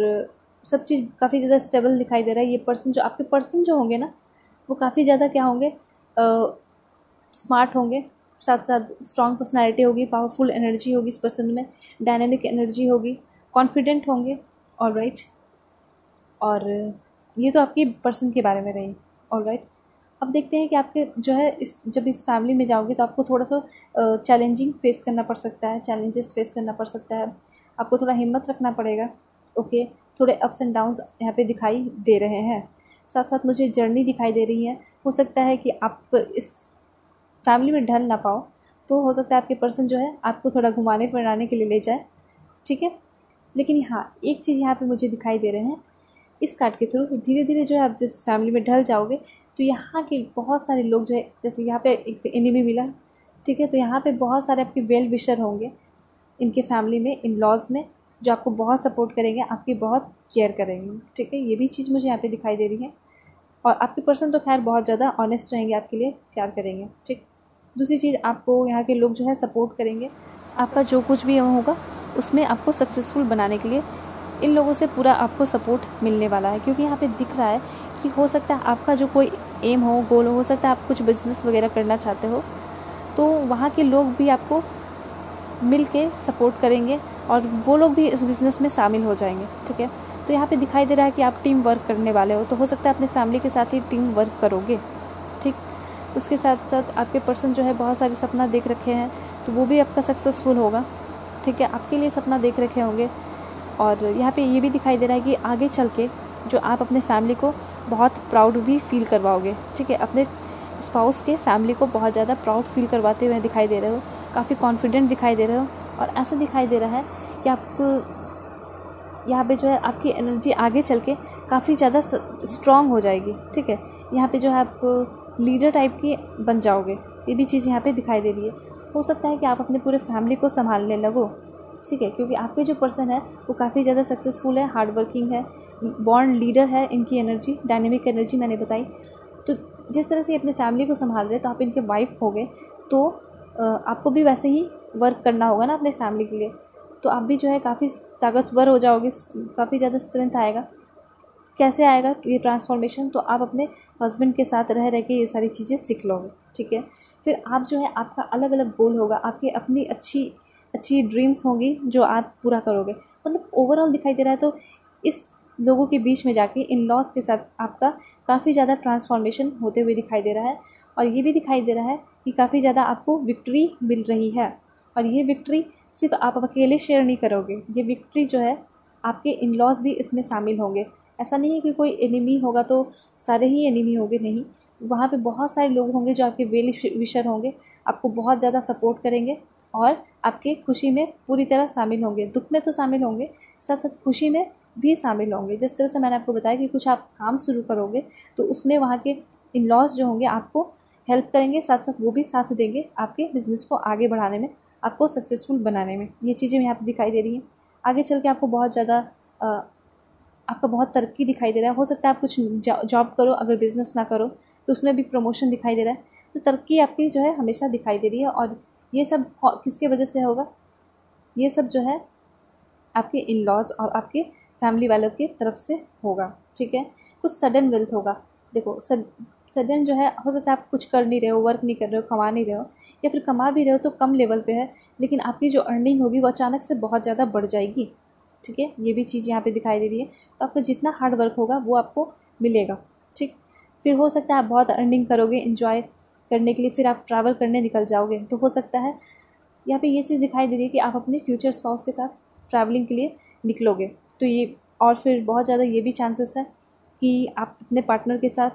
सब चीज़ काफ़ी ज़्यादा स्टेबल दिखाई दे रहा है। ये पर्सन जो आपके पर्सन जो होंगे ना, वो काफ़ी ज़्यादा क्या होंगे, स्मार्ट होंगे, साथ साथ स्ट्रॉन्ग पर्सनालिटी होगी, पावरफुल एनर्जी होगी इस पर्सन में, डायनेमिक एनर्जी होगी, कॉन्फिडेंट होंगे। ऑलराइट, और ये तो आपके पर्सन के बारे में रही। ऑलराइट, अब देखते हैं कि आपके जो है इस जब इस फैमिली में जाओगे तो आपको थोड़ा सा चैलेंजिंग फेस करना पड़ सकता है, चैलेंजेस फेस करना पड़ सकता है, आपको थोड़ा हिम्मत रखना पड़ेगा। ओके, थोड़े अप्स एंड डाउन्स यहाँ पे दिखाई दे रहे हैं। साथ साथ मुझे जर्नी दिखाई दे रही है, हो सकता है कि आप इस फैमिली में ढल ना पाओ, तो हो सकता है आपके पर्सन जो है आपको थोड़ा घुमाने फिराने के लिए ले जाए। ठीक है, लेकिन हाँ, एक चीज़ यहाँ पर मुझे दिखाई दे रहे हैं इस कार्ड के थ्रू, धीरे धीरे जो है आप जब इस फैमिली में ढल जाओगे तो यहाँ के बहुत सारे लोग जो है, जैसे यहाँ पे एक एनिमी मिला, ठीक है, तो यहाँ पे बहुत सारे आपके वेल विशर होंगे इनके फैमिली में, इन लॉज में, जो आपको बहुत सपोर्ट करेंगे, आपकी बहुत केयर करेंगे। ठीक है, ये भी चीज़ मुझे यहाँ पे दिखाई दे रही है। और आपके पर्सन तो खैर बहुत ज़्यादा ऑनेस्ट रहेंगे, आपके लिए प्यार करेंगे। ठीक, दूसरी चीज़, आपको यहाँ के लोग जो है सपोर्ट करेंगे, आपका जो कुछ भी होगा उसमें आपको सक्सेसफुल बनाने के लिए इन लोगों से पूरा आपको सपोर्ट मिलने वाला है। क्योंकि यहाँ पे दिख रहा है कि हो सकता है आपका जो कोई एम हो, गोल हो, हो सकता है आप कुछ बिज़नेस वगैरह करना चाहते हो, तो वहाँ के लोग भी आपको मिल के सपोर्ट करेंगे और वो लोग भी इस बिज़नेस में शामिल हो जाएंगे। ठीक है, तो यहाँ पे दिखाई दे रहा है कि आप टीम वर्क करने वाले हो, तो हो सकता है अपने फैमिली के साथ ही टीम वर्क करोगे। ठीक, उसके साथ साथ आपके पर्सन जो है बहुत सारे सपना देख रखे हैं, तो वो भी आपका सक्सेसफुल होगा। ठीक है, आपके लिए सपना देख रखे होंगे। और यहाँ पे ये भी दिखाई दे रहा है कि आगे चल के जो आप अपने फैमिली को बहुत प्राउड भी फील करवाओगे। ठीक है, अपने स्पाउस के फैमिली को बहुत ज़्यादा प्राउड फील करवाते हुए दिखाई दे रहे हो, काफ़ी कॉन्फिडेंट दिखाई दे रहे हो, और ऐसा दिखाई दे रहा है कि आपको यहाँ पे जो है आपकी एनर्जी आगे चल के काफ़ी ज़्यादा स्ट्रॉन्ग हो जाएगी। ठीक है, यहाँ पे जो है आप लीडर टाइप की बन जाओगे, ये भी चीज़ यहाँ पे दिखाई दे रही है। हो सकता है कि आप अपने पूरे फैमिली को संभालने लगो। ठीक है, क्योंकि आपके जो पर्सन है वो काफ़ी ज़्यादा सक्सेसफुल है, हार्ड वर्किंग है, बॉर्न लीडर है, इनकी एनर्जी, डायनेमिक एनर्जी मैंने बताई। तो जिस तरह से अपने फैमिली को संभाल रहे, तो आप इनके वाइफ हो गए, तो आपको भी वैसे ही वर्क करना होगा ना अपने फैमिली के लिए, तो आप भी जो है काफ़ी ताकतवर हो जाओगे, काफ़ी ज़्यादा स्ट्रेंथ आएगा। कैसे आएगा ये ट्रांसफॉर्मेशन, तो आप अपने हस्बैंड के साथ रह रह के ये सारी चीज़ें सीख लोगे। ठीक है, फिर आप जो है आपका अलग अलग गोल होगा, आपकी अपनी अच्छी अच्छी ड्रीम्स होंगी जो आप पूरा करोगे। मतलब ओवरऑल दिखाई दे रहा है, तो इस लोगों के बीच में जाके इन लॉस के साथ आपका काफ़ी ज़्यादा ट्रांसफॉर्मेशन होते हुए दिखाई दे रहा है। और ये भी दिखाई दे रहा है कि काफ़ी ज़्यादा आपको विक्ट्री मिल रही है, और ये विक्ट्री सिर्फ आप अकेले शेयर नहीं करोगे, ये विक्ट्री जो है आपके इन लॉस भी इसमें शामिल होंगे। ऐसा नहीं है कि कोई एनिमी होगा तो सारे ही एनिमी होंगे, नहीं, वहाँ पे बहुत सारे लोग होंगे जो आपके वेल विशर होंगे, आपको बहुत ज़्यादा सपोर्ट करेंगे और आपके खुशी में पूरी तरह शामिल होंगे। दुख में तो शामिल होंगे, साथ साथ खुशी में भी शामिल होंगे। जिस तरह से मैंने आपको बताया कि कुछ आप काम शुरू करोगे तो उसमें वहाँ के इन लॉस जो होंगे आपको हेल्प करेंगे, साथ साथ वो भी साथ देंगे आपके बिज़नेस को आगे बढ़ाने में, आपको सक्सेसफुल बनाने में। ये चीज़ें यहाँ पर दिखाई दे रही हैं। आगे चल के आपको बहुत ज़्यादा आपका बहुत तरक्की दिखाई दे रहा है। हो सकता है आप कुछ जॉब करो, अगर बिज़नेस ना करो तो उसमें भी प्रमोशन दिखाई दे रहा है। तो तरक्की आपकी जो है हमेशा दिखाई दे रही है। और ये सब किसके वजह से होगा? ये सब जो है आपके इन लॉज और आपके फैमिली वालों की तरफ से होगा। ठीक है, कुछ सडन वेल्थ होगा। देखो सडन जो है, हो सकता है आप कुछ कर नहीं रहे हो, वर्क नहीं कर रहे हो, कमा नहीं रहे हो, या फिर कमा भी रहे हो तो कम लेवल पे है, लेकिन आपकी जो अर्निंग होगी वो अचानक से बहुत ज़्यादा बढ़ जाएगी। ठीक है, ये भी चीज़ यहाँ पे दिखाई दे रही है। तो आपका जितना हार्ड वर्क होगा वो आपको मिलेगा। ठीक, फिर हो सकता है आप बहुत अर्निंग करोगे इन्जॉय करने के लिए, फिर आप ट्रैवल करने निकल जाओगे। तो हो सकता है यहाँ पे ये चीज़ दिखाई दे रही है कि आप अपने फ्यूचर स्पाउस के साथ ट्रैवलिंग के लिए निकलोगे। तो ये, और फिर बहुत ज़्यादा ये भी चांसेस है कि आप अपने पार्टनर के साथ,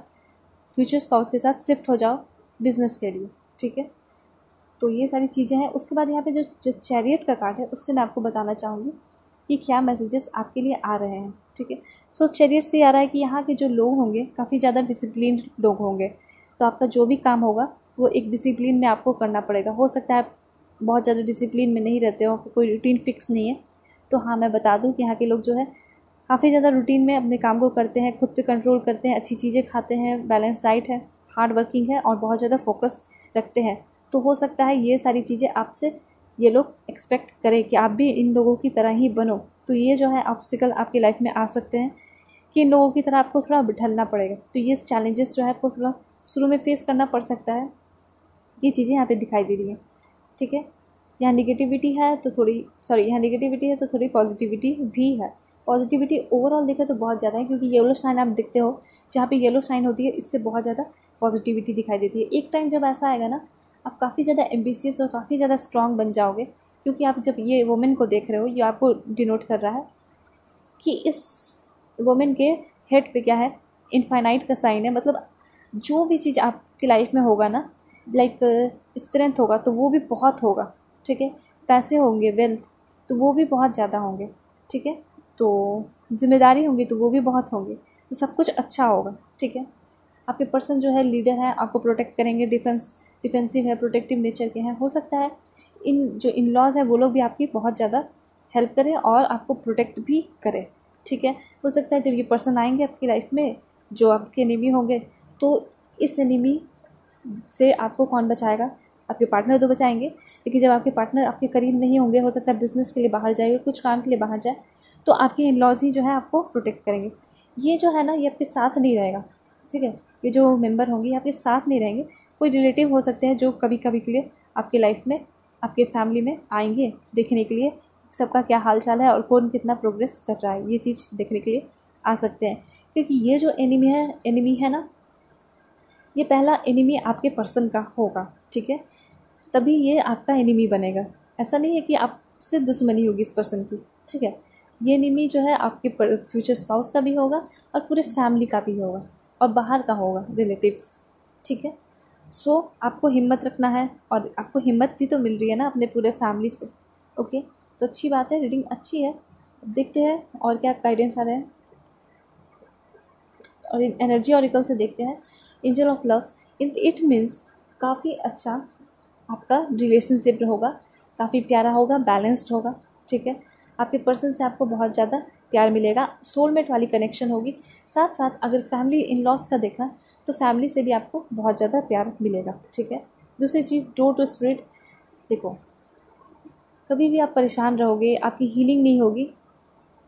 फ्यूचर स्पाउस के साथ शिफ्ट हो जाओ बिज़नेस के लिए। ठीक है, तो ये सारी चीज़ें हैं। उसके बाद यहाँ पे जो जो चैरियट का कार्ड है उससे मैं आपको बताना चाहूँगी कि क्या मैसेजेस आपके लिए आ रहे हैं। ठीक है, सो चैरियट से आ रहा है कि यहाँ के जो लोग होंगे काफ़ी ज़्यादा डिसिप्लिन लोग होंगे। तो आपका जो भी काम होगा वो एक डिसिप्लिन में आपको करना पड़ेगा। हो सकता है आप बहुत ज़्यादा डिसिप्लिन में नहीं रहते हो, कोई रूटीन फ़िक्स नहीं है। तो हाँ, मैं बता दूं कि यहाँ के लोग जो है काफ़ी ज़्यादा रूटीन में अपने काम को करते हैं, खुद पे कंट्रोल करते हैं, अच्छी चीज़ें खाते हैं, बैलेंस डाइट है, हार्ड वर्किंग है और बहुत ज़्यादा फोकस रखते हैं। तो हो सकता है ये सारी चीज़ें आपसे ये लोग एक्सपेक्ट करें कि आप भी इन लोगों की तरह ही बनो। तो ये जो है ऑब्स्टिकल आपकी लाइफ में आ सकते हैं कि इन लोगों की तरह आपको थोड़ा ढलना पड़ेगा। तो ये चैलेंजेस जो है आपको थोड़ा शुरू में फेस करना पड़ सकता है। ये चीज़ें यहाँ पर दिखाई दे रही हैं। ठीक है, यहाँ निगेटिविटी है तो थोड़ी सॉरी यहाँ निगेटिविटी है तो थोड़ी पॉजिटिविटी भी है। पॉजिटिविटी ओवरऑल देखा तो बहुत ज़्यादा है, क्योंकि येलो साइन आप देखते हो, जहाँ पे येलो साइन होती है इससे बहुत ज़्यादा पॉजिटिविटी दिखाई देती है। एक टाइम जब ऐसा आएगा ना, आप काफ़ी ज़्यादा एम्बिशियस और काफ़ी ज़्यादा स्ट्रांग बन जाओगे, क्योंकि आप जब ये वुमेन को देख रहे हो, ये आपको डिनोट कर रहा है कि इस वुमेन के हेड पर क्या है, इनफाइनाइट का साइन है। मतलब जो भी चीज़ आपकी लाइफ में होगा ना, लाइक स्ट्रेंथ होगा तो वो भी बहुत होगा। ठीक है, पैसे होंगे, वेल्थ, तो वो भी बहुत ज़्यादा होंगे। ठीक है, तो जिम्मेदारी होगी तो वो भी बहुत होंगी। तो सब कुछ अच्छा होगा। ठीक है, आपके पर्सन जो है लीडर है, आपको प्रोटेक्ट करेंगे, डिफेंस डिफेंसिव है, प्रोटेक्टिव नेचर के हैं। हो सकता है इन जो इन लॉज हैं वो लोग भी आपकी बहुत ज़्यादा हेल्प करें और आपको प्रोटेक्ट भी करें। ठीक है, हो सकता है जब ये पर्सन आएंगे आपकी लाइफ में जो आपके एनिमी होंगे, तो इस एनिमी से आपको कौन बचाएगा? आपके पार्टनर तो बचाएंगे, लेकिन जब आपके पार्टनर आपके करीब नहीं होंगे, हो सकता है बिज़नेस के लिए बाहर जाएगा, कुछ काम के लिए बाहर जाए, तो आपके इन-लॉज़ ही जो है आपको प्रोटेक्ट करेंगे। ये जो है ना, ये आपके साथ नहीं रहेगा। ठीक है, ये जो मेंबर होंगे ये आपके साथ नहीं रहेंगे। कोई रिलेटिव हो सकते हैं जो कभी कभी के लिए आपके लाइफ में, आपके फैमिली में आएंगे देखने के लिए सबका क्या हाल चाल है और कौन कितना प्रोग्रेस कर रहा है, ये चीज़ देखने के लिए आ सकते हैं। क्योंकि ये जो एनिमी है एनिमी है ना, ये पहला एनिमी आपके पर्सन का होगा। ठीक है, तभी ये आपका एनिमी बनेगा। ऐसा नहीं है कि आपसे दुश्मनी होगी इस पर्सन की। ठीक है, ये एनिमी जो है आपके फ्यूचर स्पाउस का भी होगा और पूरे फैमिली का भी होगा और बाहर का होगा, रिलेटिव्स। ठीक है, सो आपको हिम्मत रखना है और आपको हिम्मत भी तो मिल रही है ना अपने पूरे फैमिली से। ओके, तो अच्छी बात है, रीडिंग अच्छी है। देखते हैं और क्या गाइडेंस आ रहे हैं और एनर्जी ऑरिकल से देखते हैं। Angel of loves, it means काफ़ी अच्छा आपका रिलेशनशिप होगा, काफ़ी प्यारा होगा, बैलेंस्ड होगा। ठीक है, आपके पर्सन से आपको बहुत ज़्यादा प्यार मिलेगा, सोलमेट वाली कनेक्शन होगी। साथ साथ अगर फैमिली इन लॉज का देखा तो फैमिली से भी आपको बहुत ज़्यादा प्यार मिलेगा। ठीक है, दूसरी चीज़ डोर टू स्पिरिट। देखो कभी भी आप परेशान रहोगे, आपकी हीलिंग नहीं होगी।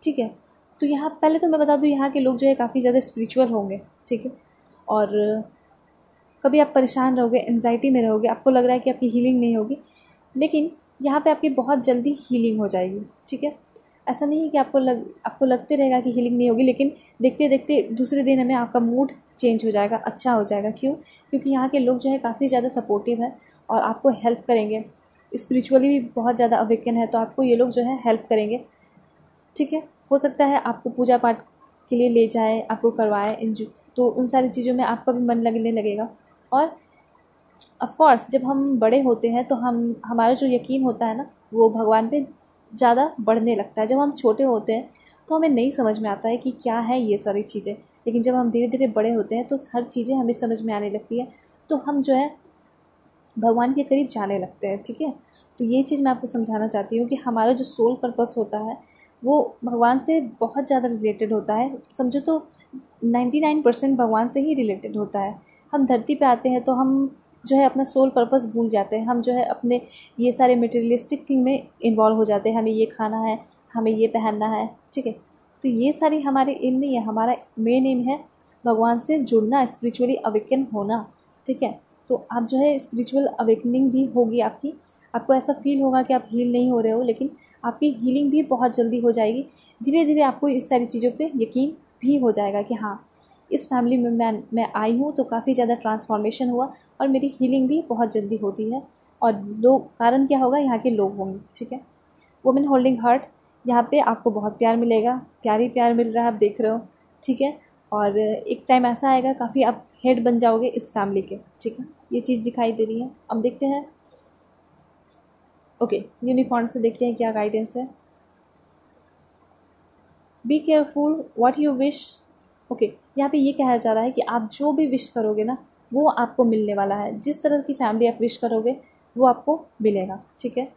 ठीक है, तो यहाँ पहले तो मैं बता दूँ, यहाँ के लोग जो है काफ़ी ज़्यादा स्पिरिचुअल होंगे। ठीक है, और कभी आप परेशान रहोगे, एंजाइटी में रहोगे, आपको लग रहा है कि आपकी हीलिंग नहीं होगी, लेकिन यहाँ पे आपकी बहुत जल्दी हीलिंग हो जाएगी। ठीक है, ऐसा नहीं है कि आपको लग आपको लगते रहेगा कि हीलिंग नहीं होगी, लेकिन देखते देखते दूसरे दिन में आपका मूड चेंज हो जाएगा, अच्छा हो जाएगा। क्यों? क्योंकि यहाँ के लोग जो है काफ़ी ज़्यादा सपोर्टिव है और आपको हेल्प करेंगे। स्पिरिचुअली भी बहुत ज़्यादा अवेकन है, तो आपको ये लोग जो है हेल्प करेंगे। ठीक है, हो सकता है आपको पूजा पाठ के लिए ले जाए, आपको करवाए इंजॉय, तो उन सारी चीज़ों में आपका भी मन लगने लगेगा। और ऑफ कोर्स जब हम बड़े होते हैं तो हम हमारा जो यकीन होता है ना वो भगवान पे ज़्यादा बढ़ने लगता है। जब हम छोटे होते हैं तो हमें नहीं समझ में आता है कि क्या है ये सारी चीज़ें, लेकिन जब हम धीरे धीरे बड़े होते हैं तो हर चीज़ें हमें समझ में आने लगती है। तो हम जो है भगवान के करीब जाने लगते हैं। ठीक है, तो ये चीज़ मैं आपको समझाना चाहती हूँ कि हमारा जो सोल पर्पस होता है वो भगवान से बहुत ज़्यादा रिलेटेड होता है। समझो तो निन्यानवे परसेंट भगवान से ही रिलेटेड होता है। हम धरती पे आते हैं तो हम जो है अपना सोल पर्पस भूल जाते हैं। हम जो है अपने ये सारे मटेरियलिस्टिक थिंग में इन्वॉल्व हो जाते हैं, हमें ये खाना है, हमें ये पहनना है। ठीक है, तो ये सारी हमारे एम नहीं है। हमारा मेन एम है भगवान से जुड़ना, स्पिरिचुअली अवेकन होना। ठीक है, तो आप जो है स्पिरिचुअल अवेकनिंग भी होगी आपकी। आपको ऐसा फील होगा कि आप हील नहीं हो रहे हो, लेकिन आपकी हीलिंग भी बहुत जल्दी हो जाएगी। धीरे धीरे आपको इस सारी चीज़ों पे यकीन भी हो जाएगा कि हाँ, इस फैमिली में मैं मैं आई हूँ तो काफ़ी ज़्यादा ट्रांसफॉर्मेशन हुआ और मेरी हीलिंग भी बहुत जल्दी होती है। और लोग, कारण क्या होगा, यहाँ के लोग होंगे। ठीक है, वुमेन होल्डिंग हार्ट, यहाँ पे आपको बहुत प्यार मिलेगा। प्यार ही प्यार मिल रहा है, आप देख रहे हो। ठीक है, और एक टाइम ऐसा आएगा काफ़ी आप हेड बन जाओगे इस फैमिली के। ठीक है, ये चीज़ दिखाई दे रही है। अब देखते हैं, ओके, यूनिकॉर्न से देखते हैं क्या गाइडेंस है। Be careful what you wish. Okay, यहाँ पे ये कहा जा रहा है कि आप जो भी विश करोगे ना वो आपको मिलने वाला है। जिस तरह की फैमिली आप विश करोगे वो आपको मिलेगा। ठीक है,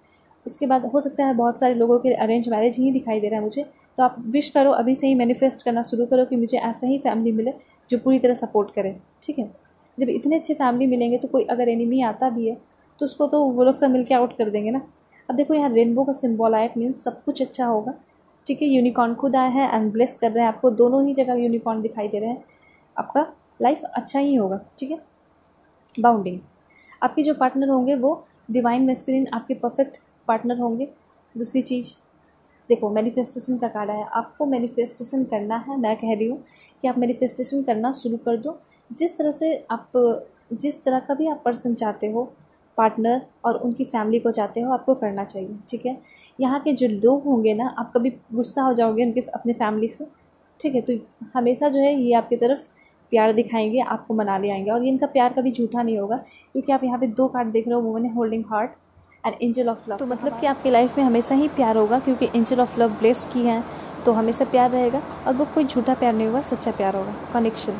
उसके बाद हो सकता है बहुत सारे लोगों के अरेंज मैरिज ही दिखाई दे रहा है मुझे, तो आप विश करो, अभी से ही मैनिफेस्ट करना शुरू करो कि मुझे ऐसा ही फैमिली मिले जो पूरी तरह सपोर्ट करे। ठीक है, जब इतने अच्छे फैमिली मिलेंगे तो कोई अगर एनिमी आता भी है तो उसको तो वो लोग सब मिल के आउट कर देंगे ना। अब देखो, यहाँ रेनबो का सिंबल आया, इट मीन्स सब कुछ अच्छा होगा। ठीक है, यूनिकॉर्न खुद आया है एंड ब्लेस कर रहे हैं आपको। दोनों ही जगह यूनिकॉर्न दिखाई दे रहे हैं, आपका लाइफ अच्छा ही होगा। ठीक है, बाउंडिंग, आपके जो पार्टनर होंगे वो डिवाइन मैस्कुलिन आपके परफेक्ट पार्टनर होंगे। दूसरी चीज़ देखो, मैनिफेस्टेशन का कार्ड है, आपको मैनिफेस्टेशन करना है। मैं कह रही हूँ कि आप मैनिफेस्टेशन करना शुरू कर दो। जिस तरह से आप, जिस तरह का भी आप पर्सन चाहते हो, पार्टनर और उनकी फैमिली को चाहते हो, आपको करना चाहिए। ठीक है, यहाँ के जो लोग होंगे ना, आप कभी गुस्सा हो जाओगे उनके अपने फैमिली से। ठीक है, तो हमेशा जो है ये आपकी तरफ प्यार दिखाएंगे, आपको मना ले आएंगे। और ये इनका प्यार कभी झूठा नहीं होगा, क्योंकि आप यहाँ पे दो कार्ड देख रहे हो, woman holding heart and angel of love. तो मतलब कि आपकी लाइफ में हमेशा ही प्यार होगा, क्योंकि एंजल ऑफ लव ब्लेस की है, तो हमेशा प्यार रहेगा। और वो कोई झूठा प्यार नहीं होगा, सच्चा प्यार होगा। कनेक्शन,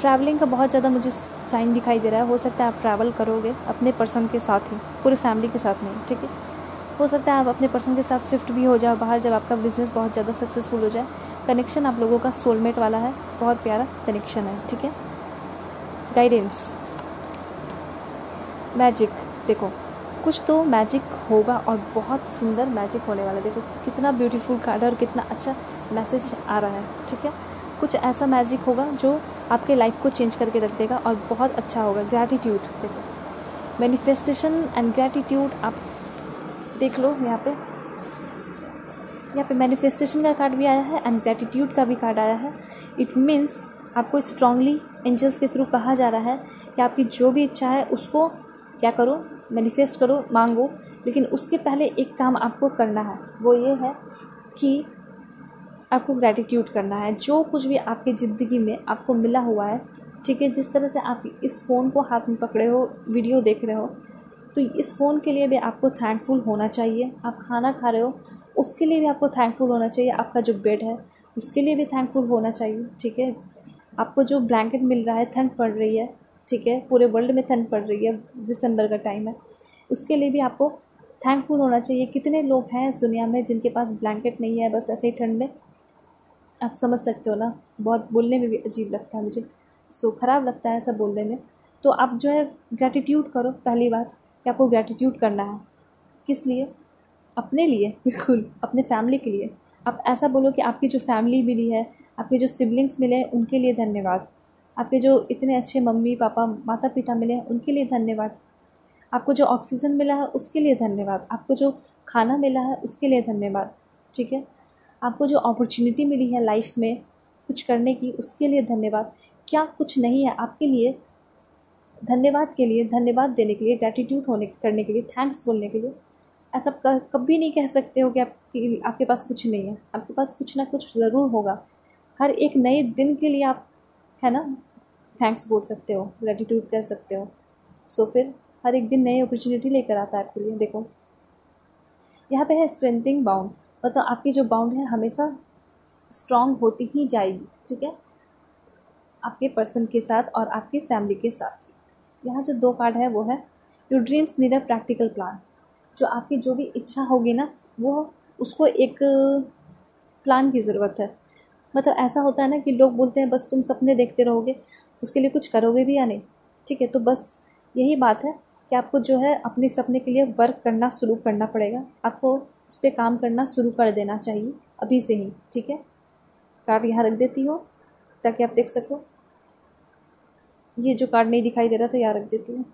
ट्रैवलिंग का बहुत ज़्यादा मुझे साइन दिखाई दे रहा है। हो सकता है आप ट्रैवल करोगे अपने पर्सन के साथ ही, पूरे फैमिली के साथ नहीं। ठीक है, हो सकता है आप अपने पर्सन के साथ शिफ्ट भी हो जाओ बाहर, जब आपका बिजनेस बहुत ज़्यादा सक्सेसफुल हो जाए। कनेक्शन आप लोगों का सोलमेट वाला है, बहुत प्यारा कनेक्शन है। ठीक है, गाइडेंस, मैजिक, देखो कुछ तो मैजिक होगा और बहुत सुंदर मैजिक होने वाला है। देखो कितना ब्यूटीफुल कार्ड है और कितना अच्छा मैसेज आ रहा है। ठीक है, कुछ ऐसा मैजिक होगा जो आपके लाइफ को चेंज करके रख देगा और बहुत अच्छा होगा। ग्रैटिट्यूड, देखो मैनिफेस्टेशन एंड ग्रैटिट्यूड, आप देख लो यहाँ पे, यहाँ पे मैनिफेस्टेशन का कार्ड भी आया है एंड ग्रैटिट्यूड का भी कार्ड आया है। इट मीन्स आपको स्ट्रांगली एंजल्स के थ्रू कहा जा रहा है कि आपकी जो भी इच्छा है उसको क्या करो, मैनिफेस्ट करो, मांगो। लेकिन उसके पहले एक काम आपको करना है, वो ये है कि आपको ग्रैटिट्यूड करना है जो कुछ भी आपकी ज़िंदगी में आपको मिला हुआ है। ठीक है, जिस तरह से आप इस फ़ोन को हाथ में पकड़े हो, वीडियो देख रहे हो, तो इस फ़ोन के लिए भी आपको थैंकफुल होना चाहिए। आप खाना खा रहे हो उसके लिए भी आपको थैंकफुल होना चाहिए। आपका जो बेड है उसके लिए भी थैंकफुल होना चाहिए। ठीक है, आपको जो ब्लैंकेट मिल रहा है, ठंड पड़ रही है। ठीक है, पूरे वर्ल्ड में ठंड पड़ रही है, दिसंबर का टाइम है, उसके लिए भी आपको थैंकफुल होना चाहिए। कितने लोग हैं इस दुनिया में जिनके पास ब्लैंकेट नहीं है, बस ऐसे ही ठंड में, आप समझ सकते हो ना। बहुत बोलने में भी अजीब लगता है मुझे, सो ख़राब लगता है ऐसा बोलने में। तो आप जो है ग्रैटिट्यूड करो। पहली बात कि आपको ग्रैटिट्यूड करना है, किस लिए, अपने लिए, बिल्कुल अपने फैमिली के लिए। आप ऐसा बोलो कि आपकी जो फैमिली मिली है, आपके जो सिबलिंग्स मिले हैं उनके लिए धन्यवाद। आपके जो इतने अच्छे मम्मी पापा माता पिता मिले हैं उनके लिए धन्यवाद। आपको जो ऑक्सीजन मिला है उसके लिए धन्यवाद। आपको जो खाना मिला है उसके लिए धन्यवाद। ठीक है, आपको जो अपॉर्चुनिटी मिली है लाइफ में कुछ करने की, उसके लिए धन्यवाद। क्या कुछ नहीं है आपके लिए, धन्यवाद के लिए, धन्यवाद देने के लिए, ग्रैटिट्यूड होने करने के लिए, थैंक्स बोलने के लिए। ऐसा आप कभी नहीं कह सकते हो कि आपकी आपके पास कुछ नहीं है। आपके पास कुछ ना कुछ ज़रूर होगा। हर एक नए दिन के लिए आप, है ना, थैंक्स बोल सकते हो, ग्रैटिट्यूड कर सकते हो। सो फिर हर एक दिन नई अपॉर्चुनिटी लेकर आता है आपके लिए। देखो यहाँ पे है स्ट्रेंथिंग बाउंड, मतलब आपकी जो बाउंड है हमेशा स्ट्रांग होती ही जाएगी। ठीक है, आपके पर्सन के साथ और आपके फैमिली के साथ। यहाँ जो दो कार्ड है वो है your dreams need a practical plan. जो आपकी जो भी इच्छा होगी ना वो उसको एक प्लान की ज़रूरत है। मतलब ऐसा होता है ना कि लोग बोलते हैं बस तुम सपने देखते रहोगे, उसके लिए कुछ करोगे भी या नहीं। ठीक है, तो बस यही बात है कि आपको जो है अपने सपने के लिए वर्क करना शुरू करना पड़ेगा, आपको उस पर काम करना शुरू कर देना चाहिए अभी से ही। ठीक है, कार्ड यहाँ रख देती हो ताकि आप देख सको। ये जो कार्ड नहीं दिखाई दे रहा था यहाँ रख देती हूँ।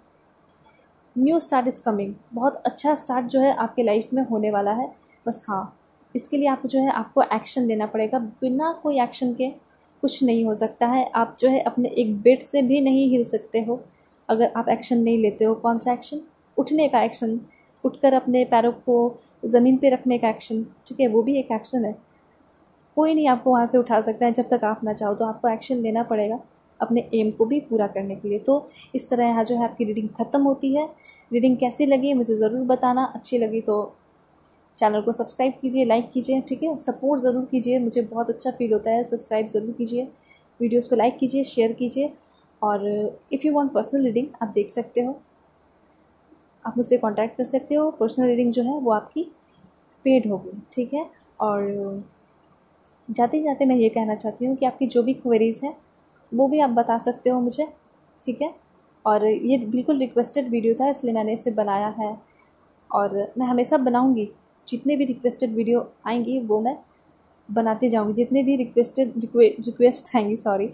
न्यू स्टार्ट इज़ कमिंग, बहुत अच्छा स्टार्ट जो है आपके लाइफ में होने वाला है। बस हाँ, इसके लिए आपको जो है आपको एक्शन लेना पड़ेगा। बिना कोई एक्शन के कुछ नहीं हो सकता है। आप जो है अपने एक बेड से भी नहीं हिल सकते हो अगर आप एक्शन नहीं लेते हो। कौन सा एक्शन? उठने का एक्शन, उठकर अपने पैरों को ज़मीन पे रखने का एक्शन। ठीक है, वो भी एक एक्शन है। कोई नहीं आपको वहाँ से उठा सकता है जब तक आप ना चाहो। तो आपको एक्शन लेना पड़ेगा अपने एम को भी पूरा करने के लिए। तो इस तरह यहाँ जो है आपकी रीडिंग ख़त्म होती है। रीडिंग कैसी लगी मुझे ज़रूर बताना। अच्छी लगी तो चैनल को सब्सक्राइब कीजिए, लाइक कीजिए। ठीक है, सपोर्ट ज़रूर कीजिए, मुझे बहुत अच्छा फील होता है। सब्सक्राइब ज़रूर कीजिए, वीडियोस को लाइक कीजिए, शेयर कीजिए। और if you want personal reading आप देख सकते हो, आप मुझसे कांटेक्ट कर सकते हो। पर्सनल रीडिंग जो है वो आपकी पेड होगी। ठीक है, और जाते जाते मैं ये कहना चाहती हूँ कि आपकी जो भी क्वेरीज़ हैं वो भी आप बता सकते हो मुझे। ठीक है, और ये बिल्कुल रिक्वेस्टेड वीडियो था इसलिए मैंने इसे बनाया है, और मैं हमेशा बनाऊँगी। जितने भी रिक्वेस्टेड वीडियो आएंगी वो मैं बनाते जाऊंगी, जितने भी रिक्वेस्टेड रिक्वेस्ट आएंगी सॉरी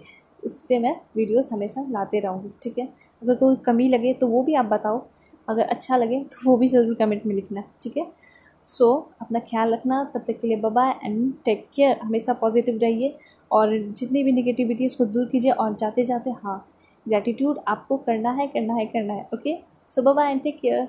उस पर मैं वीडियोस हमेशा लाते रहूँगी। ठीक है, अगर कोई कमी लगे तो वो भी आप बताओ, अगर अच्छा लगे तो वो भी ज़रूर कमेंट में लिखना। ठीक है, सो अपना ख्याल रखना, तब तक के लिए bye bye and take care. हमेशा पॉजिटिव रहिए और जितनी भी निगेटिविटी उसको दूर कीजिए। और जाते जाते हाँ, ग्रैटिट्यूड आपको करना है करना है करना है। Okay, so bye bye and take care.